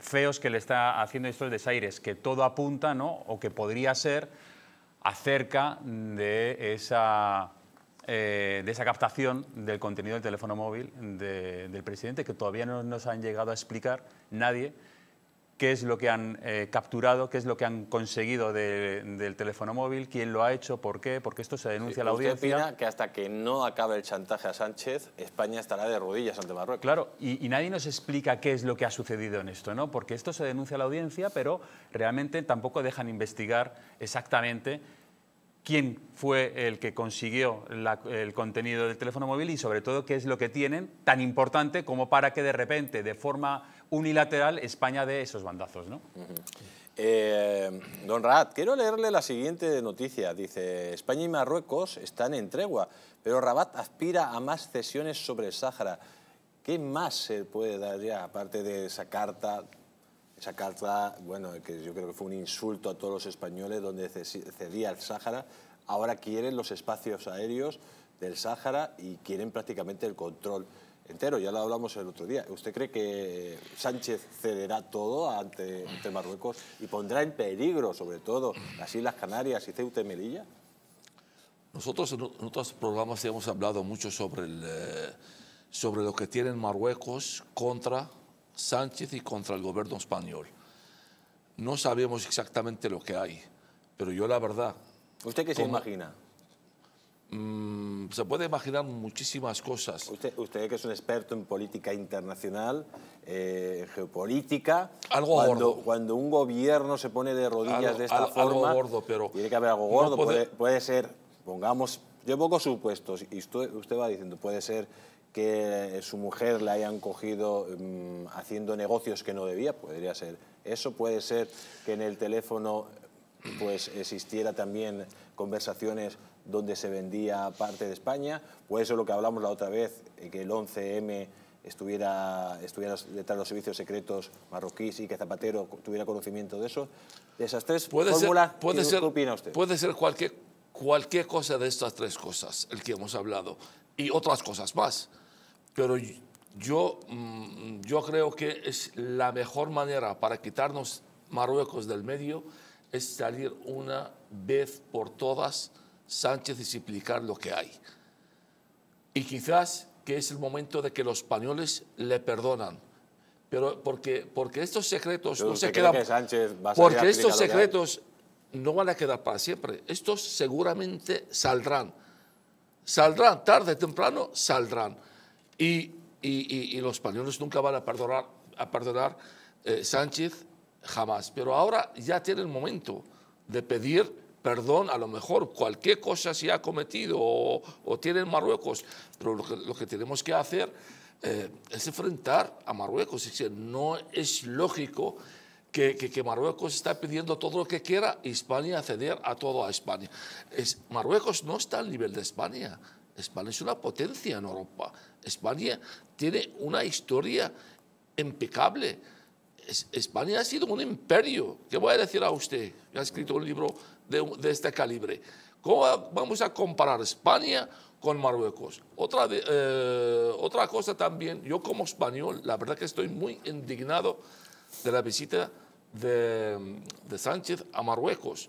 feos que le está haciendo estos desaires, que todo apunta, ¿no?, o que podría ser acerca de esa, eh, de esa captación del contenido del teléfono móvil de, del presidente, que todavía no nos han llegado a explicar nadie qué es lo que han eh, capturado, qué es lo que han conseguido de, del teléfono móvil, quién lo ha hecho, por qué, porque esto se denuncia sí, a la audiencia. ¿Usted opina que hasta que no acabe el chantaje a Sánchez, España estará de rodillas ante Marruecos? Claro, y, y nadie nos explica qué es lo que ha sucedido en esto, ¿no? Porque esto se denuncia a la audiencia, pero realmente tampoco dejan investigar exactamente quién fue el que consiguió la, el contenido del teléfono móvil y, sobre todo, qué es lo que tienen tan importante como para que, de repente, de forma unilateral, España dé esos bandazos, ¿no? Uh-huh. eh, don Rabat, quiero leerle la siguiente noticia. Dice, España y Marruecos están en tregua, pero Rabat aspira a más cesiones sobre el Sáhara. ¿Qué más se puede dar ya, aparte de esa carta? Esa carta, bueno, que yo creo que fue un insulto a todos los españoles, donde cedía el Sáhara. Ahora quieren los espacios aéreos del Sáhara y quieren prácticamente el control entero. Ya lo hablamos el otro día. ¿Usted cree que Sánchez cederá todo ante, ante Marruecos y pondrá en peligro, sobre todo, las Islas Canarias y Ceuta y Melilla? Nosotros en otros programas hemos hablado mucho sobre, el, sobre lo que tienen Marruecos contra Sánchez y contra el gobierno español. No sabemos exactamente lo que hay, pero yo la verdad... ¿Usted qué se imagina? Mmm, se puede imaginar muchísimas cosas. Usted, usted que es un experto en política internacional, eh, en geopolítica... Algo cuando, gordo. Cuando un gobierno se pone de rodillas algo, de esta algo, forma... Algo gordo, pero... Tiene que haber algo gordo, no puede... Puede, puede ser, pongamos... Yo pongo supuestos y usted, usted va diciendo, puede ser que su mujer la hayan cogido mmm, haciendo negocios que no debía, podría ser. Eso puede ser que en el teléfono pues existiera también conversaciones donde se vendía parte de España. Puede ser lo que hablamos la otra vez, que el once eme estuviera, estuviera detrás de los servicios secretos marroquíes y que Zapatero tuviera conocimiento de eso. De esas tres fórmulas, ¿qué opina usted? Puede ser cualquier cualquier cosa de estas tres cosas, el que hemos hablado, y otras cosas más. Pero yo, yo creo que es la mejor manera para quitarnos Marruecos del medio es salir una vez por todas Sánchez y explicar lo que hay. Y quizás que es el momento de que los españoles le perdonan. Pero porque, porque estos secretos no se quedan, porque estos secretos no van a quedar para siempre. Estos seguramente saldrán. Saldrán, tarde o temprano saldrán. Y, y, y, y los españoles nunca van a perdonar a perdonar eh, Sánchez, jamás. Pero ahora ya tiene el momento de pedir perdón, a lo mejor cualquier cosa se ha cometido o, o tiene en Marruecos. Pero lo que, lo que tenemos que hacer eh, es enfrentar a Marruecos. Es decir, no es lógico que, que, que Marruecos está pidiendo todo lo que quiera y España ceder a todo a España. Es, Marruecos no está al nivel de España. España es una potencia en Europa. España tiene una historia impecable. Es, España ha sido un imperio. ¿Qué voy a decir a usted? Ha escrito un libro de, de este calibre. ¿Cómo vamos a comparar España con Marruecos? Otra, de, eh, otra cosa también, yo como español, la verdad que estoy muy indignado de la visita de, de Sánchez a Marruecos.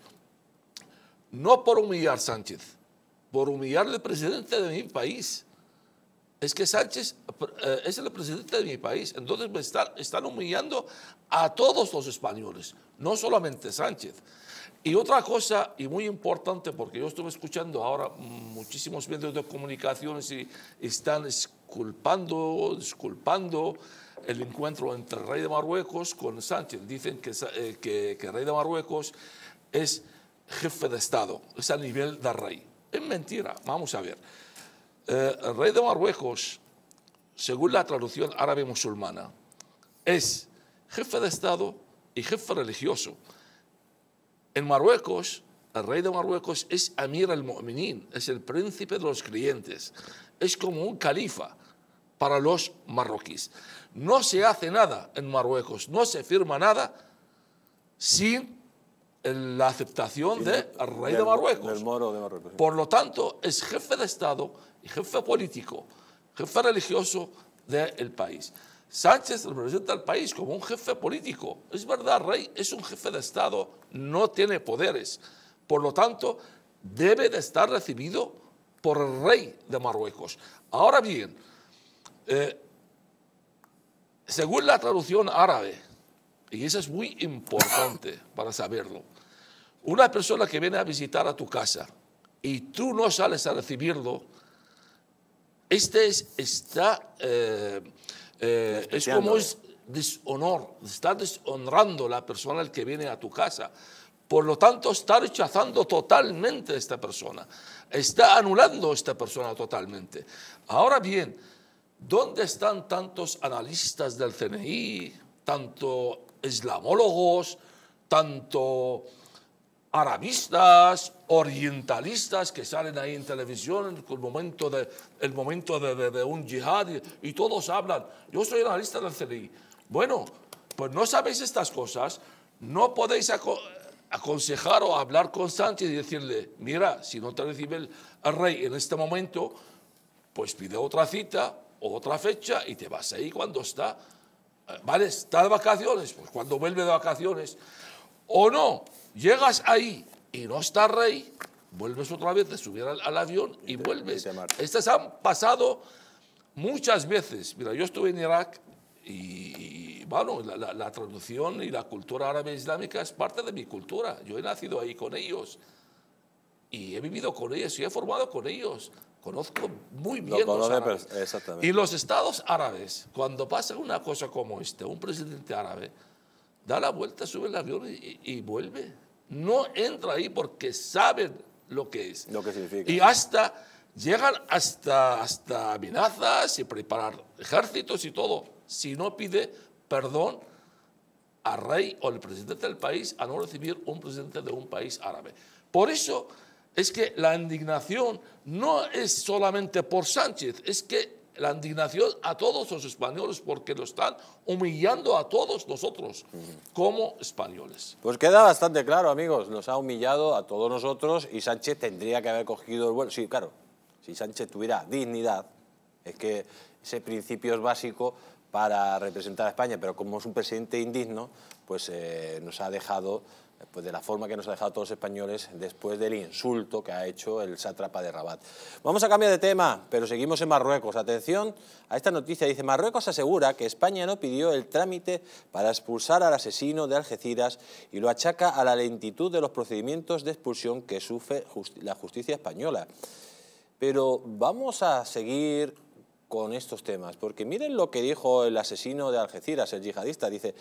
No por humillar a Sánchez, por humillar al presidente de mi país. Es que Sánchez eh, es el presidente de mi país, entonces me está, están humillando a todos los españoles, no solamente Sánchez. Y otra cosa, y muy importante, porque yo estuve escuchando ahora muchísimos medios de comunicaciones y están disculpando, disculpando el encuentro entre el rey de Marruecos con Sánchez. Dicen que, eh, que, que el rey de Marruecos es jefe de Estado, es a nivel de rey. Es mentira, vamos a ver. Eh, el rey de Marruecos, según la traducción árabe musulmana, es jefe de Estado y jefe religioso. En Marruecos, el rey de Marruecos es Amir al-Mu'minin, es el príncipe de los creyentes, es como un califa para los marroquíes. No se hace nada en Marruecos, no se firma nada sin la aceptación del rey de Marruecos. Del moro de Marruecos. Por lo tanto, es jefe de Estado y jefe político, jefe religioso del país. Sánchez representa al país como un jefe político. Es verdad, rey es un jefe de Estado, no tiene poderes. Por lo tanto, debe de estar recibido por el rey de Marruecos. Ahora bien, eh, según la traducción árabe, y eso es muy importante para saberlo, una persona que viene a visitar a tu casa y tú no sales a recibirlo, este es, está, eh, eh, es como es deshonor, está deshonrando a la persona al que viene a tu casa. Por lo tanto, está rechazando totalmente a esta persona, está anulando a esta persona totalmente. Ahora bien, ¿dónde están tantos analistas del C N I, tanto islamólogos, tanto arabistas, orientalistas que salen ahí en televisión en el momento de, el momento de, de, de un yihad y, y todos hablan? Yo soy analista del C N I. Bueno, pues no sabéis estas cosas, no podéis aco aconsejar o hablar con Sánchez y decirle, mira, si no te recibe el, el rey en este momento, pues pide otra cita o otra fecha y te vas ahí cuando está. Vale, está de vacaciones, pues cuando vuelve de vacaciones. O no, llegas ahí y no está rey, vuelves otra vez de subir al, al avión y, y te, vuelves. Y estas han pasado muchas veces. Mira, yo estuve en Irak y, y bueno, la, la, la traducción y la cultura árabe islámica es parte de mi cultura. Yo he nacido ahí con ellos y he vivido con ellos y he formado con ellos. Conozco muy bien no, los árabes. Exactamente. Y los estados árabes, cuando pasa una cosa como esta, un presidente árabe da la vuelta, sube el avión y, y vuelve. No entra ahí porque saben lo que es. Lo que significa. Y hasta llegan hasta, hasta amenazas y preparar ejércitos y todo. Si no pide perdón al rey o al presidente del país a no recibir un presidente de un país árabe. Por eso es que la indignación no es solamente por Sánchez, es que la indignación a todos los españoles porque lo están humillando a todos nosotros como españoles. Pues queda bastante claro, amigos, nos ha humillado a todos nosotros y Sánchez tendría que haber cogido el vuelo. Sí, claro, si Sánchez tuviera dignidad, es que ese principio es básico para representar a España, pero como es un presidente indigno, pues eh, nos ha dejado, pues de la forma que nos ha dejado a todos los españoles después del insulto que ha hecho el sátrapa de Rabat. Vamos a cambiar de tema, pero seguimos en Marruecos. Atención a esta noticia, dice: Marruecos asegura que España no pidió el trámite para expulsar al asesino de Algeciras y lo achaca a la lentitud de los procedimientos de expulsión que sufre justi- la justicia española. Pero vamos a seguir con estos temas, porque miren lo que dijo el asesino de Algeciras, el yihadista, dice: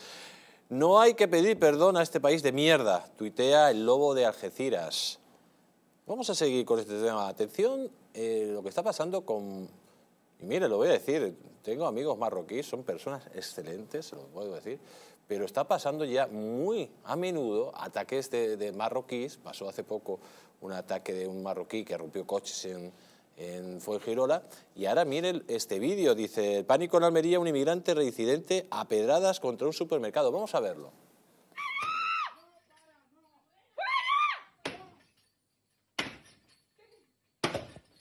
no hay que pedir perdón a este país de mierda, tuitea el lobo de Algeciras. Vamos a seguir con este tema. Atención, eh, lo que está pasando con... Y mire, lo voy a decir, tengo amigos marroquíes, son personas excelentes, se lo puedo decir, pero está pasando ya muy a menudo ataques de, de marroquíes. Pasó hace poco un ataque de un marroquí que rompió coches en... en Fuengirola, y ahora miren este vídeo, dice: el pánico en Almería, un inmigrante reincidente a pedradas contra un supermercado. Vamos a verlo.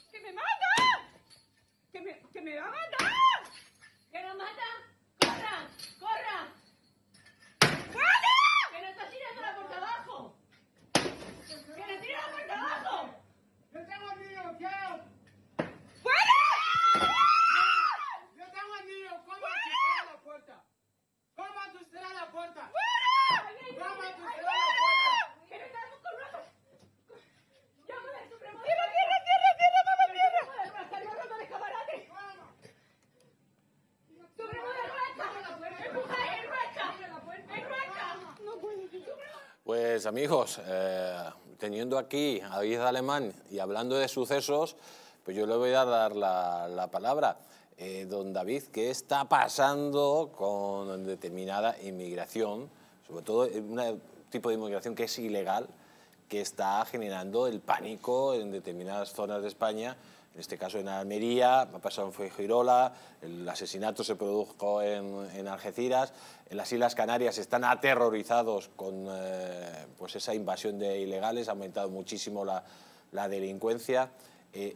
¡Que me mata! ¡Que me, que me va a matar! ¡Que no mata! ¡Corra! ¡Corra! ¡Corra! ¡Que no está tirando la puerta abajo! ¡Que no tira la puerta abajo! ¡Yo tengo miedo, ya! Pues amigos, eh, teniendo aquí a David Alemán y hablando de sucesos, pues yo le voy a dar la, la palabra. Eh, don David, ¿qué está pasando con determinada inmigración? Sobre todo un tipo de inmigración que es ilegal, que está generando el pánico en determinadas zonas de España, en este caso en Almería, ha pasado en Fuengirola, el asesinato se produjo en, en Algeciras, en las Islas Canarias están aterrorizados con eh, pues esa invasión de ilegales, ha aumentado muchísimo la, la delincuencia. Eh,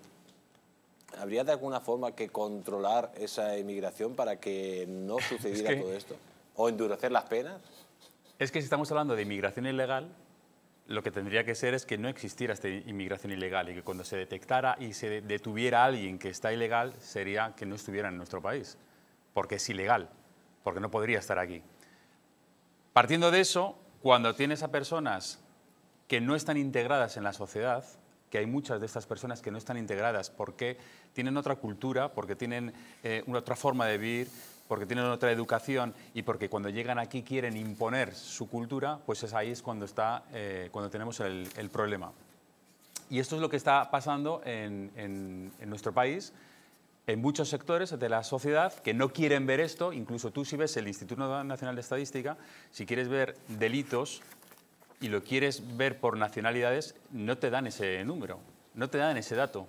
¿Habría de alguna forma que controlar esa inmigración para que no sucediera es que... todo esto? ¿O endurecer las penas? Es que si estamos hablando de inmigración ilegal, lo que tendría que ser es que no existiera esta inmigración ilegal y que cuando se detectara y se detuviera a alguien que está ilegal, sería que no estuviera en nuestro país, porque es ilegal, porque no podría estar aquí. Partiendo de eso, cuando tienes a personas que no están integradas en la sociedad, que hay muchas de estas personas que no están integradas porque tienen otra cultura, porque tienen eh, una otra forma de vivir, porque tienen otra educación y porque cuando llegan aquí quieren imponer su cultura, pues es ahí es cuando, está, eh, cuando tenemos el, el problema. Y esto es lo que está pasando en, en, en nuestro país, en muchos sectores de la sociedad que no quieren ver esto. Incluso tú, si ves el Instituto Nacional de Estadística, si quieres ver delitos y lo quieres ver por nacionalidades, no te dan ese número, no te dan ese dato.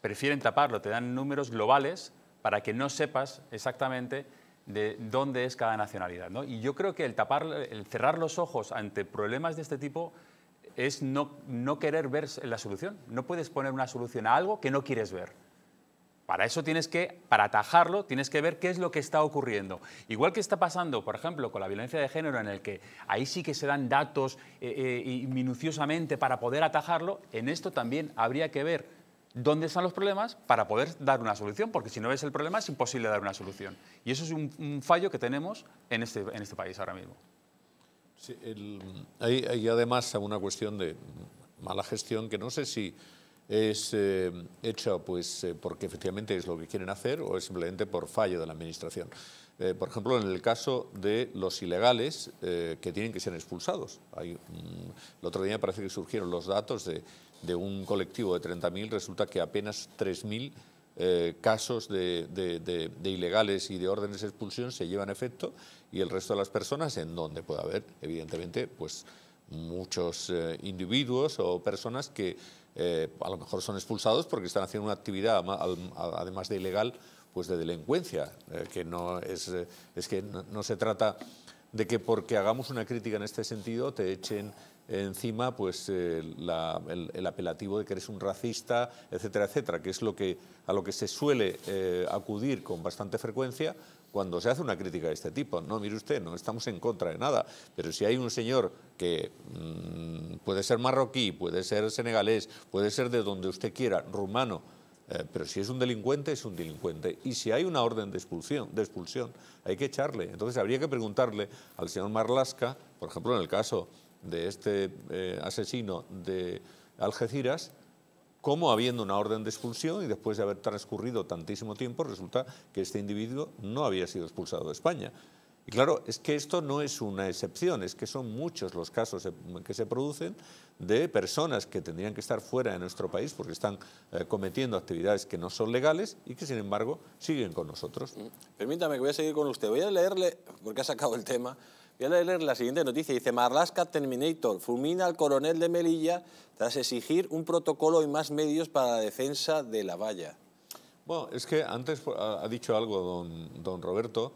Prefieren taparlo, te dan números globales para que no sepas exactamente de dónde es cada nacionalidad, ¿no? Y yo creo que el, tapar, el cerrar los ojos ante problemas de este tipo es no, no querer ver la solución. No puedes poner una solución a algo que no quieres ver. Para eso tienes que, para atajarlo, tienes que ver qué es lo que está ocurriendo. Igual que está pasando, por ejemplo, con la violencia de género, en el que ahí sí que se dan datos eh, eh, minuciosamente para poder atajarlo, en esto también habría que ver dónde están los problemas para poder dar una solución, porque si no ves el problema es imposible dar una solución. Y eso es un, un fallo que tenemos en este, en este país ahora mismo. Sí, el, hay, hay además una cuestión de mala gestión que no sé si es eh, hecha pues, eh, porque efectivamente es lo que quieren hacer o es simplemente por fallo de la administración. Eh, por ejemplo, en el caso de los ilegales eh, que tienen que ser expulsados. Hay, mmm, el otro día parece que surgieron los datos de... de un colectivo de treinta mil, resulta que apenas tres mil eh, casos de, de, de, de ilegales y de órdenes de expulsión se llevan a efecto, y el resto de las personas, en donde puede haber, evidentemente, pues muchos eh, individuos o personas que eh, a lo mejor son expulsados porque están haciendo una actividad, además de ilegal, pues de delincuencia, eh, que no es, eh, es que no, no se trata de que porque hagamos una crítica en este sentido te echen encima pues eh, la, el, el apelativo de que eres un racista, etcétera, etcétera, que es lo que a lo que se suele eh, acudir con bastante frecuencia cuando se hace una crítica de este tipo. No, mire usted, no estamos en contra de nada, pero si hay un señor que mmm, puede ser marroquí, puede ser senegalés, puede ser de donde usted quiera, rumano, eh, pero si es un delincuente, es un delincuente. Y si hay una orden de expulsión, de expulsión, hay que echarle. Entonces habría que preguntarle al señor Marlaska, por ejemplo, en el caso de este eh, asesino de Algeciras, cómo habiendo una orden de expulsión y después de haber transcurrido tantísimo tiempo resulta que este individuo no había sido expulsado de España. Y claro, es que esto no es una excepción, es que son muchos los casos que se producen de personas que tendrían que estar fuera de nuestro país porque están eh, cometiendo actividades que no son legales y que sin embargo siguen con nosotros. Permítame que voy a seguir con usted, voy a leerle, porque ha sacado el tema. Voy a leer la siguiente noticia. Dice, Marlaska Terminator fulmina al coronel de Melilla tras exigir un protocolo y más medios para la defensa de la valla. Bueno, es que antes ha dicho algo don, don Roberto,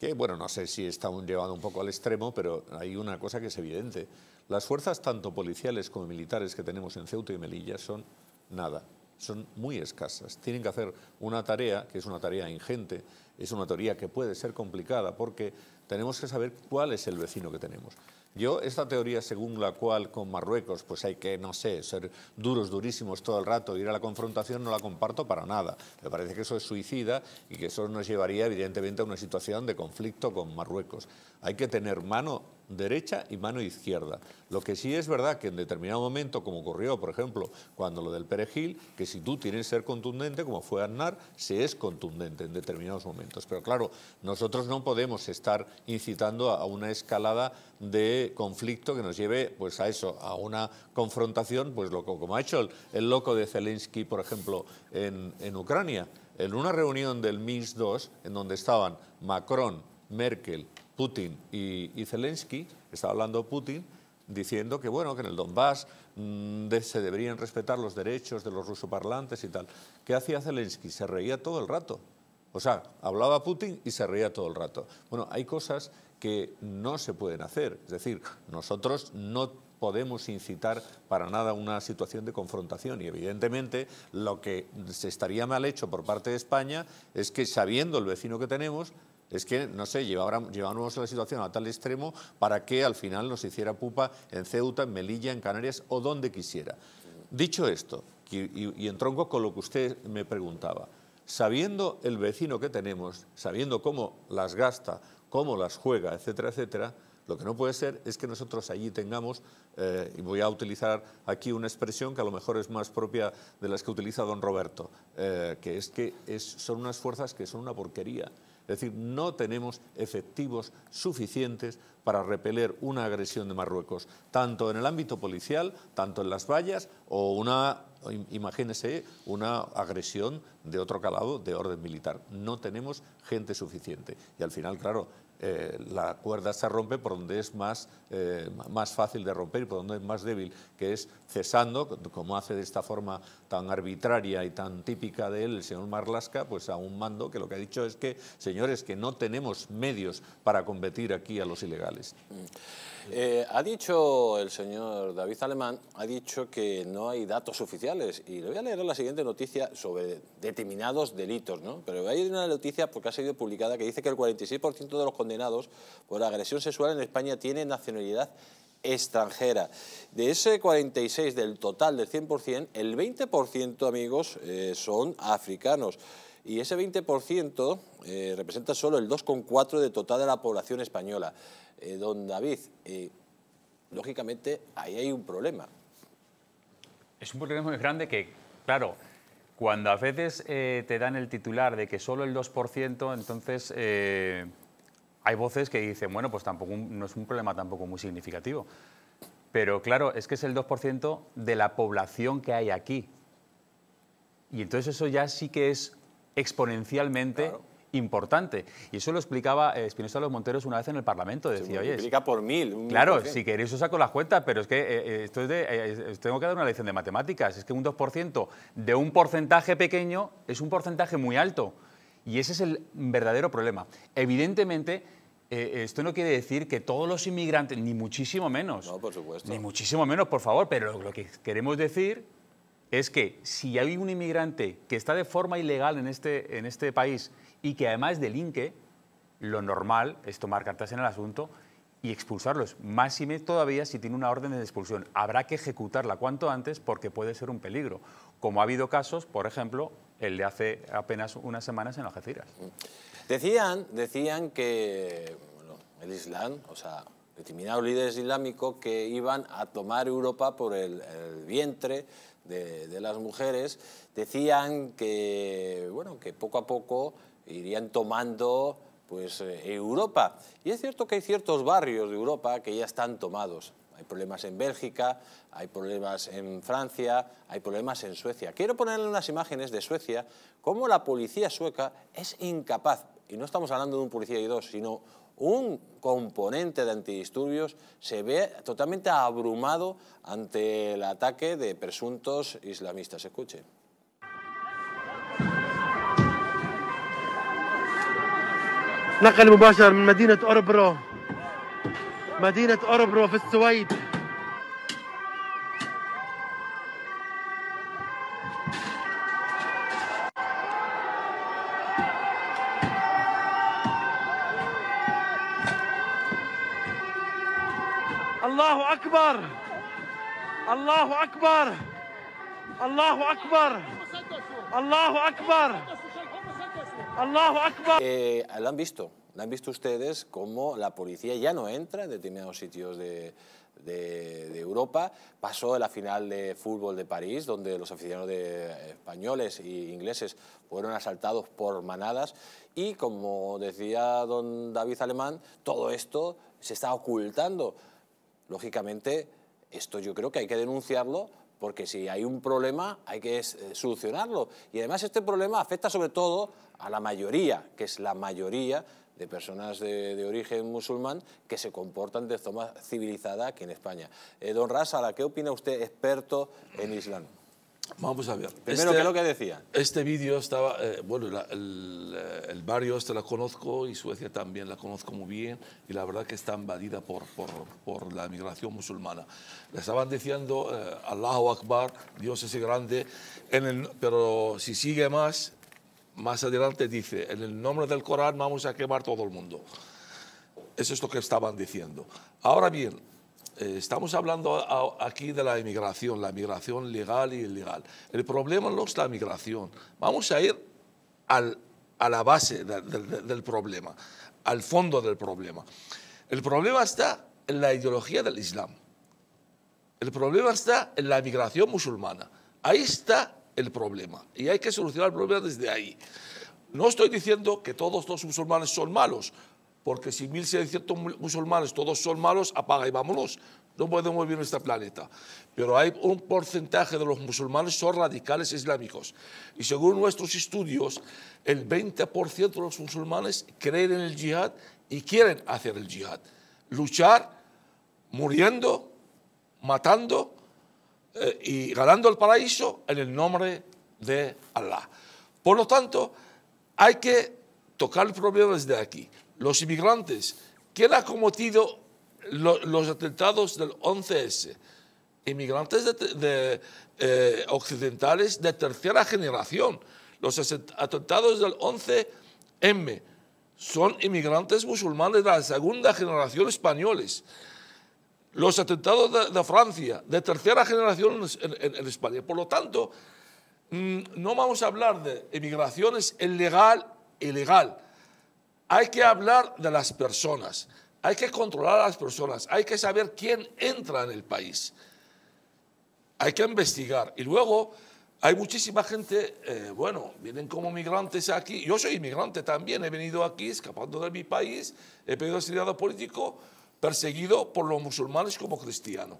que bueno, no sé si está llevado un poco al extremo, pero hay una cosa que es evidente. Las fuerzas tanto policiales como militares que tenemos en Ceuta y Melilla son nada, son muy escasas. Tienen que hacer una tarea, que es una tarea ingente, es una tarea que puede ser complicada porque tenemos que saber cuál es el vecino que tenemos. Yo, esta teoría según la cual con Marruecos pues hay que, no sé, ser duros, durísimos todo el rato, ir a la confrontación, no la comparto para nada. Me parece que eso es suicida y que eso nos llevaría evidentemente a una situación de conflicto con Marruecos. Hay que tener mano derecha y mano izquierda. Lo que sí es verdad que en determinado momento, como ocurrió, por ejemplo, cuando lo del perejil, que si tú tienes que ser contundente, como fue Aznar, se es contundente en determinados momentos. Pero claro, nosotros no podemos estar incitando a una escalada de conflicto que nos lleve pues a eso, a una confrontación, pues loco, como ha hecho el, el loco de Zelensky, por ejemplo, en, en Ucrania. En una reunión del Minsk dos, en donde estaban Macron, Merkel, Putin y, y Zelensky, estaba hablando Putin, diciendo que bueno, que en el Donbass mmm, de, se deberían respetar los derechos de los rusoparlantes y tal. ¿Qué hacía Zelensky? Se reía todo el rato. O sea, hablaba Putin y se reía todo el rato. Bueno, hay cosas que no se pueden hacer. Es decir, nosotros no podemos incitar para nada una situación de confrontación y evidentemente lo que se estaría mal hecho por parte de España es que sabiendo el vecino que tenemos, es que, no sé, llevábamos la situación a tal extremo para que al final nos hiciera pupa en Ceuta, en Melilla, en Canarias o donde quisiera. Dicho esto, y, y, y en tronco con lo que usted me preguntaba, sabiendo el vecino que tenemos, sabiendo cómo las gasta, cómo las juega, etcétera, etcétera, lo que no puede ser es que nosotros allí tengamos, eh, y voy a utilizar aquí una expresión que a lo mejor es más propia de las que utiliza don Roberto, eh, que es que es, son unas fuerzas que son una porquería. Es decir, no tenemos efectivos suficientes para repeler una agresión de Marruecos, tanto en el ámbito policial, tanto en las vallas, o una, imagínese, una agresión de otro calado de orden militar. No tenemos gente suficiente. Y al final, claro, eh, la cuerda se rompe por donde es más, eh, más fácil de romper y por donde es más débil, que es cesando, como hace de esta forma tan arbitraria y tan típica de él el señor Marlaska, pues a un mando que lo que ha dicho es que, señores, que no tenemos medios para combatir aquí a los ilegales. Eh, ha dicho el señor David Alemán, ha dicho que no hay datos oficiales y le voy a leer la siguiente noticia sobre determinados delitos, ¿no? Pero hay una noticia porque ha sido publicada que dice que el cuarenta y seis por ciento de los condenados por agresión sexual en España tienen nacionalidad extranjera. De ese cuarenta y seis por ciento del total del cien por cien, el veinte por ciento, amigos, eh, son africanos. Y ese veinte por ciento eh, representa solo el dos coma cuatro por ciento del total de la población española. Eh, don David, eh, lógicamente ahí hay un problema. Es un problema muy grande que, claro, cuando a veces eh, te dan el titular de que solo el dos por ciento, entonces eh, hay voces que dicen, bueno, pues tampoco no es un problema tampoco muy significativo. Pero claro, es que es el dos por ciento de la población que hay aquí. Y entonces eso ya sí que es exponencialmente claro, importante. Y eso lo explicaba Espinosa de los Monteros una vez en el Parlamento. Decía, sí, oye, explica por mil. Un claro, mil por si queréis os saco las cuentas, pero es que eh, esto es de, eh, tengo que dar una lección de matemáticas. Es que un dos por ciento de un porcentaje pequeño es un porcentaje muy alto. Y ese es el verdadero problema. Evidentemente, eh, esto no quiere decir que todos los inmigrantes, ni muchísimo menos. No, por supuesto. Ni muchísimo menos, por favor. Pero lo, lo que queremos decir es que si hay un inmigrante que está de forma ilegal en este, en este país y que además delinque, lo normal es tomar cartas en el asunto y expulsarlos. Máxime todavía si tiene una orden de expulsión. Habrá que ejecutarla cuanto antes porque puede ser un peligro. Como ha habido casos, por ejemplo, el de hace apenas unas semanas en Algeciras. Decían, decían que bueno, el Islam, o sea, determinados líderes islámicos que iban a tomar Europa por el, el vientre de, de las mujeres, decían que, bueno, que poco a poco irían tomando pues, eh, Europa. Y es cierto que hay ciertos barrios de Europa que ya están tomados. Hay problemas en Bélgica, hay problemas en Francia, hay problemas en Suecia. Quiero ponerle unas imágenes de Suecia, cómo la policía sueca es incapaz, y no estamos hablando de un policía y dos, sino un componente de antidisturbios se ve totalmente abrumado ante el ataque de presuntos islamistas. Escuchen. نقل مباشر من مدينة أوربرو مدينة أوربرو في السويد الله أكبر الله أكبر الله أكبر الله أكبر Eh, la han visto, la han visto ustedes como la policía ya no entra en determinados sitios de, de, de Europa. Pasó en la final de fútbol de París, donde los aficionados de españoles e ingleses fueron asaltados por manadas y, como decía don David Alemán, todo esto se está ocultando. Lógicamente, esto yo creo que hay que denunciarlo, porque si hay un problema hay que solucionarlo. Y además este problema afecta sobre todo a la mayoría, que es la mayoría de personas de, de origen musulmán que se comportan de forma civilizada aquí en España. Eh, don Razala, ¿qué opina usted, experto en Islam? Vamos a ver. Primero, este, ¿qué es lo que decía? Este vídeo estaba... Eh, bueno, la, el, el barrio este la conozco y Suecia también la conozco muy bien y la verdad que está invadida por, por, por la migración musulmana. Le estaban diciendo eh, Allahu Akbar, Dios es grande, en el, pero si sigue más, más adelante dice, en el nombre del Corán vamos a quemar todo el mundo. Eso es lo que estaban diciendo. Ahora bien... Estamos hablando aquí de la inmigración, la migración legal y ilegal. El problema no es la migración. Vamos a ir al, a la base de, de, del problema, al fondo del problema. El problema está en la ideología del Islam. El problema está en la migración musulmana. Ahí está el problema y hay que solucionar el problema desde ahí. No estoy diciendo que todos los musulmanes son malos, porque si mil seiscientos musulmanes todos son malos, apaga y vámonos. No podemos vivir en este planeta. Pero hay un porcentaje de los musulmanes son radicales islámicos. Y según nuestros estudios, el veinte por ciento de los musulmanes creen en el yihad y quieren hacer el yihad. Luchar, muriendo, matando eh, y ganando el paraíso en el nombre de Allah. Por lo tanto, hay que tocar el problema desde aquí. Los inmigrantes, ¿quién ha cometido lo, los atentados del once ese? Inmigrantes de, de, eh, occidentales de tercera generación. Los atentados del once eme son inmigrantes musulmanes de la segunda generación españoles. Los atentados de, de Francia, de tercera generación en, en, en España. Por lo tanto, mmm, no vamos a hablar de inmigraciones ilegal e ilegal. Hay que hablar de las personas, hay que controlar a las personas, hay que saber quién entra en el país. Hay que investigar. Y luego hay muchísima gente, eh, bueno, vienen como migrantes aquí. Yo soy inmigrante también, he venido aquí escapando de mi país, he pedido asilo político, perseguido por los musulmanes como cristiano.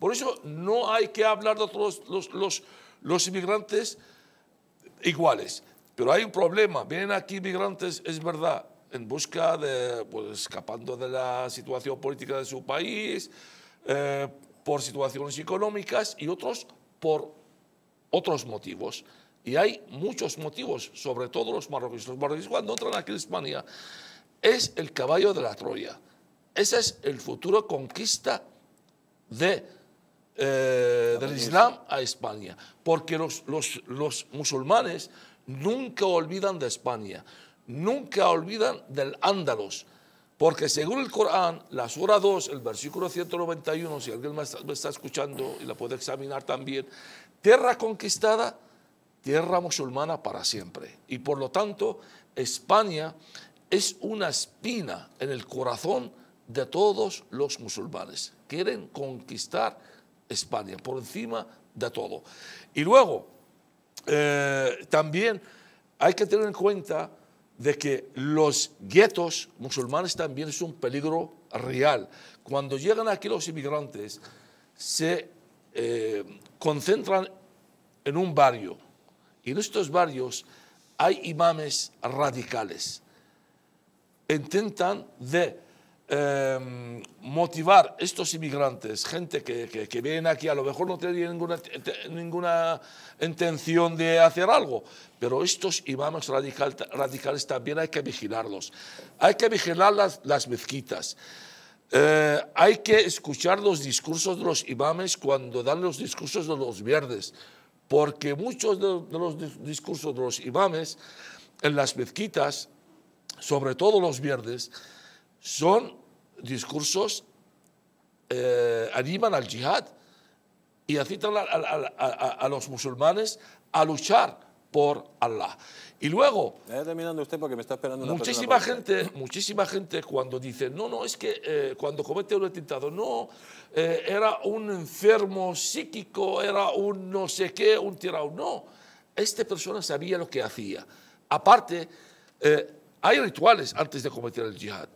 Por eso no hay que hablar de todos los, los, los inmigrantes iguales. Pero hay un problema, vienen aquí migrantes, es verdad, en busca de, pues, escapando de la situación política de su país, eh, por situaciones económicas y otros por otros motivos. Y hay muchos motivos, sobre todo los marroquíes. Los marroquíes cuando entran aquí en España es el caballo de la Troya. Ese es el futuro conquista de, eh, del Islam a España. Porque los, los, los musulmanes nunca olvidan de España, nunca olvidan del Ándalos. Porque según el Corán, la sura dos, el versículo ciento noventa y uno, si alguien me está, me está escuchando y la puede examinar también, tierra conquistada, tierra musulmana para siempre. Y por lo tanto, España es una espina en el corazón de todos los musulmanes. Quieren conquistar España por encima de todo. Y luego, eh, también hay que tener en cuenta de que los guetos musulmanes también es un peligro real. Cuando llegan aquí los inmigrantes, se eh, concentran en un barrio. Y en estos barrios hay imames radicales. Intentan de eh, motivar estos inmigrantes, gente que, que, que vienen aquí, a lo mejor no tienen ninguna, ninguna intención de hacer algo, pero estos imames radical, radicales también hay que vigilarlos. Hay que vigilar las, las mezquitas. Eh, hay que escuchar los discursos de los imames cuando dan los discursos de los viernes. Porque muchos de los discursos de los imames en las mezquitas, sobre todo los viernes, son discursos eh, animan al yihad y incitan a, a, a, a los musulmanes a luchar por Allah. Y luego, ¿está terminando usted porque me está esperando una muchísima gente, muchísima gente cuando dice, no, no, es que eh, cuando comete un atentado, no, eh, era un enfermo psíquico, era un no sé qué, un tirado. No, esta persona sabía lo que hacía. Aparte, eh, hay rituales antes de cometer el yihad.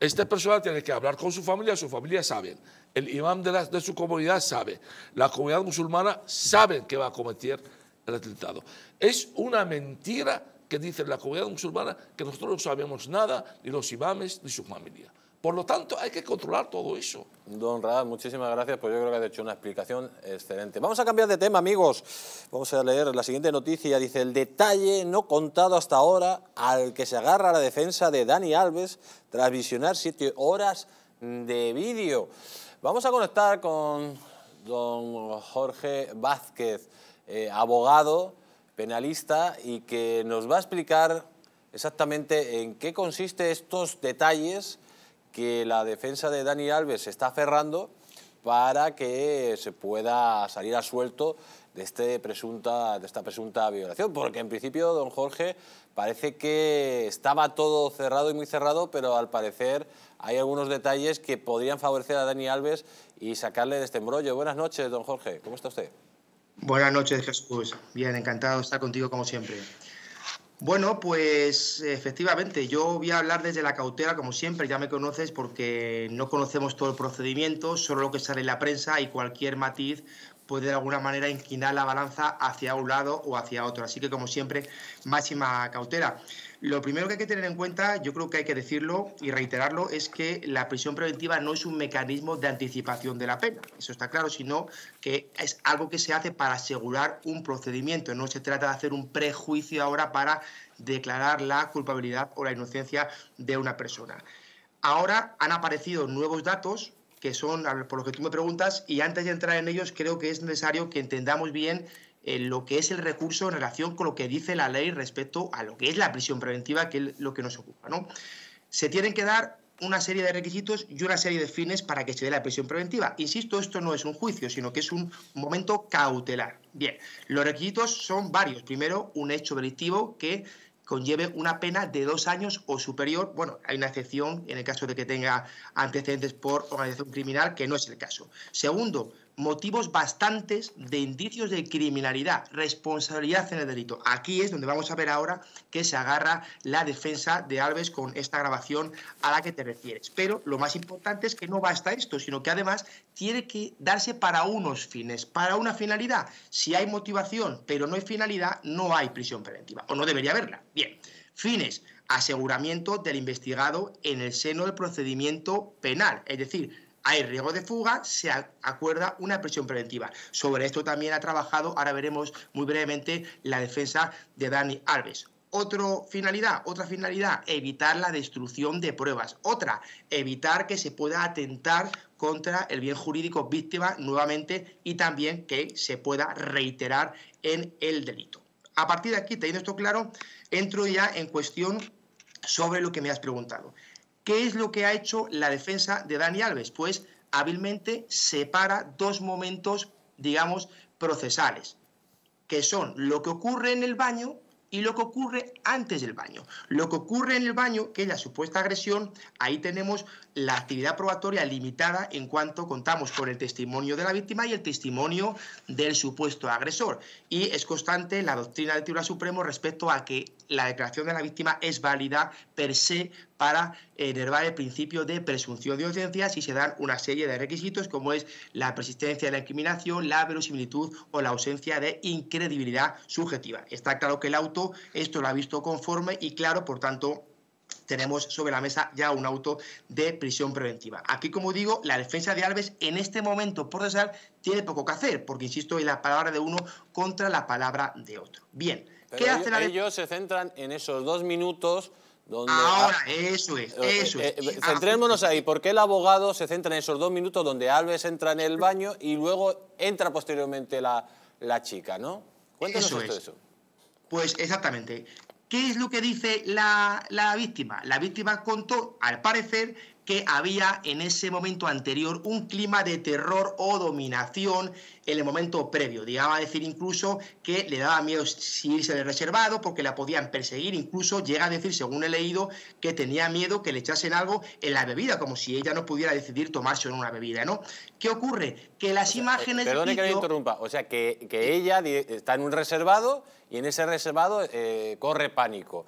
Esta persona tiene que hablar con su familia, su familia sabe. El imán de, la, de su comunidad sabe. La comunidad musulmana sabe que va a cometer el atentado. Es una mentira que dice la comunidad musulmana que nosotros no sabemos nada, ni los imames, ni su familia. Por lo tanto, hay que controlar todo eso. Don Rabat, muchísimas gracias, pues yo creo que has hecho una explicación excelente. Vamos a cambiar de tema, amigos. Vamos a leer la siguiente noticia. Dice, el detalle no contado hasta ahora al que se agarra la defensa de Dani Alves tras visionar siete horas de vídeo. Vamos a conectar con don Jorge Vázquez, Eh, abogado, penalista, y que nos va a explicar exactamente en qué consiste estos detalles que la defensa de Dani Alves está aferrando para que se pueda salir a suelto de, este presunta, de esta presunta violación. Porque en principio, don Jorge, parece que estaba todo cerrado y muy cerrado, pero al parecer hay algunos detalles que podrían favorecer a Dani Alves y sacarle de este embrollo. Buenas noches, don Jorge, ¿cómo está usted? Buenas noches, Jesús. Bien, encantado de estar contigo como siempre. Bueno, pues efectivamente, yo voy a hablar desde la cautela, como siempre, ya me conoces porque no conocemos todo el procedimiento, solo lo que sale en la prensa y cualquier matiz puede de alguna manera inclinar la balanza hacia un lado o hacia otro. Así que, como siempre, máxima cautela. Lo primero que hay que tener en cuenta, yo creo que hay que decirlo y reiterarlo, es que la prisión preventiva no es un mecanismo de anticipación de la pena, eso está claro, sino que es algo que se hace para asegurar un procedimiento. No se trata de hacer un prejuicio ahora para declarar la culpabilidad o la inocencia de una persona. Ahora han aparecido nuevos datos que son por los que tú me preguntas y antes de entrar en ellos creo que es necesario que entendamos bien en lo que es el recurso en relación con lo que dice la ley respecto a lo que es la prisión preventiva, que es lo que nos ocupa, ¿no? Se tienen que dar una serie de requisitos y una serie de fines para que se dé la prisión preventiva. Insisto, esto no es un juicio, sino que es un momento cautelar. Bien, los requisitos son varios. Primero, un hecho delictivo que conlleve una pena de dos años o superior. Bueno, hay una excepción en el caso de que tenga antecedentes por organización criminal, que no es el caso. Segundo, motivos bastantes de indicios de criminalidad, responsabilidad en el delito. Aquí es donde vamos a ver ahora que se agarra la defensa de Alves con esta grabación a la que te refieres. Pero lo más importante es que no basta esto, sino que además tiene que darse para unos fines, para una finalidad. Si hay motivación, pero no hay finalidad, no hay prisión preventiva, o no debería haberla. Bien, fines, aseguramiento del investigado en el seno del procedimiento penal, es decir, hay riesgo de fuga, se acuerda una prisión preventiva. Sobre esto también ha trabajado, ahora veremos muy brevemente, la defensa de Dani Alves. Otra finalidad, otra finalidad, evitar la destrucción de pruebas. Otra, evitar que se pueda atentar contra el bien jurídico víctima nuevamente y también que se pueda reiterar en el delito. A partir de aquí, teniendo esto claro, entro ya en cuestión sobre lo que me has preguntado. ¿Qué es lo que ha hecho la defensa de Dani Alves? Pues hábilmente separa dos momentos, digamos, procesales, que son lo que ocurre en el baño y lo que ocurre antes del baño. Lo que ocurre en el baño, que es la supuesta agresión, ahí tenemos la actividad probatoria limitada en cuanto contamos con el testimonio de la víctima y el testimonio del supuesto agresor. Y es constante la doctrina del Tribunal Supremo respecto a que la declaración de la víctima es válida per se para enervar el principio de presunción de inocencia si se dan una serie de requisitos como es la persistencia de la incriminación, la verosimilitud o la ausencia de incredibilidad subjetiva. Está claro que el auto esto lo ha visto conforme y claro, por tanto, tenemos sobre la mesa ya un auto de prisión preventiva. Aquí, como digo, la defensa de Alves en este momento procesal tiene poco que hacer, porque, insisto, es la palabra de uno contra la palabra de otro. Bien, pero ¿qué hace la defensa? Ellos se centran en esos dos minutos donde... Ahora, ha... eso es, eso es. Eh, eh, centrémonos ahí, porque el abogado se centra en esos dos minutos donde Alves entra en el baño y luego entra posteriormente la, la chica, ¿no? Cuéntanos esto de eso. Pues exactamente. ¿Qué es lo que dice la, la víctima? La víctima contó, al parecer, que había en ese momento anterior un clima de terror o dominación en el momento previo. Llegaba a decir incluso que le daba miedo irse de reservado porque la podían perseguir. Incluso llega a decir, según he leído, que tenía miedo que le echasen algo en la bebida, como si ella no pudiera decidir tomarse una bebida, ¿no? ¿Qué ocurre? Que las o sea, imágenes... Eh, perdone que me interrumpa. O sea, que, que ella está en un reservado y en ese reservado eh, corre pánico.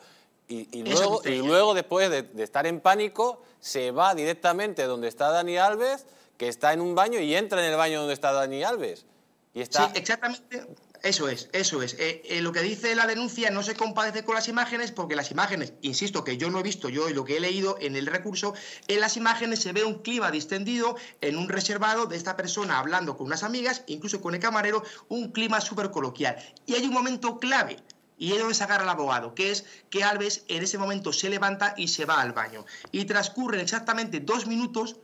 Y, y, luego, y luego, después de, de estar en pánico, se va directamente donde está Dani Alves, que está en un baño, y entra en el baño donde está Dani Alves. Y está... Sí, exactamente... Eso es, eso es. Eh, eh, lo que dice la denuncia no se compadece con las imágenes porque las imágenes, insisto, que yo no he visto, yo lo que he leído en el recurso, en las imágenes se ve un clima distendido en un reservado de esta persona hablando con unas amigas, incluso con el camarero, un clima súper coloquial. Y hay un momento clave. Y es donde se agarra al abogado, que es que Alves en ese momento se levanta y se va al baño. Y transcurren exactamente dos minutos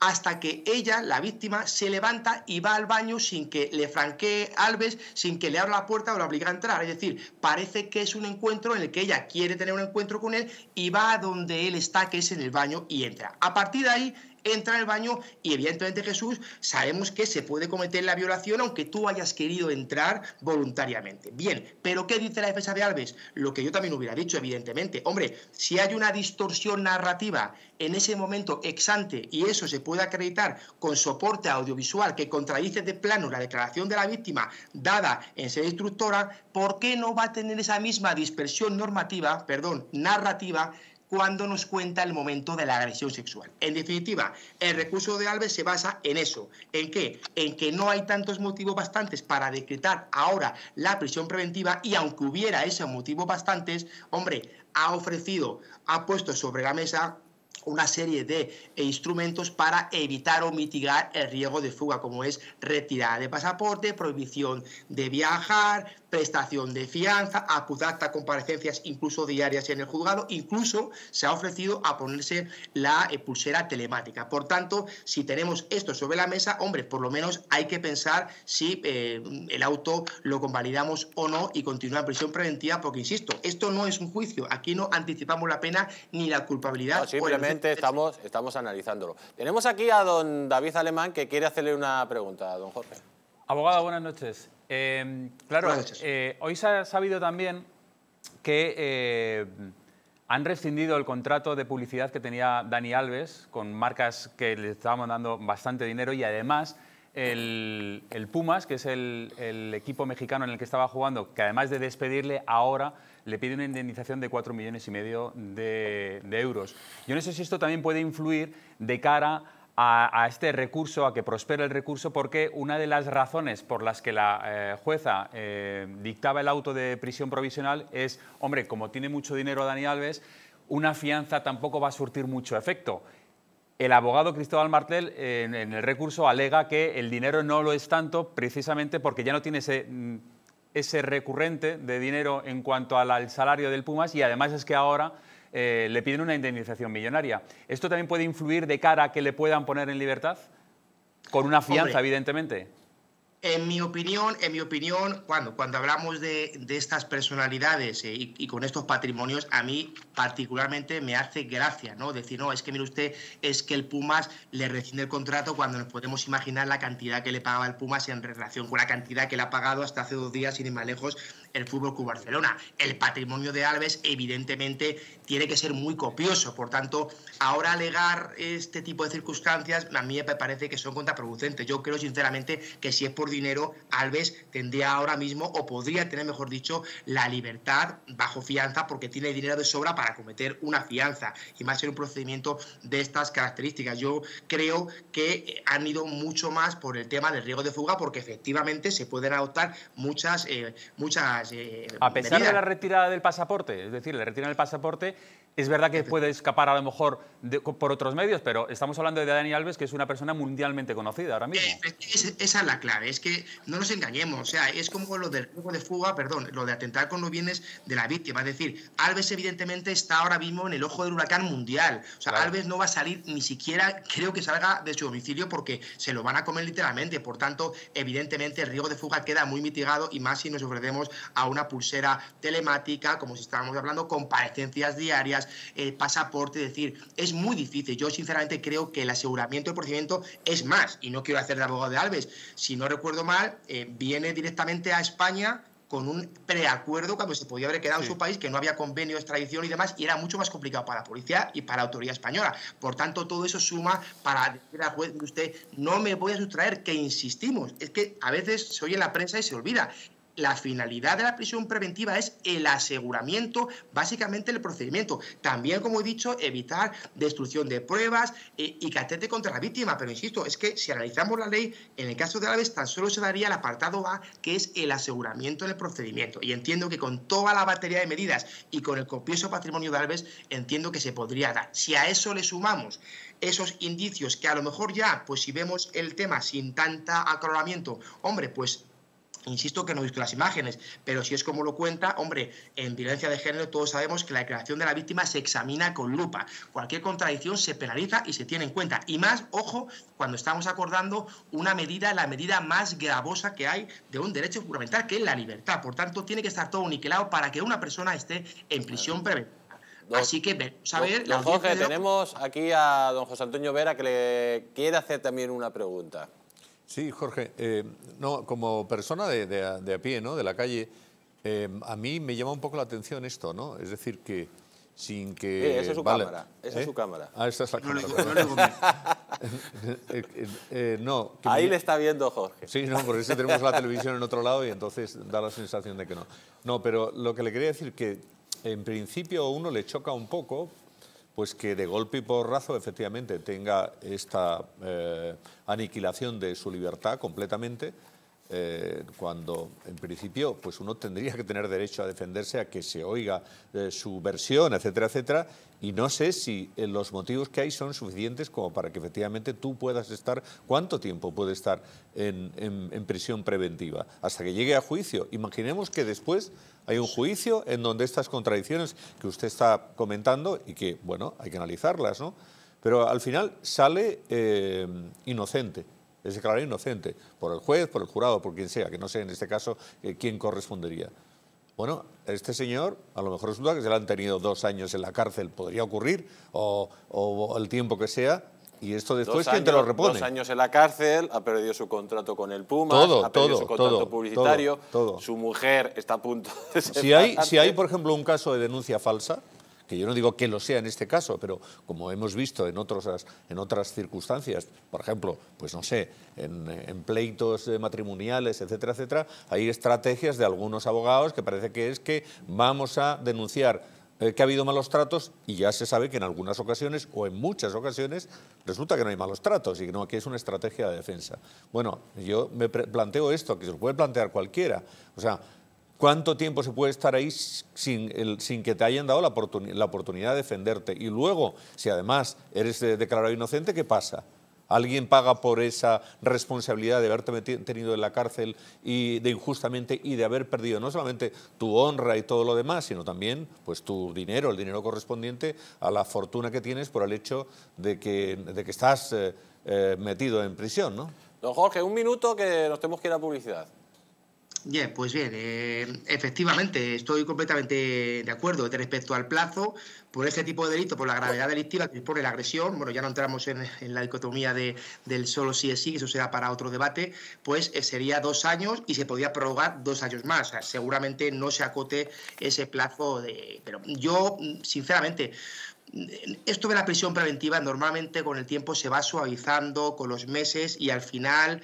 hasta que ella, la víctima, se levanta y va al baño sin que le franquee Alves, sin que le abra la puerta o la obligue a entrar. Es decir, parece que es un encuentro en el que ella quiere tener un encuentro con él y va a donde él está, que es en el baño, y entra. A partir de ahí... entra al baño y evidentemente, Jesús, sabemos que se puede cometer la violación aunque tú hayas querido entrar voluntariamente. Bien, pero ¿qué dice la defensa de Alves? Lo que yo también hubiera dicho, evidentemente. Hombre, si hay una distorsión narrativa en ese momento ex ante y eso se puede acreditar con soporte audiovisual que contradice de plano la declaración de la víctima dada en sede instructora, ¿por qué no va a tener esa misma dispersión normativa, perdón, narrativa, cuando nos cuenta el momento de la agresión sexual? En definitiva, el recurso de Alves se basa en eso. ¿En qué? En que no hay tantos motivos bastantes para decretar ahora la prisión preventiva y aunque hubiera esos motivos bastantes, hombre, ha ofrecido, ha puesto sobre la mesa una serie de instrumentos para evitar o mitigar el riesgo de fuga, como es retirada de pasaporte, prohibición de viajar, prestación de fianza, acudar a comparecencias incluso diarias en el juzgado, incluso se ha ofrecido a ponerse la pulsera telemática. Por tanto, si tenemos esto sobre la mesa, hombre, por lo menos hay que pensar si eh, el auto lo convalidamos o no y continúa en prisión preventiva, porque, insisto, esto no es un juicio, aquí no anticipamos la pena ni la culpabilidad. No, simplemente... Estamos, estamos analizándolo. Tenemos aquí a don David Alemán que quiere hacerle una pregunta a don Jorge. Abogado, buenas noches. Eh, claro, buenas noches. Eh, hoy se ha sabido también que eh, han rescindido el contrato de publicidad que tenía Dani Alves con marcas que le estaban dando bastante dinero y además el, el Pumas, que es el, el equipo mexicano en el que estaba jugando, que además de despedirle ahora... le pide una indemnización de cuatro millones y medio de, de euros. Yo no sé si esto también puede influir de cara a, a este recurso, a que prospere el recurso, porque una de las razones por las que la eh, jueza eh, dictaba el auto de prisión provisional es, hombre, como tiene mucho dinero Dani Alves, una fianza tampoco va a surtir mucho efecto. El abogado Cristóbal Martel eh, en, en el recurso alega que el dinero no lo es tanto precisamente porque ya no tiene ese, ese recurrente de dinero en cuanto al, al salario del Pumas, y además es que ahora eh, le piden una indemnización millonaria. ¿Esto también puede influir de cara a que le puedan poner en libertad? Con una fianza, hombre, evidentemente. En mi opinión, en mi opinión cuando, cuando hablamos de, de estas personalidades eh, y, y con estos patrimonios, a mí particularmente me hace gracia, ¿no? Decir, no, es que mire usted, es que el Pumas le rescinde el contrato, cuando nos podemos imaginar la cantidad que le pagaba el Pumas en relación con la cantidad que le ha pagado hasta hace dos días, sin ir más lejos, el Fútbol Club Barcelona. El patrimonio de Alves, evidentemente, tiene que ser muy copioso. Por tanto, ahora alegar este tipo de circunstancias a mí me parece que son contraproducentes. Yo creo, sinceramente, que si es por dinero, Alves tendría ahora mismo, o podría tener, mejor dicho, la libertad bajo fianza, porque tiene dinero de sobra para cometer una fianza, y más en un procedimiento de estas características. Yo creo que han ido mucho más por el tema del riesgo de fuga, porque efectivamente se pueden adoptar muchas, eh, muchas eh, a pesar medidas. De la retirada del pasaporte, es decir, le retiran el pasaporte, es verdad que puede escapar a lo mejor de, por otros medios, pero estamos hablando de Dani Alves, que es una persona mundialmente conocida ahora mismo. Es, esa es la clave, es que no nos engañemos, o sea, es como lo del riesgo de fuga, perdón, lo de atentar con los bienes de la víctima, es decir, Alves evidentemente está ahora mismo en el ojo del huracán mundial, o sea, claro. Alves no va a salir, ni siquiera creo que salga de su domicilio, porque se lo van a comer literalmente, por tanto, evidentemente el riesgo de fuga queda muy mitigado, y más si nos ofrecemos a una pulsera telemática, como si estábamos hablando, comparecencias diarias, el pasaporte, es decir, es muy difícil. Yo sinceramente creo que el aseguramiento del procedimiento es más, y no quiero hacer de abogado de Alves, si no recuerdo mal, eh, viene directamente a España con un preacuerdo cuando se podía haber quedado sí. en su país, que no había convenio de extradición y demás, y era mucho más complicado para la policía y para la autoridad española. Por tanto, todo eso suma para decir al juez, usted, no me voy a sustraer, que insistimos, es que a veces se oye en la prensa y se olvida. La finalidad de la prisión preventiva es el aseguramiento, básicamente el procedimiento. También, como he dicho, evitar destrucción de pruebas eh, y catete contra la víctima. Pero insisto, es que si analizamos la ley, en el caso de Alves tan solo se daría el apartado A, que es el aseguramiento en el procedimiento. Y entiendo que con toda la batería de medidas y con el copioso patrimonio de Alves, entiendo que se podría dar. Si a eso le sumamos esos indicios que a lo mejor ya, pues si vemos el tema sin tanta acaloramiento, hombre, pues... Insisto que no he visto las imágenes, pero si es como lo cuenta, hombre, en violencia de género todos sabemos que la declaración de la víctima se examina con lupa. Cualquier contradicción se penaliza y se tiene en cuenta. Y más, ojo, cuando estamos acordando una medida, la medida más gravosa que hay de un derecho fundamental, que es la libertad. Por tanto, tiene que estar todo aniquilado para que una persona esté en prisión preventiva. Don, Así que, vamos a ver... Don Jorge, tenemos aquí a don José Antonio Vera, que le quiere hacer también una pregunta. Sí, Jorge, eh, no, como persona de, de, de a pie, ¿no?, de la calle, eh, a mí me llama un poco la atención esto, ¿no? Es decir, que sin que... Eh, esa es su vale, cámara, esa ¿eh? es su cámara. Ah, esta es la cámara. No, no, no, eh, eh, eh, no que ahí me... le está viendo Jorge. Sí, no, porque si tenemos la televisión en otro lado y entonces da la sensación de que no. No, pero lo que le quería decir que en principio a uno le choca un poco... pues que de golpe y porrazo efectivamente tenga esta eh, aniquilación de su libertad completamente, eh, cuando en principio pues uno tendría que tener derecho a defenderse, a que se oiga eh, su versión, etcétera, etcétera, y no sé si eh, los motivos que hay son suficientes como para que efectivamente tú puedas estar, cuánto tiempo puede estar en, en, en prisión preventiva, hasta que llegue a juicio. Imaginemos que después... hay un juicio en donde estas contradicciones que usted está comentando y que, bueno, hay que analizarlas, ¿no? Pero al final sale eh, inocente, es declarado inocente por el juez, por el jurado, por quien sea, que no sé en este caso eh, quién correspondería. Bueno, este señor a lo mejor resulta que se le han tenido dos años en la cárcel, podría ocurrir, o, o el tiempo que sea... Y esto después, ¿quién te lo repone? Dos años en la cárcel, ha perdido su contrato con el Puma, todo, ha perdido todo, su contrato todo, publicitario, todo, todo. Su mujer está a punto de ser si hay, si hay, por ejemplo, un caso de denuncia falsa, que yo no digo que lo sea en este caso, pero como hemos visto en, otros, en otras circunstancias, por ejemplo, pues no sé, en, en pleitos matrimoniales, etcétera, etcétera, hay estrategias de algunos abogados que parece que es que vamos a denunciar... que ha habido malos tratos, y ya se sabe que en algunas ocasiones, o en muchas ocasiones, resulta que no hay malos tratos y que no, que es una estrategia de defensa. Bueno, yo me planteo esto, que se lo puede plantear cualquiera. O sea, ¿Cuánto tiempo se puede estar ahí sin, el, sin que te hayan dado la, oportun, la oportunidad de defenderte? Y luego, si además eres declarado inocente, ¿qué pasa? ¿Alguien paga por esa responsabilidad de haberte tenido en la cárcel y de injustamente y de haber perdido no solamente tu honra y todo lo demás, sino también pues, tu dinero, el dinero correspondiente a la fortuna que tienes por el hecho de que, de que estás eh, eh, metido en prisión, ¿no? Don Jorge, un minuto que nos tenemos que ir a publicidad. Yeah, pues bien, eh, efectivamente, estoy completamente de acuerdo respecto al plazo. Por ese tipo de delito, por la gravedad delictiva que dispone la agresión, bueno, ya no entramos en, en la dicotomía de, del solo sí es sí, eso será para otro debate, pues eh, sería dos años y se podría prorrogar dos años más. O sea, seguramente no se acote ese plazo de... Pero yo, sinceramente... Esto de la prisión preventiva normalmente con el tiempo se va suavizando con los meses y al final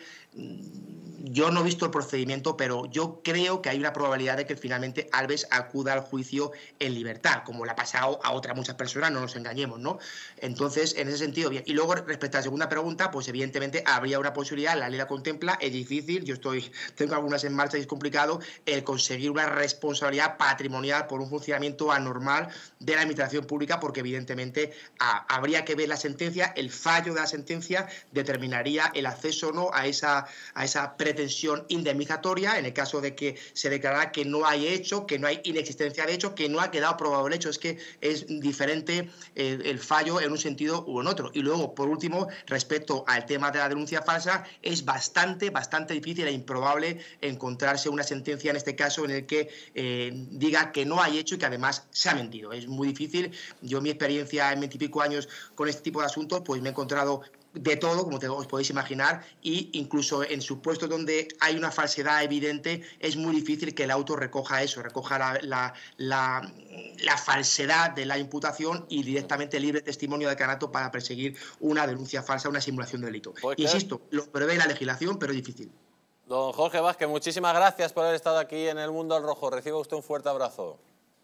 yo no he visto el procedimiento, pero yo creo que hay una probabilidad de que finalmente Alves acuda al juicio en libertad, como le ha pasado a otras muchas personas, no nos engañemos, ¿no? Entonces, en ese sentido, bien. Y luego, respecto a la segunda pregunta, pues evidentemente habría una posibilidad, la ley la contempla, es difícil, yo estoy, tengo algunas en marcha y es complicado el conseguir una responsabilidad patrimonial por un funcionamiento anormal de la administración pública, porque evidentemente Evidentemente, a, habría que ver la sentencia, el fallo de la sentencia determinaría el acceso o no a esa, a esa pretensión indemnizatoria en el caso de que se declarara que no hay hecho, que no hay inexistencia de hecho, que no ha quedado probado el hecho. Es que es diferente el, el fallo en un sentido u en otro. Y luego, por último, respecto al tema de la denuncia falsa, es bastante, bastante difícil e improbable encontrarse una sentencia en este caso en el que eh, diga que no hay hecho y que además se ha mentido. Es muy difícil. Yo, mi experiencia experiencia en veintipico años con este tipo de asuntos, pues me he encontrado de todo, como te, os podéis imaginar, e incluso en supuestos donde hay una falsedad evidente, es muy difícil que el auto recoja eso, recoja la, la, la, la falsedad de la imputación y directamente libre testimonio de canato para perseguir una denuncia falsa, una simulación de delito. Porque... Insisto, lo prevé la legislación, pero es difícil. Don Jorge Vázquez, muchísimas gracias por haber estado aquí en El Mundo al Rojo. Reciba usted un fuerte abrazo.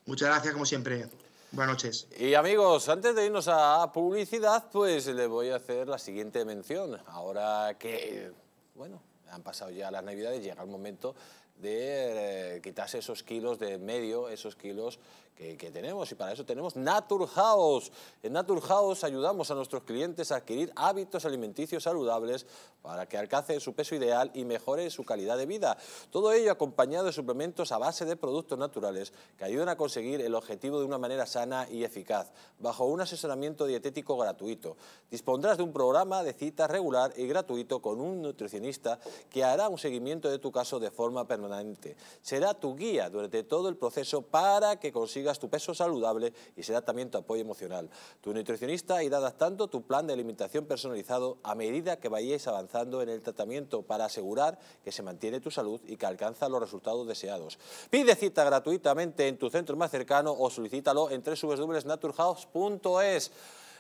Muchas gracias, como siempre. Buenas noches. Y amigos, antes de irnos a publicidad, pues les voy a hacer la siguiente mención. Ahora que, bueno, han pasado ya las Navidades, llega el momento de eh, quitarse esos kilos de medio, esos kilos que, que tenemos. Y para eso tenemos Naturhaus. En Naturhaus ayudamos a nuestros clientes a adquirir hábitos alimenticios saludables para que alcancen su peso ideal y mejore su calidad de vida. Todo ello acompañado de suplementos a base de productos naturales que ayudan a conseguir el objetivo de una manera sana y eficaz, bajo un asesoramiento dietético gratuito. Dispondrás de un programa de cita regular y gratuito con un nutricionista que hará un seguimiento de tu caso de forma permanente. Será tu guía durante todo el proceso para que consigas tu peso saludable y será también tu apoyo emocional. Tu nutricionista irá adaptando tu plan de alimentación personalizado a medida que vayáis avanzando en el tratamiento para asegurar que se mantiene tu salud y que alcanza los resultados deseados. Pide cita gratuitamente en tu centro más cercano o solicítalo en w w w punto naturhaus punto es.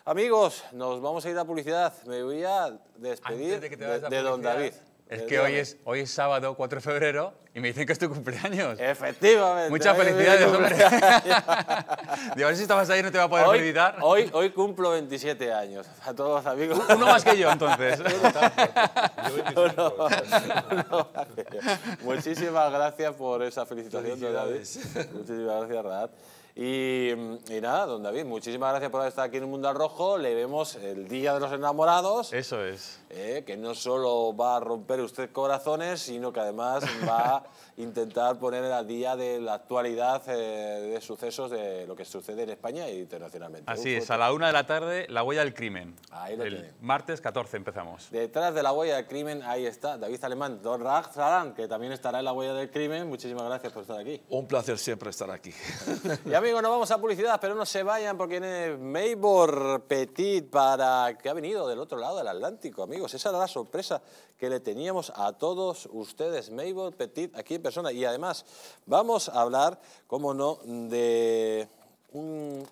Amigos, nos vamos a ir a publicidad. Me voy a despedir de, de, de don David. Es que hoy es, hoy es sábado, cuatro de febrero, y me dicen que es tu cumpleaños. Efectivamente. Muchas felicidades, hombre. Digo, a ver si estabas ahí no te va a poder hoy, felicitar. Hoy, hoy cumplo veintisiete años. A todos los amigos. Uno más que yo, entonces. Yo no, no, no. Muchísimas gracias por esa felicitación, don David. Muchísimas gracias, Rabat. Y, y nada, don David, muchísimas gracias por estar aquí en El Mundo al Rojo. Le vemos el Día de los Enamorados. Eso es. Eh, que no solo va a romper usted corazones, sino que además va a intentar poner al día de la actualidad eh, de sucesos de lo que sucede en España e internacionalmente. Así Uf, es, a la una de la tarde, La Huella del Crimen. Ahí lo tiene. Martes catorce empezamos. Detrás de La Huella del Crimen, ahí está David Alemán, don Raj Sarán, que también estará en La Huella del Crimen. Muchísimas gracias por estar aquí. Un placer siempre estar aquí. Y amigos, nos vamos a publicidad, pero no se vayan porque viene Maibort Petit, para que ha venido del otro lado del Atlántico, amigos. Esa era la sorpresa que le teníamos a todos ustedes. Maibort Petit aquí en persona. Y además vamos a hablar, como no, de un,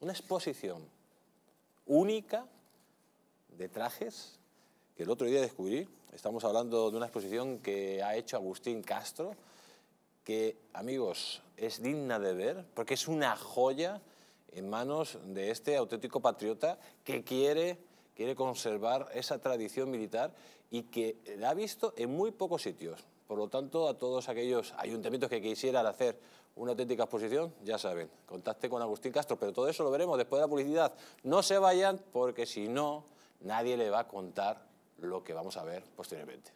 una exposición única de trajes que el otro día descubrí. Estamos hablando de una exposición que ha hecho Agustín Castro, que, amigos, es digna de ver porque es una joya en manos de este auténtico patriota que quiere, quiere conservar esa tradición militar y que la ha visto en muy pocos sitios. Por lo tanto, a todos aquellos ayuntamientos que quisieran hacer una auténtica exposición, ya saben, contacte con Agustín Castro. Pero todo eso lo veremos después de la publicidad. No se vayan, porque si no, nadie le va a contar lo que vamos a ver posteriormente.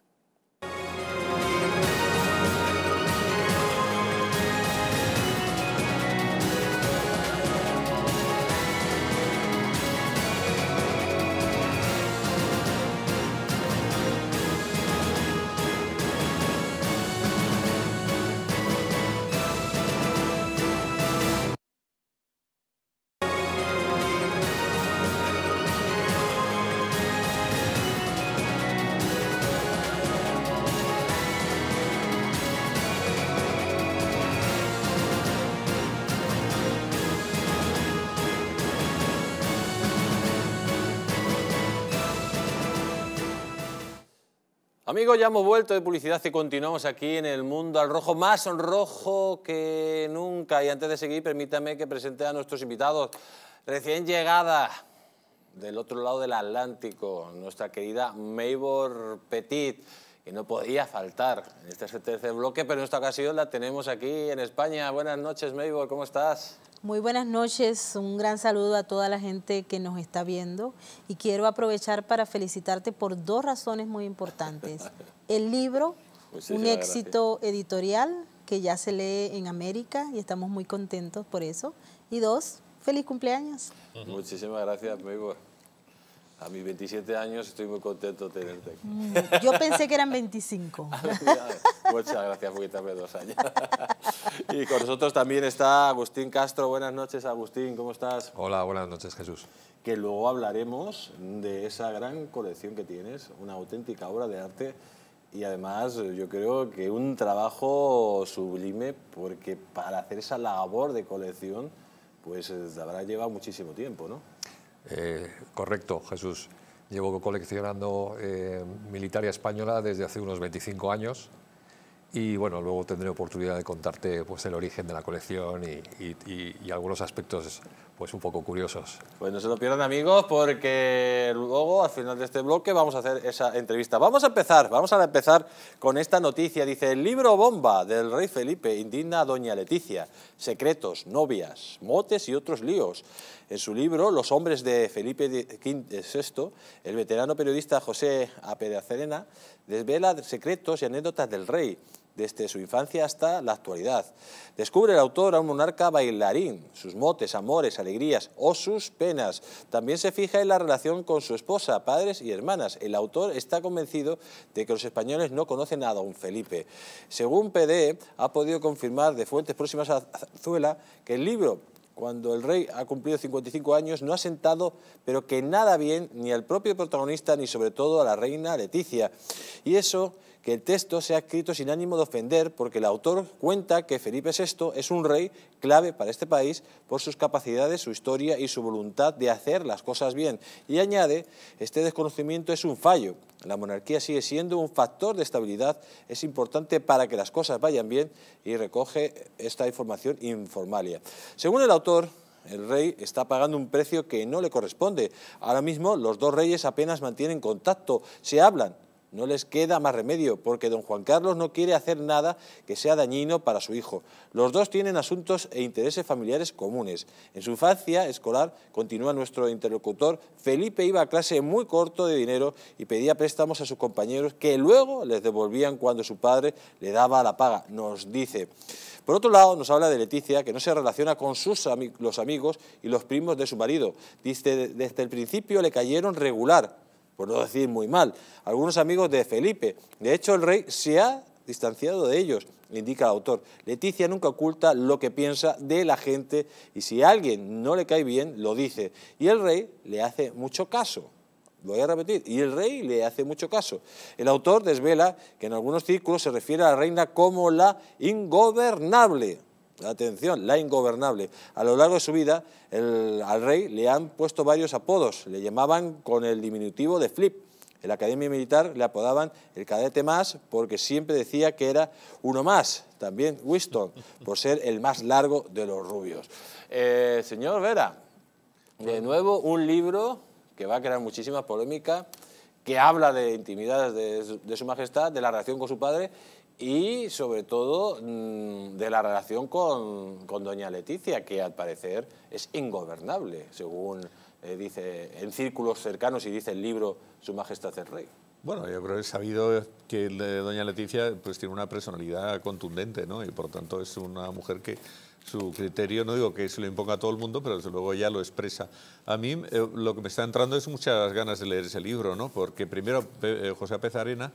Amigos, ya hemos vuelto de publicidad y continuamos aquí en el mundo al rojo, más rojo que nunca. Y antes de seguir, permítame que presente a nuestros invitados, recién llegada del otro lado del Atlántico, nuestra querida Maibort Petit, que no podía faltar en este tercer bloque, pero en esta ocasión la tenemos aquí en España. Buenas noches, Maibort, ¿cómo estás? Muy buenas noches, un gran saludo a toda la gente que nos está viendo y quiero aprovechar para felicitarte por dos razones muy importantes. El libro, un éxito editorial que ya se lee en América y estamos muy contentos por eso. Y dos, feliz cumpleaños. Uh-huh. Muchísimas gracias, Maibort. A mis veintisiete años estoy muy contento de tenerte aquí. Mm, yo pensé que eran veinticinco. Muchas gracias por quitarme dos años. Y con nosotros también está Agustín Castro. Buenas noches, Agustín, ¿cómo estás? Hola, buenas noches, Jesús. Que luego hablaremos de esa gran colección que tienes, una auténtica obra de arte y además yo creo que un trabajo sublime porque para hacer esa labor de colección pues habrá llevado muchísimo tiempo, ¿no? Eh, correcto, Jesús. Llevo coleccionando eh, militaria española desde hace unos veinticinco años y bueno, luego tendré oportunidad de contarte pues, el origen de la colección y, y, y, y algunos aspectos pues, un poco curiosos. Pues no se lo pierdan, amigos, porque luego al final de este bloque vamos a hacer esa entrevista. Vamos a empezar, vamos a empezar con esta noticia. Dice, el libro bomba del rey Felipe indigna a doña Letizia. Secretos, novias, motes y otros líos. En su libro, Los hombres de Felipe sexto, el veterano periodista José Apedacerena desvela secretos y anécdotas del rey, desde su infancia hasta la actualidad. Descubre el autor a un monarca bailarín, sus motes, amores, alegrías o sus penas. También se fija en la relación con su esposa, padres y hermanas. El autor está convencido de que los españoles no conocen a don Felipe. Según P D E, ha podido confirmar de fuentes próximas a Zarzuela que el libro, cuando el rey ha cumplido cincuenta y cinco años, no ha sentado, pero que nada bien, ni al propio protagonista, ni sobre todo a la reina Letizia. Y eso, que el texto sea escrito sin ánimo de ofender, porque el autor cuenta que Felipe sexto es un rey clave para este país por sus capacidades, su historia y su voluntad de hacer las cosas bien. Y añade, este desconocimiento es un fallo. La monarquía sigue siendo un factor de estabilidad, es importante para que las cosas vayan bien y recoge esta información informalia. Según el autor, el rey está pagando un precio que no le corresponde. Ahora mismo los dos reyes apenas mantienen contacto, se hablan. No les queda más remedio, porque don Juan Carlos no quiere hacer nada que sea dañino para su hijo. Los dos tienen asuntos e intereses familiares comunes. En su infancia escolar, continúa nuestro interlocutor, Felipe iba a clase muy corto de dinero y pedía préstamos a sus compañeros que luego les devolvían cuando su padre le daba la paga, nos dice. Por otro lado, nos habla de Letizia, que no se relaciona con sus ami- los amigos y los primos de su marido. Dice, desde el principio le cayeron regular, por no decir muy mal, algunos amigos de Felipe. De hecho, el rey se ha distanciado de ellos, indica el autor. Letizia nunca oculta lo que piensa de la gente y si a alguien no le cae bien, lo dice. Y el rey le hace mucho caso. Lo voy a repetir, y el rey le hace mucho caso. El autor desvela que en algunos círculos se refiere a la reina como la ingobernable. Atención, la ingobernable. A lo largo de su vida, el, al rey le han puesto varios apodos. Le llamaban con el diminutivo de Flip. En la academia militar le apodaban el cadete más porque siempre decía que era uno más. También Winston, por ser el más largo de los rubios. Eh, señor Vera, de nuevo un libro que va a crear muchísima polémica, que habla de intimidades de, de su majestad, de la relación con su padre y sobre todo de la relación con, con doña Letizia, que al parecer es ingobernable, según eh, dice en círculos cercanos y dice el libro Su Majestad el Rey. Bueno, yo creo que he sabido que doña Letizia pues tiene una personalidad contundente, ¿no? Y por tanto es una mujer que su criterio, no digo que se lo imponga a todo el mundo, pero desde luego ya lo expresa. A mí eh, lo que me está entrando es muchas ganas de leer ese libro, ¿no? Porque primero Pe- José Apezarena,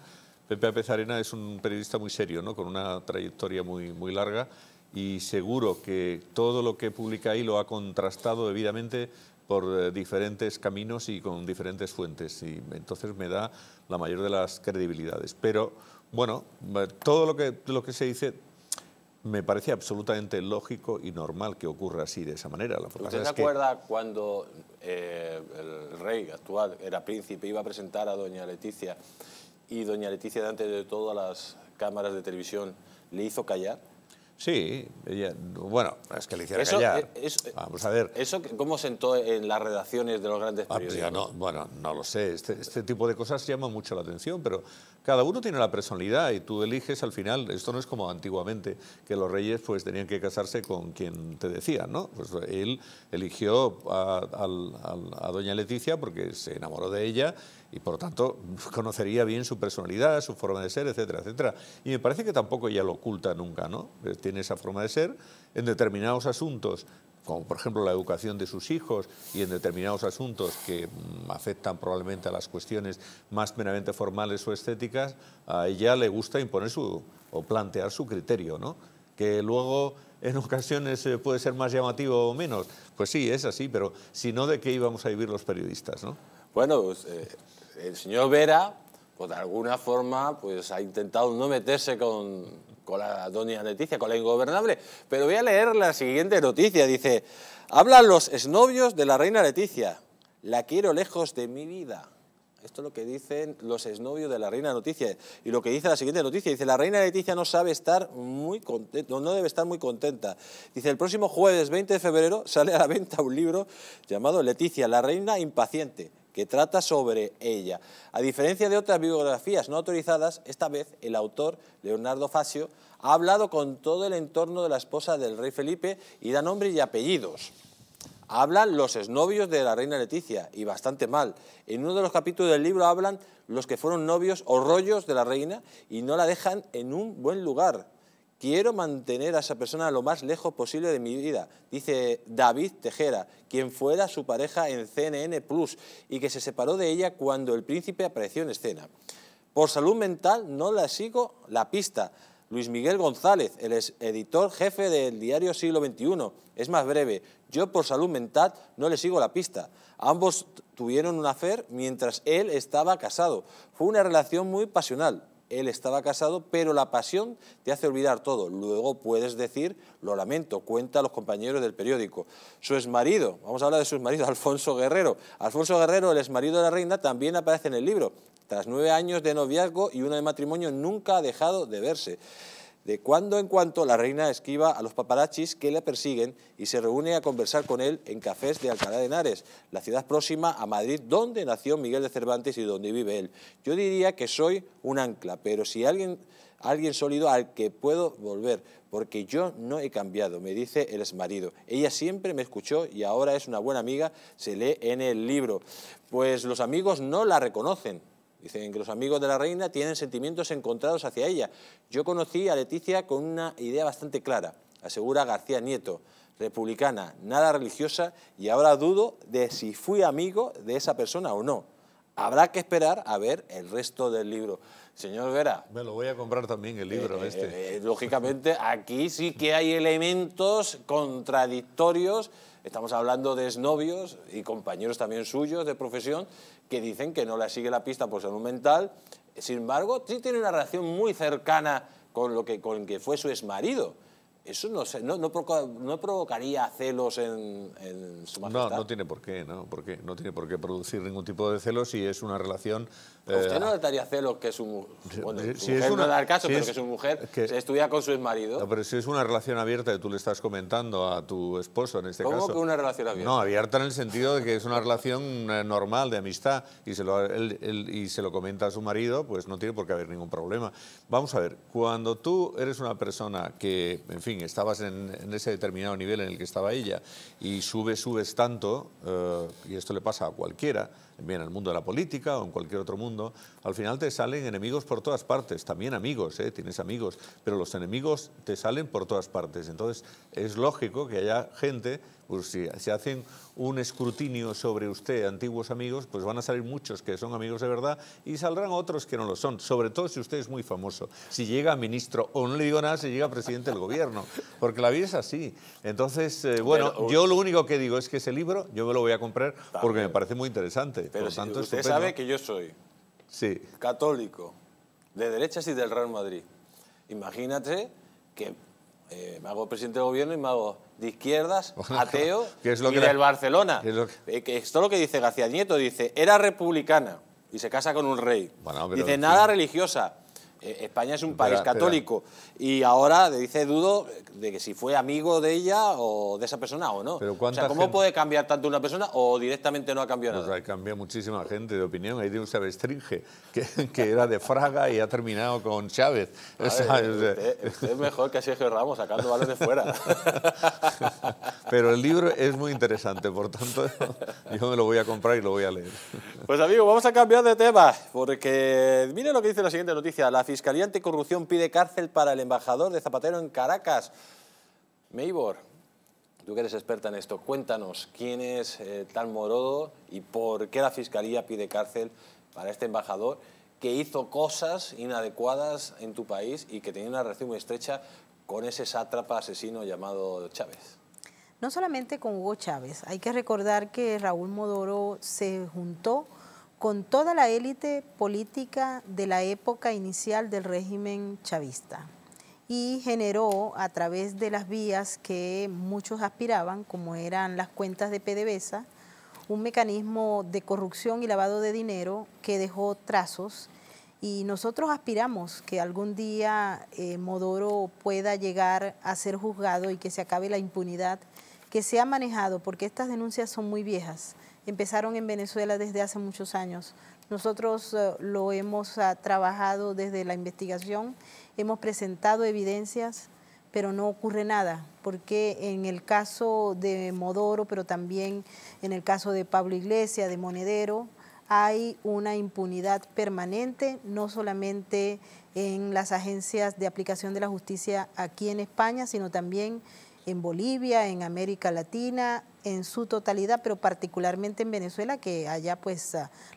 Pepe Apezarena es un periodista muy serio, ¿no? Con una trayectoria muy, muy larga, y seguro que todo lo que publica ahí lo ha contrastado debidamente por diferentes caminos y con diferentes fuentes, y entonces me da la mayor de las credibilidades. Pero bueno, todo lo que, lo que se dice me parece absolutamente lógico y normal que ocurra así, de esa manera. La ¿Usted se acuerda que... cuando eh, el rey actual era príncipe, iba a presentar a doña Letizia y doña Letizia, delante de todas las cámaras de televisión, le hizo callar? Sí, ella, bueno, es que le hiciera eso, callar. Eso, Vamos a ver. ¿Eso cómo sentó en las redacciones de los grandes periódicos? Ah, no, bueno, no lo sé. Este, este tipo de cosas llaman mucho la atención, pero cada uno tiene la personalidad y tú eliges al final. Esto no es como antiguamente, que los reyes pues tenían que casarse con quien te decían, ¿no? Pues él eligió a, a, a, a doña Letizia porque se enamoró de ella y por tanto conocería bien su personalidad, su forma de ser, etcétera, etcétera. Y me parece que tampoco ella lo oculta nunca, ¿no? Tiene esa forma de ser en determinados asuntos, como por ejemplo la educación de sus hijos, y en determinados asuntos que mmm, afectan probablemente a las cuestiones más meramente formales o estéticas, a ella le gusta imponer su, o plantear su criterio, ¿no? Que luego en ocasiones eh, puede ser más llamativo o menos. Pues sí, es así, pero si no, ¿de qué íbamos a vivir los periodistas, no? Bueno, pues, eh... el señor Vera, pues de alguna forma, pues ha intentado no meterse con, con la doña Letizia, con la ingobernable. Pero voy a leer la siguiente noticia. Dice, hablan los exnovios de la reina Letizia. La quiero lejos de mi vida. Esto es lo que dicen los exnovios de la reina Letizia. Y lo que dice la siguiente noticia, dice, la reina Letizia no sabe estar muy contenta, no debe estar muy contenta. Dice, el próximo jueves veinte de febrero sale a la venta un libro llamado Letizia, la reina impaciente, que trata sobre ella. A diferencia de otras biografías no autorizadas, esta vez el autor, Leonardo Facio, ha hablado con todo el entorno de la esposa del rey Felipe y da nombre y apellidos. Hablan los exnovios de la reina Letizia, y bastante mal. En uno de los capítulos del libro hablan los que fueron novios o rollos de la reina y no la dejan en un buen lugar. Quiero mantener a esa persona lo más lejos posible de mi vida, dice David Tejera, quien fuera su pareja en C N N Plus y que se separó de ella cuando el príncipe apareció en escena. Por salud mental no la sigo la pista. Luis Miguel González, el editor jefe del diario Siglo veintiuno, es más breve. Yo por salud mental no le sigo la pista. Ambos tuvieron un affair mientras él estaba casado. Fue una relación muy pasional. Él estaba casado, pero la pasión te hace olvidar todo. Luego puedes decir, lo lamento, cuenta los compañeros del periódico. Su exmarido, vamos a hablar de su exmarido, Alfonso Guerrero. Alfonso Guerrero, el exmarido de la reina, también aparece en el libro. Tras nueve años de noviazgo y uno de matrimonio, nunca ha dejado de verse. De cuando en cuando la reina esquiva a los paparachis que la persiguen y se reúne a conversar con él en cafés de Alcalá de Henares, la ciudad próxima a Madrid, donde nació Miguel de Cervantes y donde vive él. Yo diría que soy un ancla, pero si alguien, alguien sólido al que puedo volver, porque yo no he cambiado, me dice el exmarido. Ella siempre me escuchó y ahora es una buena amiga, se lee en el libro. Pues los amigos no la reconocen. Dicen que los amigos de la reina tienen sentimientos encontrados hacia ella. Yo conocí a Letizia con una idea bastante clara, asegura García Nieto, republicana, nada religiosa, y ahora dudo de si fui amigo de esa persona o no. Habrá que esperar a ver el resto del libro. Señor Vera. Me lo voy a comprar también, el libro eh, este. Eh, eh, lógicamente, aquí sí que hay elementos contradictorios. Estamos hablando de exnovios y compañeros también suyos de profesión que dicen que no la sigue la pista por salud mental. Sin embargo, sí tiene una relación muy cercana con lo que, con que fue su exmarido. Eso no, se, no, no, provoca, no provocaría celos en, en su majestad. No, no tiene por qué, ¿no? ¿Por qué? No tiene por qué producir ningún tipo de celos si es una relación... Eh, ¿Usted no le daría celos que su, bueno, si, su si mujer, es una, no dar caso, si pero es, que su mujer que, se estuviera con su exmarido? No, pero si es una relación abierta y tú le estás comentando a tu esposo en este ¿Cómo caso... ¿Cómo que una relación abierta? No, abierta en el sentido de que es una relación normal de amistad y se, lo, él, él, y se lo comenta a su marido, pues no tiene por qué haber ningún problema. Vamos a ver, cuando tú eres una persona que, en fin, estabas en, en ese determinado nivel en el que estaba ella y subes, subes tanto, eh, y esto le pasa a cualquiera, bien en el mundo de la política o en cualquier otro mundo, al final te salen enemigos por todas partes, también amigos, ¿eh? Tienes amigos, pero los enemigos te salen por todas partes, entonces es lógico que haya gente, pues si se si hacen un escrutinio sobre usted, antiguos amigos, pues van a salir muchos que son amigos de verdad y saldrán otros que no lo son, sobre todo si usted es muy famoso, si llega a ministro o no le digo nada, si llega a presidente del gobierno, porque la vida es así, entonces, eh, bueno, pero, yo lo único que digo es que ese libro yo me lo voy a comprar también, porque me parece muy interesante. Pero si tanto, usted estupendo. Sabe que yo soy sí. católico, de derechas y del Real Madrid. Imagínate que eh, me hago presidente del gobierno y me hago de izquierdas, ateo es lo y que del la... Barcelona. Es lo que... eh, que esto es lo que dice García Nieto, dice, era republicana y se casa con un rey. Bueno, dice, pero... nada religiosa. España es un país espera, católico espera. Y ahora le dice dudo de que si fue amigo de ella o de esa persona o no. ¿Pero o sea, ¿cómo gente... puede cambiar tanto una persona o directamente no ha cambiado pues nada? Ha cambiado muchísima gente de opinión. Ahí tiene un Sabestringe que, que era de Fraga y ha terminado con Chávez. Ver, usted, usted es mejor que Sergio Ramos sacando balas de fuera. Pero el libro es muy interesante, por tanto yo me lo voy a comprar y lo voy a leer. Pues amigos, vamos a cambiar de tema porque miren lo que dice la siguiente noticia. La La Fiscalía Anticorrupción pide cárcel para el embajador de Zapatero en Caracas. Maibort, tú que eres experta en esto, cuéntanos quién es eh, tal Morodo y por qué la Fiscalía pide cárcel para este embajador que hizo cosas inadecuadas en tu país y que tenía una relación muy estrecha con ese sátrapa asesino llamado Chávez. No solamente con Hugo Chávez, hay que recordar que Raúl Modoro se juntó con toda la élite política de la época inicial del régimen chavista y generó a través de las vías que muchos aspiraban, como eran las cuentas de PDVSA, un mecanismo de corrupción y lavado de dinero que dejó trazos y nosotros aspiramos que algún día eh, Modoro pueda llegar a ser juzgado y que se acabe la impunidad que se ha manejado, porque estas denuncias son muy viejas. Empezaron en Venezuela desde hace muchos años. Nosotros uh, lo hemos uh, trabajado desde la investigación, hemos presentado evidencias, pero no ocurre nada, porque en el caso de Modoro, pero también en el caso de Pablo Iglesias, de Monedero, hay una impunidad permanente, no solamente en las agencias de aplicación de la justicia aquí en España, sino también en Bolivia, en América Latina, en su totalidad, pero particularmente en Venezuela, que allá pues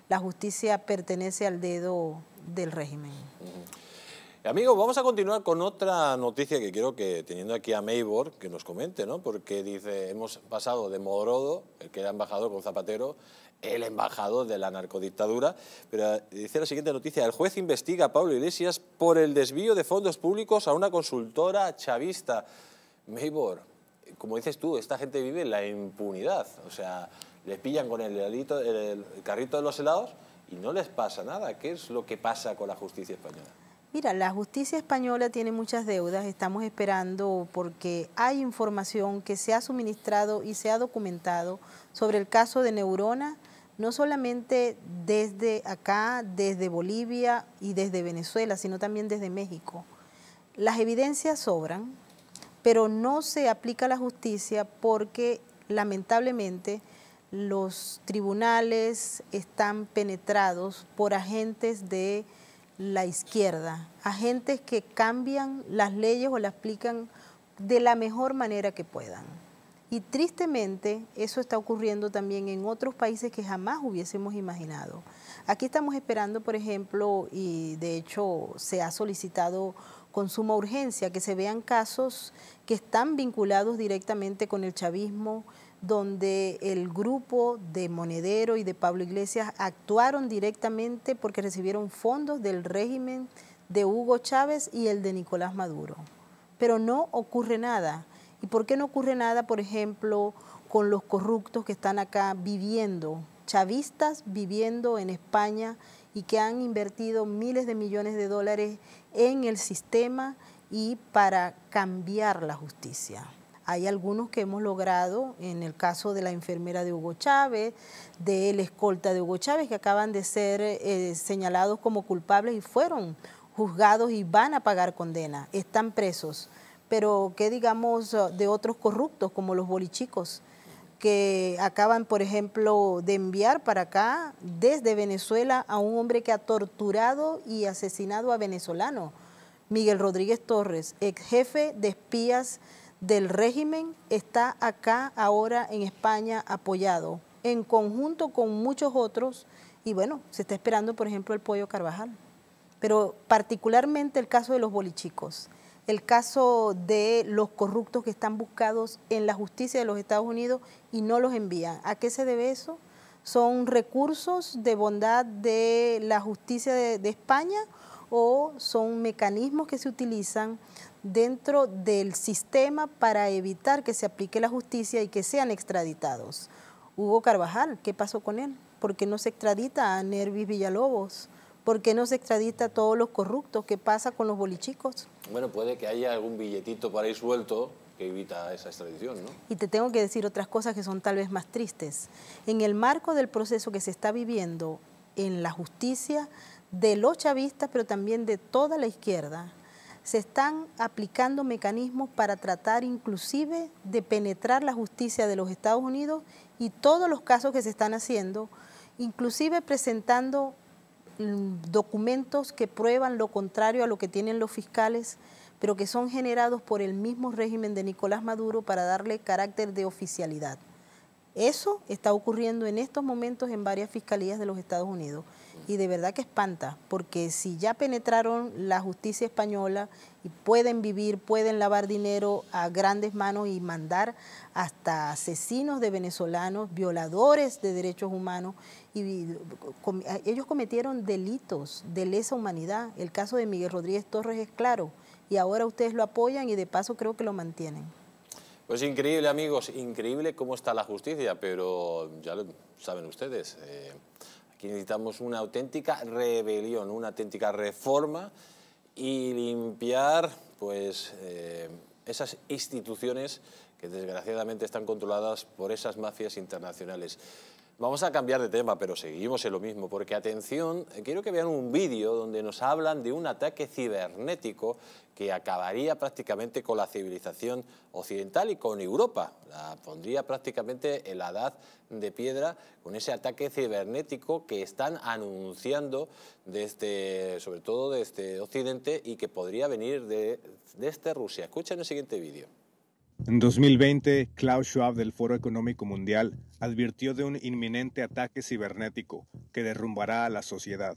la justicia pertenece al dedo del régimen. Mm. Amigos, vamos a continuar con otra noticia que quiero que, teniendo aquí a Maibort, que nos comente, ¿no? Porque dice, hemos pasado de Modoro, el que era embajador con Zapatero, el embajador de la narcodictadura, pero dice la siguiente noticia, el juez investiga a Pablo Iglesias por el desvío de fondos públicos a una consultora chavista. Maibort, como dices tú, esta gente vive en la impunidad, o sea, les pillan con el, helito, el carrito de los helados y no les pasa nada. ¿Qué es lo que pasa con la justicia española? Mira, la justicia española tiene muchas deudas, estamos esperando porque hay información que se ha suministrado y se ha documentado sobre el caso de Neurona, no solamente desde acá, desde Bolivia y desde Venezuela, sino también desde México. Las evidencias sobran, pero no se aplica la justicia porque lamentablemente los tribunales están penetrados por agentes de la izquierda, agentes que cambian las leyes o las aplican de la mejor manera que puedan. Y tristemente eso está ocurriendo también en otros países que jamás hubiésemos imaginado. Aquí estamos esperando, por ejemplo, y de hecho se ha solicitado con suma urgencia, que se vean casos que están vinculados directamente con el chavismo, donde el grupo de Monedero y de Pablo Iglesias actuaron directamente porque recibieron fondos del régimen de Hugo Chávez y el de Nicolás Maduro. pero no ocurre nada. ¿Y por qué no ocurre nada, por ejemplo, con los corruptos que están acá viviendo, chavistas viviendo en España y que han invertido miles de millones de dólares en el sistema y para cambiar la justicia? Hay algunos que hemos logrado, en el caso de la enfermera de Hugo Chávez, del escolta de Hugo Chávez, que acaban de ser eh, señalados como culpables y fueron juzgados y van a pagar condena, están presos. Pero qué digamos de otros corruptos como los bolichicos, que acaban, por ejemplo, de enviar para acá desde Venezuela a un hombre que ha torturado y asesinado a venezolanos, Miguel Rodríguez Torres, ex jefe de espías del régimen, está acá ahora en España apoyado, en conjunto con muchos otros, y bueno, se está esperando, por ejemplo, el Pollo Carvajal. Pero particularmente el caso de los bolichicos, el caso de los corruptos que están buscados en la justicia de los Estados Unidos y no los envían. ¿A qué se debe eso? ¿Son recursos de bondad de la justicia de, de España o son mecanismos que se utilizan dentro del sistema para evitar que se aplique la justicia y que sean extraditados? Hugo Carvajal, ¿qué pasó con él? ¿Por qué no se extradita a Nervis Villalobos? ¿Por qué no se extradita a todos los corruptos? ¿Qué pasa con los bolichicos? Bueno, puede que haya algún billetito por ahí suelto que evita esa extradición, ¿no? Y te tengo que decir otras cosas que son tal vez más tristes. En el marco del proceso que se está viviendo en la justicia de los chavistas, pero también de toda la izquierda, se están aplicando mecanismos para tratar inclusive de penetrar la justicia de los Estados Unidos y todos los casos que se están haciendo, inclusive presentando documentos que prueban lo contrario a lo que tienen los fiscales, pero que son generados por el mismo régimen de Nicolás Maduro para darle carácter de oficialidad. Eso está ocurriendo en estos momentos en varias fiscalías de los Estados Unidos y de verdad que espanta, porque si ya penetraron la justicia española y pueden vivir, pueden lavar dinero a grandes manos y mandar hasta asesinos de venezolanos, violadores de derechos humanos, y ellos cometieron delitos de lesa humanidad. El caso de Miguel Rodríguez Torres es claro y ahora ustedes lo apoyan y de paso creo que lo mantienen. Pues increíble, amigos, increíble cómo está la justicia, pero ya lo saben ustedes, eh, aquí necesitamos una auténtica rebelión, una auténtica reforma y limpiar pues eh, esas instituciones que desgraciadamente están controladas por esas mafias internacionales. Vamos a cambiar de tema, pero seguimos en lo mismo, porque atención, quiero que vean un vídeo donde nos hablan de un ataque cibernético que acabaría prácticamente con la civilización occidental y con Europa. La pondría prácticamente en la edad de piedra con ese ataque cibernético que están anunciando desde, sobre todo desde Occidente y que podría venir de, desde Rusia. Escuchen el siguiente vídeo. En dos mil veinte, Klaus Schwab del Foro Económico Mundial advirtió de un inminente ataque cibernético que derrumbará a la sociedad.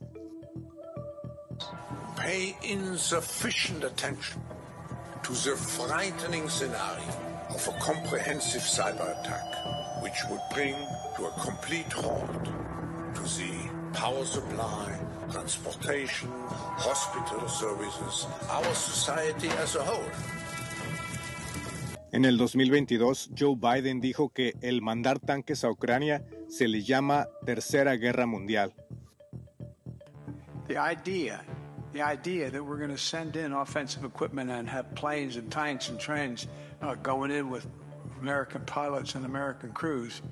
Pay insufficient attention to the frightening scenario of a comprehensive cyber attack, which would bring to a complete halt to the power supply, transportation, hospital services, our society as a whole. En el dos mil veintidós, Joe Biden dijo que el mandar tanques a Ucrania se le llama Tercera Guerra Mundial. The idea, the idea that we're going to send in offensive equipment and have planes and tanks and trains uh, going in with American pilots and American crews.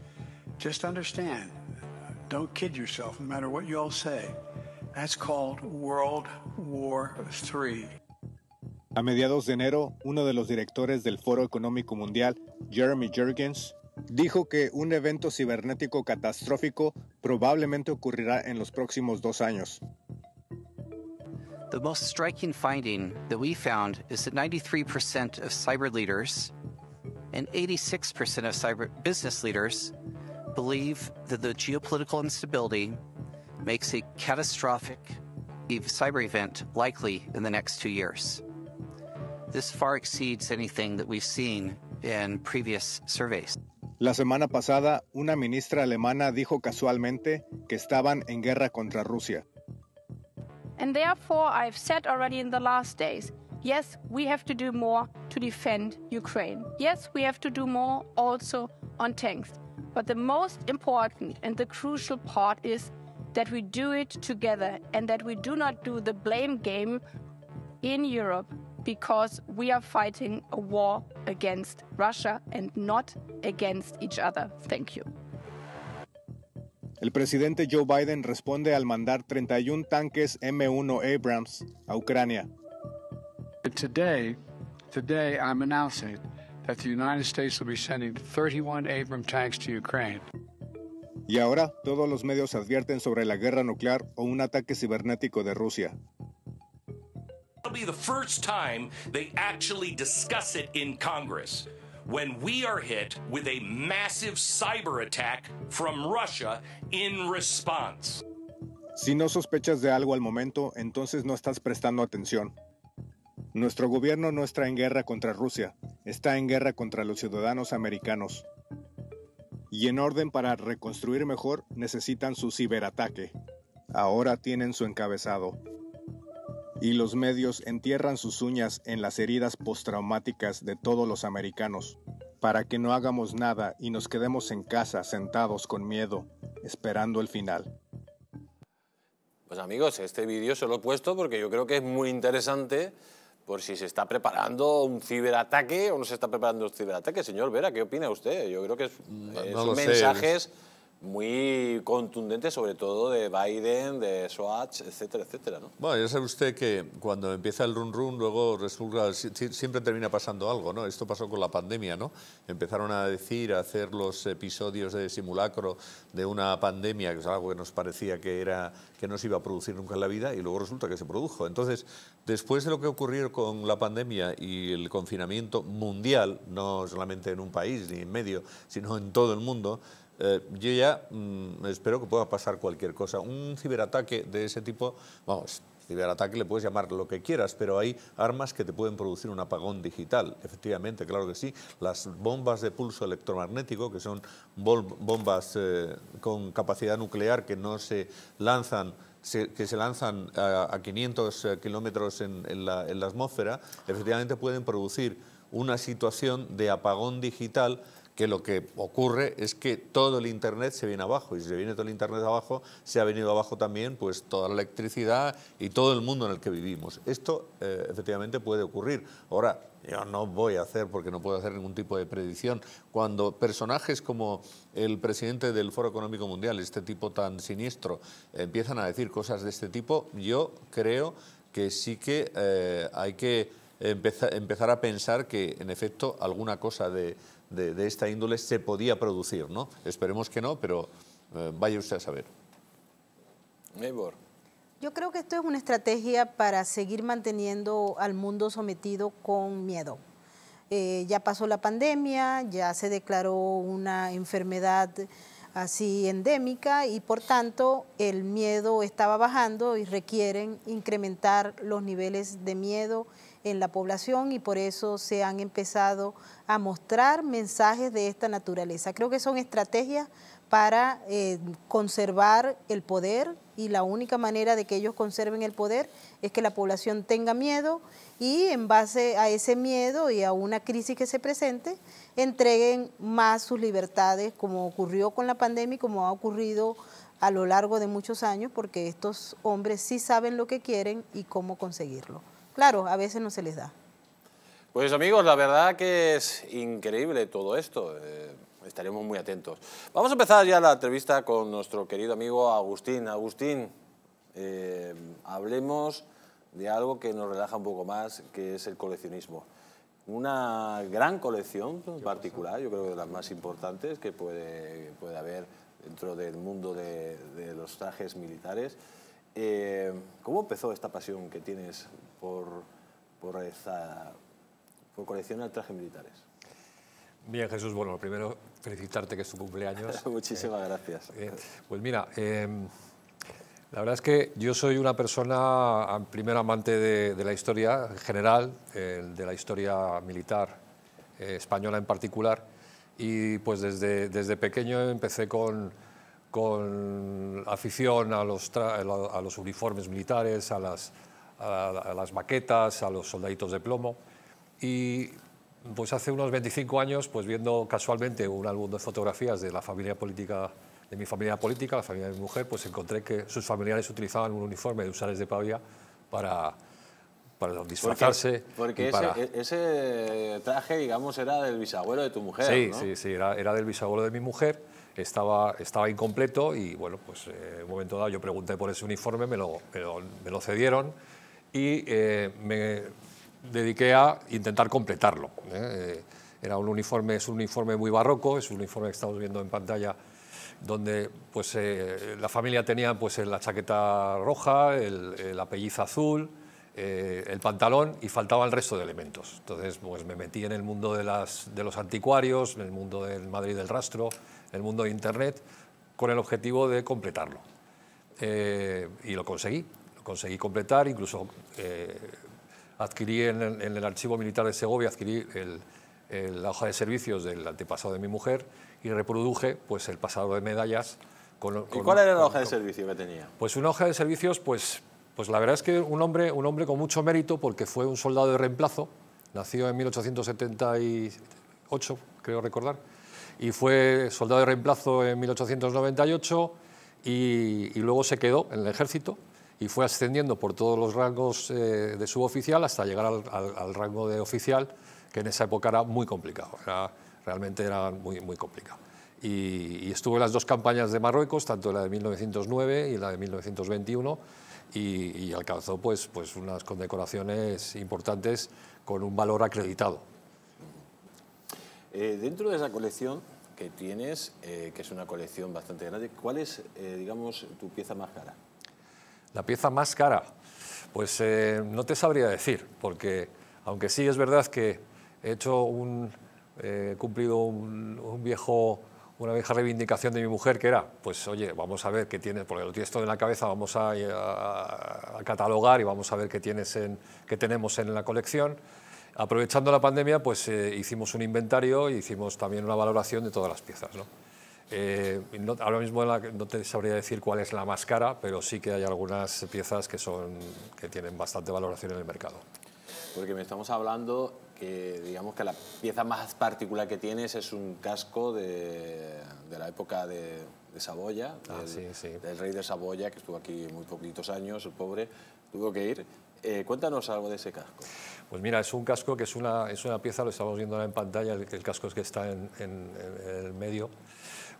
Just understand, don't kid yourself, no matter what you all say. That's called World War Three. A mediados de enero, uno de los directores del Foro Económico Mundial, Jeremy Jurgens, dijo que un evento cibernético catastrófico probablemente ocurrirá en los próximos dos años. The most striking finding that we found is that ninety-three percent of cyber leaders and eighty-six percent of cyber business leaders believe that the geopolitical instability makes a catastrophic cyber event likely in the next two years. This far exceeds anything that we've seen in previous surveys. La semana pasada, una ministra alemana dijo casualmente que estaban en guerra contra Rusia. And therefore, I've said already in the last days, Yes, we have to do more to defend Ukraine. Yes, we have to do more also on tanks. But the most important and the crucial part is that we do it together and that we do not do the blame game in Europe, because we are fighting a war against Russia and not against each other. Thank you. El presidente Joe Biden responde al mandar treinta y un tanques M uno Abrams a Ucrania. Today, today I'm announcing that the United States will be sending thirty-one Abrams tanks to Ukraine. Y ahora todos los medios advierten sobre la guerra nuclear o un ataque cibernético de Rusia. It'll be the first time they actually discuss it in Congress. When we are hit with a massive cyber attack from Russia in response. Si no sospechas de algo al momento, entonces no estás prestando atención. Nuestro gobierno no está en guerra contra Rusia, está en guerra contra los ciudadanos americanos. Y en orden para reconstruir mejor, necesitan su ciberataque. Ahora tienen su encabezado. Y los medios entierran sus uñas en las heridas postraumáticas de todos los americanos, para que no hagamos nada y nos quedemos en casa sentados con miedo, esperando el final. Pues amigos, este vídeo se lo he puesto porque yo creo que es muy interesante por si se está preparando un ciberataque o no se está preparando un ciberataque. Señor Vera, ¿qué opina usted? Yo creo que son no, no mensajes sé. muy contundentes, sobre todo de Biden, de Swatch, etcétera, etcétera, ¿no? Bueno, ya sabe usted que cuando empieza el run run luego resulta, siempre termina pasando algo, ¿no? Esto pasó con la pandemia, ¿no? Empezaron a decir, a hacer los episodios de simulacro de una pandemia, que es algo que nos parecía que era, que no se iba a producir nunca en la vida, y luego resulta que se produjo. Entonces, después de lo que ocurrió con la pandemia y el confinamiento mundial, no solamente en un país ni en medio, sino en todo el mundo, Eh, yo ya mmm, espero que pueda pasar cualquier cosa. Un ciberataque de ese tipo, vamos, ciberataque le puedes llamar lo que quieras, pero hay armas que te pueden producir un apagón digital. Efectivamente, claro que sí. Las bombas de pulso electromagnético, que son bombas eh, con capacidad nuclear que no se lanzan, se, que se lanzan a, a quinientos kilómetros en, en, la, en la atmósfera, efectivamente pueden producir una situación de apagón digital, que lo que ocurre es que todo el Internet se viene abajo, y si se viene todo el Internet abajo, se ha venido abajo también pues toda la electricidad y todo el mundo en el que vivimos. Esto eh, efectivamente puede ocurrir. Ahora, yo no voy a hacer, porque no puedo hacer ningún tipo de predicción, cuando personajes como el presidente del Foro Económico Mundial, este tipo tan siniestro, empiezan a decir cosas de este tipo, yo creo que sí que eh, hay que empeza- empezar a pensar que, en efecto, alguna cosa de... De, de esta índole se podía producir, ¿no? Esperemos que no, pero eh, vaya usted a saber. Maibort. Yo creo que esto es una estrategia para seguir manteniendo al mundo sometido con miedo. Eh, ya pasó la pandemia, ya se declaró una enfermedad así endémica y por tanto el miedo estaba bajando y requieren incrementar los niveles de miedo en la población, y por eso se han empezado a mostrar mensajes de esta naturaleza. Creo que son estrategias para eh, conservar el poder, y la única manera de que ellos conserven el poder es que la población tenga miedo y en base a ese miedo y a una crisis que se presente, entreguen más sus libertades, como ocurrió con la pandemia y como ha ocurrido a lo largo de muchos años, porque estos hombres sí saben lo que quieren y cómo conseguirlo. Claro, a veces no se les da. Pues amigos, la verdad que es increíble todo esto. Eh, estaremos muy atentos. Vamos a empezar ya la entrevista con nuestro querido amigo Agustín. Agustín, eh, hablemos de algo que nos relaja un poco más, que es el coleccionismo. Una gran colección en particular, yo creo que de las más importantes que puede, puede haber dentro del mundo de, de los trajes militares. Eh, ¿Cómo empezó esta pasión que tienes por, por, esta, por coleccionar trajes militares? Bien, Jesús, bueno, primero felicitarte que es tu cumpleaños. Muchísimas eh, gracias. Eh, pues mira, eh, la verdad es que yo soy una persona, primero amante de, de la historia en general, eh, de la historia militar eh, española en particular, y pues desde, desde pequeño empecé con... con afición a los, tra a los uniformes militares, a las, a, a las maquetas, a los soldaditos de plomo. Y pues hace unos veinticinco años, pues viendo casualmente un álbum de fotografías de la familia política, de mi familia política, la familia de mi mujer, pues encontré que sus familiares utilizaban un uniforme de Húsares de Pavía para, para disfrazarse. Porque, porque para... Ese, ese traje, digamos, era del bisabuelo de tu mujer, sí, ¿no? Sí, sí, era, era del bisabuelo de mi mujer, estaba, estaba incompleto y, bueno, pues en eh, un momento dado yo pregunté por ese uniforme, me lo, me lo, me lo cedieron y eh, me... dediqué a intentar completarlo. ¿eh? Era un uniforme, es un uniforme muy barroco, es un uniforme que estamos viendo en pantalla, donde pues, eh, la familia tenía pues, la chaqueta roja, el, la pelliza azul, eh, el pantalón y faltaba el resto de elementos. Entonces pues, me metí en el mundo de, las, de los anticuarios, en el mundo del Madrid del Rastro, en el mundo de Internet, con el objetivo de completarlo. Eh, y lo conseguí, lo conseguí completar, incluso... Eh, adquirí en el, en el archivo militar de Segovia, adquirí el, el, la hoja de servicios del antepasado de mi mujer y reproduje pues, el pasado de medallas. Con, con, ¿Y cuál era la hoja con, de servicio que tenía? Pues una hoja de servicios, pues, pues la verdad es que un hombre, un hombre con mucho mérito porque fue un soldado de reemplazo, nació en mil ochocientos setenta y ocho, creo recordar, y fue soldado de reemplazo en mil ochocientos noventa y ocho y, y luego se quedó en el ejército. Y fue ascendiendo por todos los rangos eh, de suboficial hasta llegar al, al, al rango de oficial, que en esa época era muy complicado, era, realmente era muy, muy complicado. Y, y estuve en las dos campañas de Marruecos, tanto la de mil novecientos nueve y la de mil novecientos veintiuno, y, y alcanzó pues, pues unas condecoraciones importantes con un valor acreditado. Eh, dentro de esa colección que tienes, eh, que es una colección bastante grande, ¿cuál es, eh, digamos, tu pieza más cara? La pieza más cara, pues eh, no te sabría decir, porque aunque sí es verdad que he hecho un, eh, cumplido un, un viejo, una vieja reivindicación de mi mujer, que era, pues oye, vamos a ver qué tienes, porque lo tienes todo en la cabeza, vamos a, a, a catalogar y vamos a ver qué, tienes en, qué tenemos en la colección. Aprovechando la pandemia, pues eh, hicimos un inventario y hicimos también una valoración de todas las piezas, ¿no? Eh, no, ahora mismo la, no te sabría decir cuál es la más cara, pero sí que hay algunas piezas que, son, que tienen bastante valoración en el mercado. Porque me estamos hablando que, digamos, que la pieza más particular que tienes es un casco de, de la época de, de Saboya, ah, del, sí, sí. del rey de Saboya, que estuvo aquí muy poquitos años, el pobre, tuvo que ir. Eh, cuéntanos algo de ese casco. Pues mira, es un casco que es una, es una pieza, lo estamos viendo ahora en pantalla, el, el casco es que está en, en, en el medio.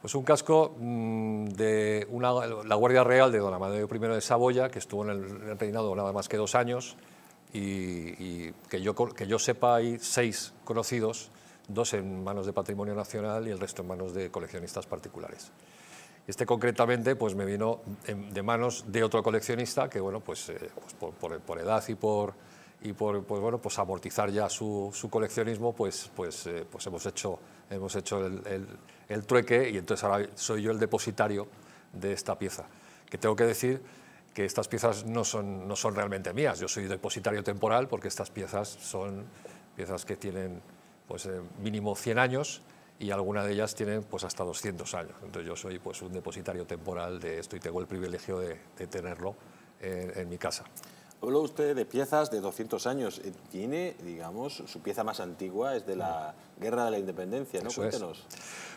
Pues un casco mmm, de una, la Guardia Real de don Amadeo primero de Saboya, que estuvo en el reinado nada más que dos años, y, y que, yo, que yo sepa hay seis conocidos, dos en manos de Patrimonio Nacional y el resto en manos de coleccionistas particulares. Este concretamente pues, me vino de manos de otro coleccionista que, bueno, pues, eh, pues por, por, por edad y por, y por pues, bueno, pues amortizar ya su, su coleccionismo, pues, pues, eh, pues hemos hecho... hemos hecho el, el, el trueque y entonces ahora soy yo el depositario de esta pieza. Que tengo que decir que estas piezas no son, no son realmente mías, yo soy depositario temporal porque estas piezas son piezas que tienen pues, mínimo cien años y alguna de ellas tienen pues, hasta doscientos años. Entonces yo soy pues, un depositario temporal de esto y tengo el privilegio de, de tenerlo en, en mi casa. Habló usted de piezas de doscientos años. Tiene, digamos, su pieza más antigua es de la Guerra de la Independencia, ¿no? Eso Cuéntenos. Es.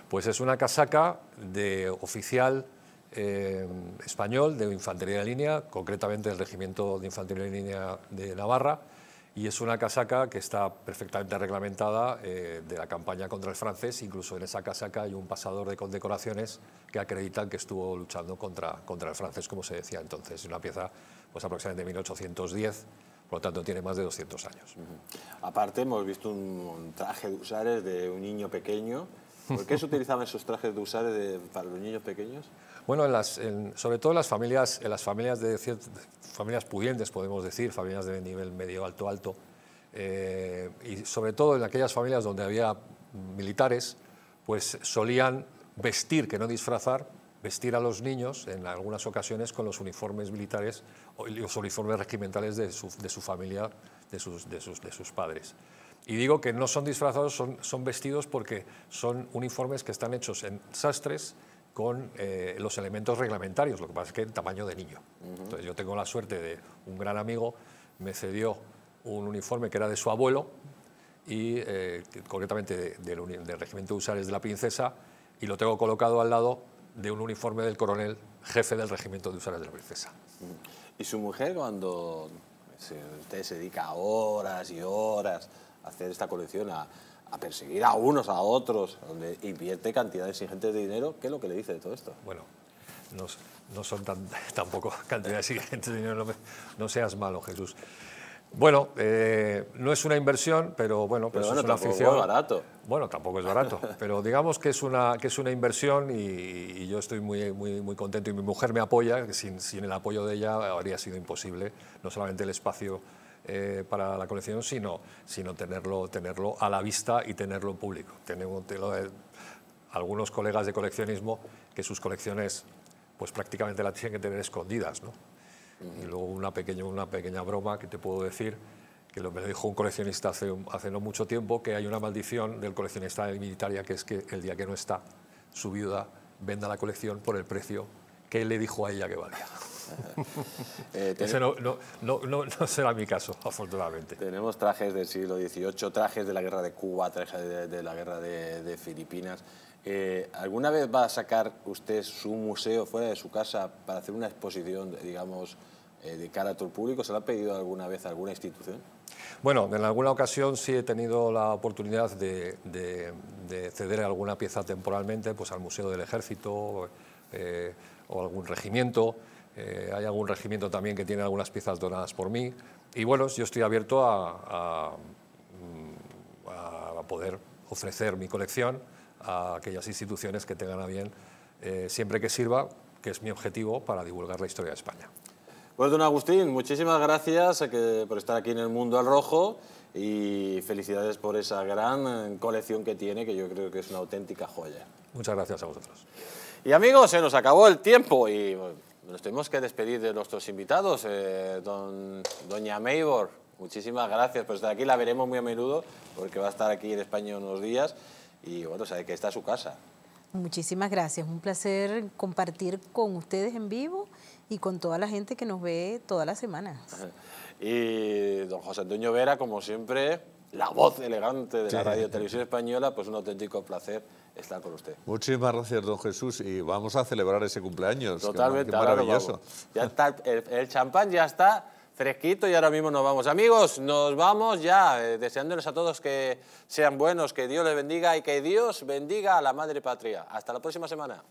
Pues es una casaca de oficial eh, español de infantería de línea, concretamente del Regimiento de Infantería de Línea de Navarra, y es una casaca que está perfectamente reglamentada eh, de la campaña contra el francés. Incluso en esa casaca hay un pasador de condecoraciones que acreditan que estuvo luchando contra, contra el francés, como se decía entonces. Es una pieza... pues aproximadamente mil ochocientos diez, por lo tanto tiene más de doscientos años. Uh-huh. Aparte hemos visto un traje de húsares de un niño pequeño. ¿Por qué se utilizaban esos trajes de húsares de, para los niños pequeños? Bueno, en las, en, sobre todo en las, familias, en las familias, de, de, familias pudientes, podemos decir, familias de nivel medio, alto, alto, eh, y sobre todo en aquellas familias donde había militares, pues solían vestir, que no disfrazar, vestir a los niños en algunas ocasiones con los uniformes militares o los uniformes regimentales de su, de su familia, de sus, de, sus, de sus padres. Y digo que no son disfrazados, son, son vestidos porque son uniformes que están hechos en sastres con eh, los elementos reglamentarios, lo que pasa es que en tamaño de niño. Uh-huh. Entonces yo tengo la suerte de un gran amigo me cedió un uniforme que era de su abuelo y eh, concretamente de, de, del, del Regimiento de Húsares de la Princesa, y lo tengo colocado al lado de un uniforme del coronel jefe del Regimiento de Húsares de la Princesa. ¿Y su mujer, cuando se, usted se dedica horas y horas a hacer esta colección, a, a perseguir a unos, a otros, donde invierte cantidades ingentes de dinero, qué es lo que le dice de todo esto? Bueno, no, no son tan, tampoco cantidades ingentes de dinero, no, me, no seas malo, Jesús. Bueno, eh, no es una inversión, pero bueno, pero pues bueno, es una afición. Bueno, tampoco es barato. Bueno, tampoco es barato, pero digamos que es una, que es una inversión, y, y yo estoy muy, muy, muy contento, y mi mujer me apoya, que sin, sin el apoyo de ella habría sido imposible, no solamente el espacio eh, para la colección, sino, sino tenerlo, tenerlo a la vista y tenerlo en público. Tenemos eh, algunos colegas de coleccionismo que sus colecciones pues prácticamente las tienen que tener escondidas, ¿no? Y luego una pequeña, una pequeña broma que te puedo decir, que lo me dijo un coleccionista hace, hace no mucho tiempo, que hay una maldición del coleccionista militar, que es que el día que no está, su viuda venda la colección por el precio que él le dijo a ella que valía. eh, Ese no, no, no, no, no será mi caso, afortunadamente. Tenemos trajes del siglo dieciocho, trajes de la guerra de Cuba, trajes de, de la guerra de, de Filipinas. Eh, ¿Alguna vez va a sacar usted su museo fuera de su casa para hacer una exposición, digamos, eh, de cara a todo el público? ¿Se lo ha pedido alguna vez a alguna institución? Bueno, en alguna ocasión sí he tenido la oportunidad de, de, de ceder alguna pieza temporalmente, pues al Museo del Ejército eh, o algún regimiento. Eh, hay algún regimiento también que tiene algunas piezas donadas por mí. Y bueno, yo estoy abierto a, a, a poder ofrecer mi colección a aquellas instituciones que tengan a bien, eh, siempre que sirva, que es mi objetivo, para divulgar la historia de España. Bueno, don Agustín, muchísimas gracias por estar aquí en El Mundo al Rojo, y felicidades por esa gran colección que tiene, que yo creo que es una auténtica joya. Muchas gracias a vosotros. Y amigos, se nos acabó el tiempo y nos tenemos que despedir de nuestros invitados. Eh, don, doña Maibort, muchísimas gracias por estar aquí. La veremos muy a menudo porque va a estar aquí en España unos días. Y bueno, sabe que está a su casa. Muchísimas gracias, un placer compartir con ustedes en vivo y con toda la gente que nos ve todas las semanas. Y don José Antonio Vera, como siempre, la voz elegante de la sí. Radio Televisión Española, pues un auténtico placer estar con usted. Muchísimas gracias, don Jesús, y vamos a celebrar ese cumpleaños. Totalmente, que maravilloso. Ya está, el, el champán ya está fresquito y ahora mismo nos vamos. Amigos, nos vamos ya, eh, deseándoles a todos que sean buenos, que Dios les bendiga y que Dios bendiga a la madre patria. Hasta la próxima semana.